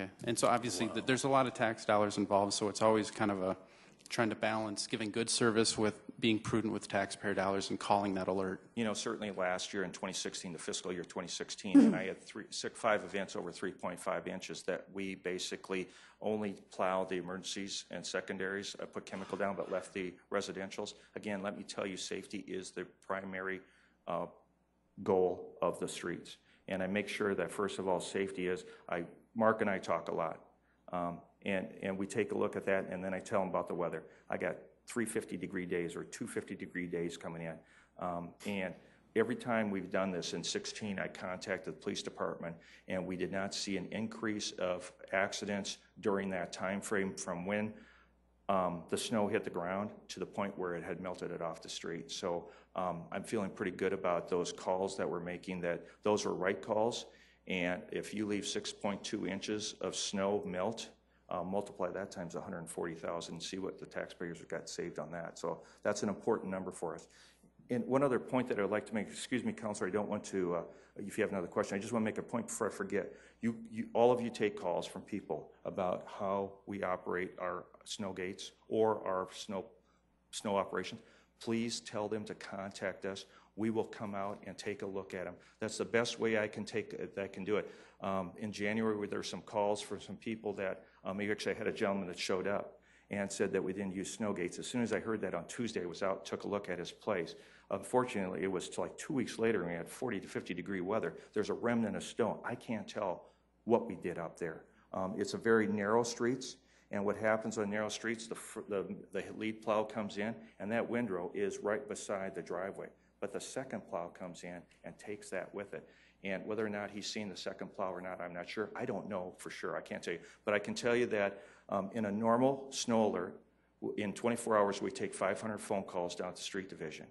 Okay. And so obviously there's a lot of tax dollars involved, so it's always kind of trying to balance giving good service with being prudent with taxpayer dollars and calling that alert? You know, certainly last year in 2016, the fiscal year 2016, and I had five events over 3.5 inches that we basically only plow the emergencies and secondaries, put chemical down, but left the residentials. Again, let me tell you, safety is the primary goal of the streets. And I make sure that, first of all, safety is, Mark and I talk a lot. And we take a look at that, and then I tell them about the weather. I got 350-degree days or 250-degree days coming in. And every time we've done this, in 16, I contacted the police department, and we did not see an increase of accidents during that time frame from when the snow hit the ground to the point where it had melted it off the street. So I'm feeling pretty good about those calls that we're making, that those were right calls. And if you leave 6.2 inches of snow melt, multiply that times 140,000 and see what the taxpayers have got saved on that. So that's an important number for us. And one other point that I'd like to make, excuse me, Counselor, I don't want to, if you have another question, I just want to make a point before I forget. All of you take calls from people about how we operate our snow gates or our snow operations. Please tell them to contact us. We will come out and take a look at them. That's the best way I can do it. In January, there were some calls from some people that, actually I had a gentleman that showed up and said that we didn't use snow gates. As soon as I heard that on Tuesday, I was out, took a look at his place. Unfortunately, it was like 2 weeks later and we had 40 to 50 degree weather. There's a remnant of snow. I can't tell what we did up there. It's a very narrow streets. And what happens on narrow streets, the lead plow comes in, and that windrow is right beside the driveway. But the second plow comes in and takes that with it. And whether or not he's seen the second plow or not, I'm not sure. I don't know for sure. I can't tell you. But I can tell you that in a normal snow alert, in 24 hours, we take 500 phone calls down to the street division.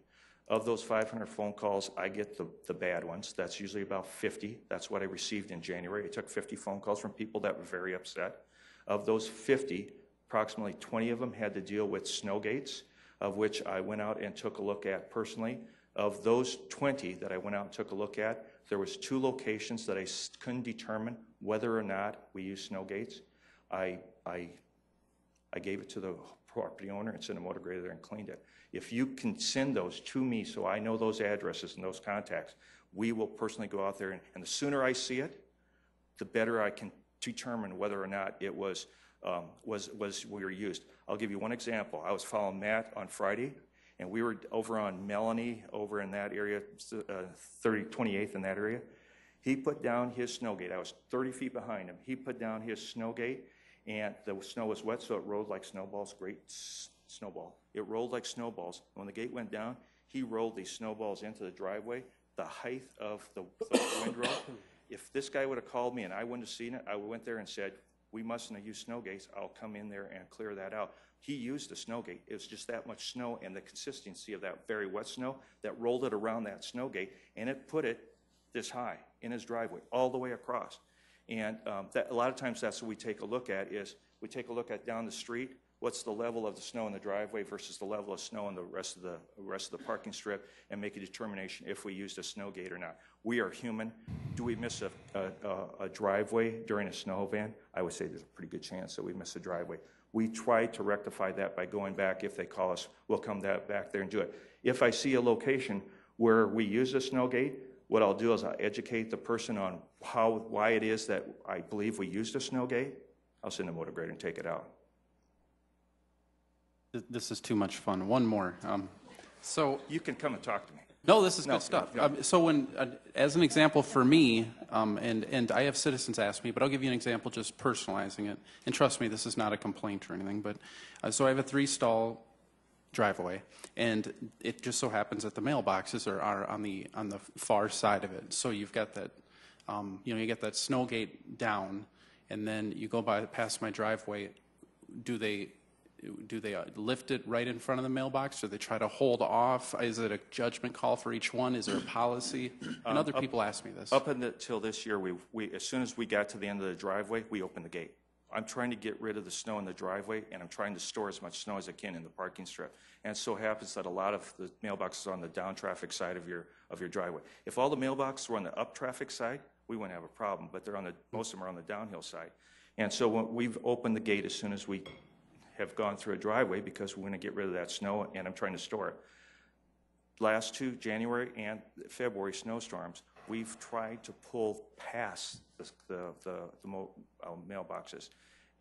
Of those 500 phone calls, I get the bad ones. That's usually about 50. That's what I received in January. I took 50 phone calls from people that were very upset. Of those 50, approximately 20 of them had to deal with snow gates, of which I went out and took a look at personally. Of those 20 that I went out and took a look at, there was 2 locations that I couldn't determine whether or not we used snow gates. I gave it to the property owner and sent a motor grader there and cleaned it. If you can send those to me so I know those addresses and those contacts, we will personally go out there, and the sooner I see it, the better I can determine whether or not it was we were used. I'll give you one example. I was following Matt on Friday, and we were over on Melanie, over in that area, 28th in that area. He put down his snow gate. I was 30 feet behind him. He put down his snow gate, and the snow was wet, so it rolled like snowballs, great snowball. It rolled like snowballs. When the gate went down, he rolled these snowballs into the driveway, the height of the windrow. If this guy would have called me and I wouldn't have seen it, I went there and said, we mustn't have used snow gates. I'll come in there and clear that out. He used a snow gate. It was just that much snow and the consistency of that very wet snow that rolled it around that snow gate, and it put it this high in his driveway all the way across. And a lot of times that's what we take a look at, is we take a look at down the street, what's the level of the snow in the driveway versus the level of snow in the rest of the parking strip, and make a determination if we used a snow gate or not. We are human. Do we miss a driveway during a snow event? I would say there's a pretty good chance that we miss a driveway. We try to rectify that by going back. If they call us, we'll come back there and do it. If I see a location where we use a snow gate, what I'll do is I'll educate the person on why it is that I believe we used a snow gate. I'll send a motor grader and take it out. This is too much fun. One more. So you can come and talk to me. No, this is good stuff. No. So when, as an example for me, and I have citizens ask me, but I'll give you an example just personalizing it. And trust me, this is not a complaint or anything. But so I have a 3-stall driveway, and it just so happens that the mailboxes are on the far side of it. So you've got that, you get that snow gate down, and then you go past my driveway. Do they lift it right in front of the mailbox? Do they try to hold off? Is it a judgment call for each one? Is there a policy? And other people ask me this. Up until this year, we as soon as we got to the end of the driveway, we opened the gate. I'm trying to get rid of the snow in the driveway, and I'm trying to store as much snow as I can in the parking strip. And it so happens that a lot of the mailboxes are on the down traffic side of your driveway. If all the mailboxes were on the up traffic side, we wouldn't have a problem, but most of them are on the downhill side. And so when we've opened the gate as soon as we have gone through a driveway because we're going to get rid of that snow and I'm trying to store it. Last two January and February snowstorms, we've tried to pull past the mailboxes.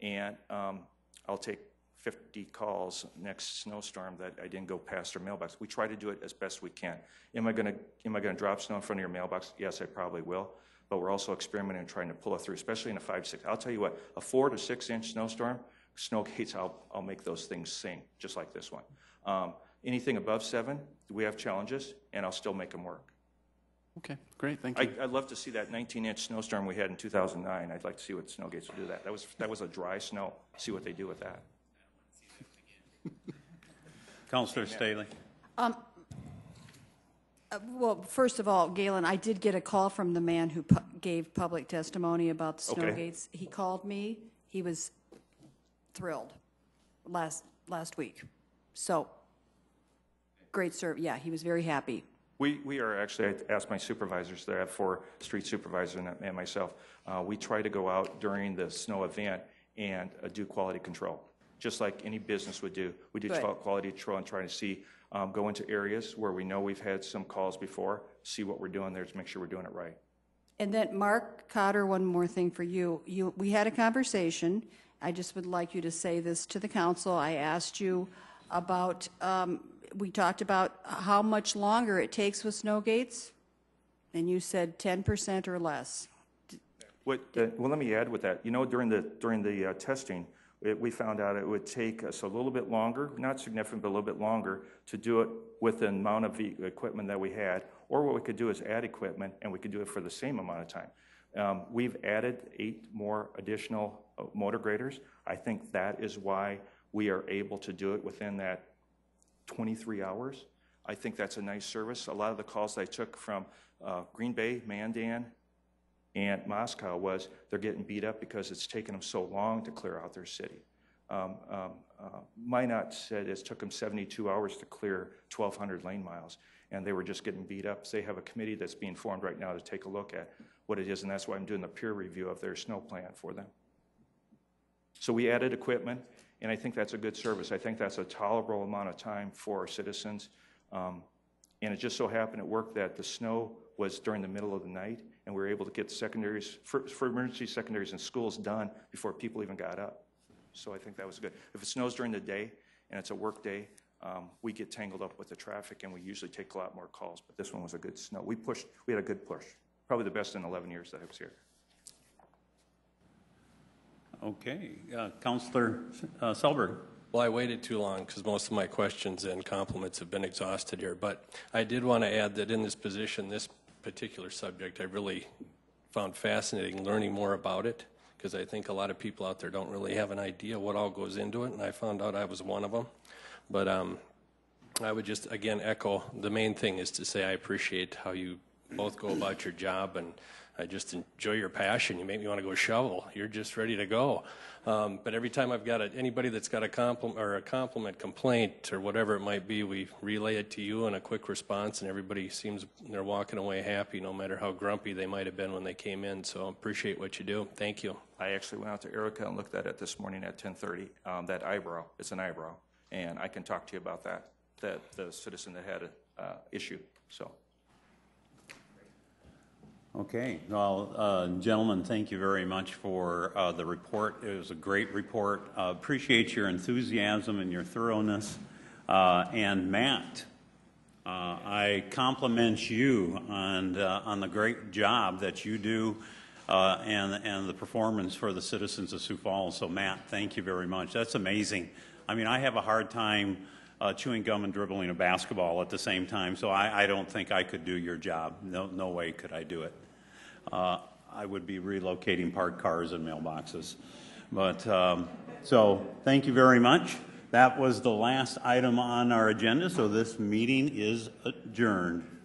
And I'll take 50 calls next snowstorm that I didn't go past their mailbox. We try to do it as best we can. Am I going to drop snow in front of your mailbox? Yes, I probably will. But we're also experimenting and trying to pull it through, especially in a 5-6. I'll tell you what, a 4- to 6-inch snowstorm, snow gates, I'll make those things sing, just like this one. Anything above 7, we have challenges, and I'll still make them work. Okay, great, thank you. I'd love to see that 19-inch snowstorm we had in 2009. I'd like to see what snow gates will do that. That was a dry snow. See what they do with that. Councilor Staley. Well, first of all, Galen, I did get a call from the man who gave public testimony about the snow gates. He called me. He was thrilled last week. So, great service. Yeah, he was very happy. We are actually, I asked my supervisors there, I have 4 street supervisors and myself, we try to go out during the snow event and do quality control, just like any business would do. We do quality control and try to see, go into areas where we know we've had some calls before, see what we're doing there to make sure we're doing it right. And then Mark Cotter, one more thing for you. We had a conversation. I just would like you to say this to the council. I asked you about, we talked about how much longer it takes with snow gates, and you said 10% or less. Well, let me add with that. You know, during the testing, we found out it would take us a little bit longer, not significant, but a little bit longer to do it with the amount of equipment that we had, or what we could do is add equipment, and we could do it for the same amount of time. We've added 8 more additional motor graders. I think that is why we are able to do it within that 23 hours. I think that's a nice service. A lot of the calls I took from Green Bay, Mandan, and Moscow was they're getting beat up because it's taken them so long to clear out their city. Minot said it took them 72 hours to clear 1,200 lane miles, and they were just getting beat up. So they have a committee that's being formed right now to take a look at what it is, and that's why I'm doing the peer review of their snow plan for them. So we added equipment, and I think that's a good service. I think that's a tolerable amount of time for our citizens. And it just so happened at work that the snow was during the middle of the night, and we were able to get secondaries for emergency secondaries and schools done before people even got up. So I think that was good. If it snows during the day and it's a work day, we get tangled up with the traffic and we usually take a lot more calls, but this one was a good snow. We had a good push, probably the best in 11 years that I was here. Okay, Councilor Selberg. Well, I waited too long because most of my questions and compliments have been exhausted here, but I did want to add that in this position, this particular subject, I really found fascinating learning more about it, because I think a lot of people out there don't really have an idea what all goes into it, and I found out I was one of them. But I would just, again, echo the main thing is to say I appreciate how you both go about your job, and I just enjoy your passion. You make me want to go shovel. You're just ready to go. But every time I've got anybody that's got a complaint, or whatever it might be, we relay it to you in a quick response, and everybody seems they're walking away happy, no matter how grumpy they might have been when they came in. So appreciate what you do. Thank you. I actually went out to Erica and looked at it this morning at 10:30. That eyebrow, it's an eyebrow, and I can talk to you about that. The citizen that had an issue. So. Okay, well, gentlemen, thank you very much for the report. It was a great report. Appreciate your enthusiasm and your thoroughness. And Matt, I compliment you on the great job that you do and the performance for the citizens of Sioux Falls. So, Matt, thank you very much. That's amazing. I mean, I have a hard time chewing gum and dribbling a basketball at the same time, so I don't think I could do your job. No way could I do it. I would be relocating parked cars and mailboxes. But so thank you very much. That was the last item on our agenda, so this meeting is adjourned.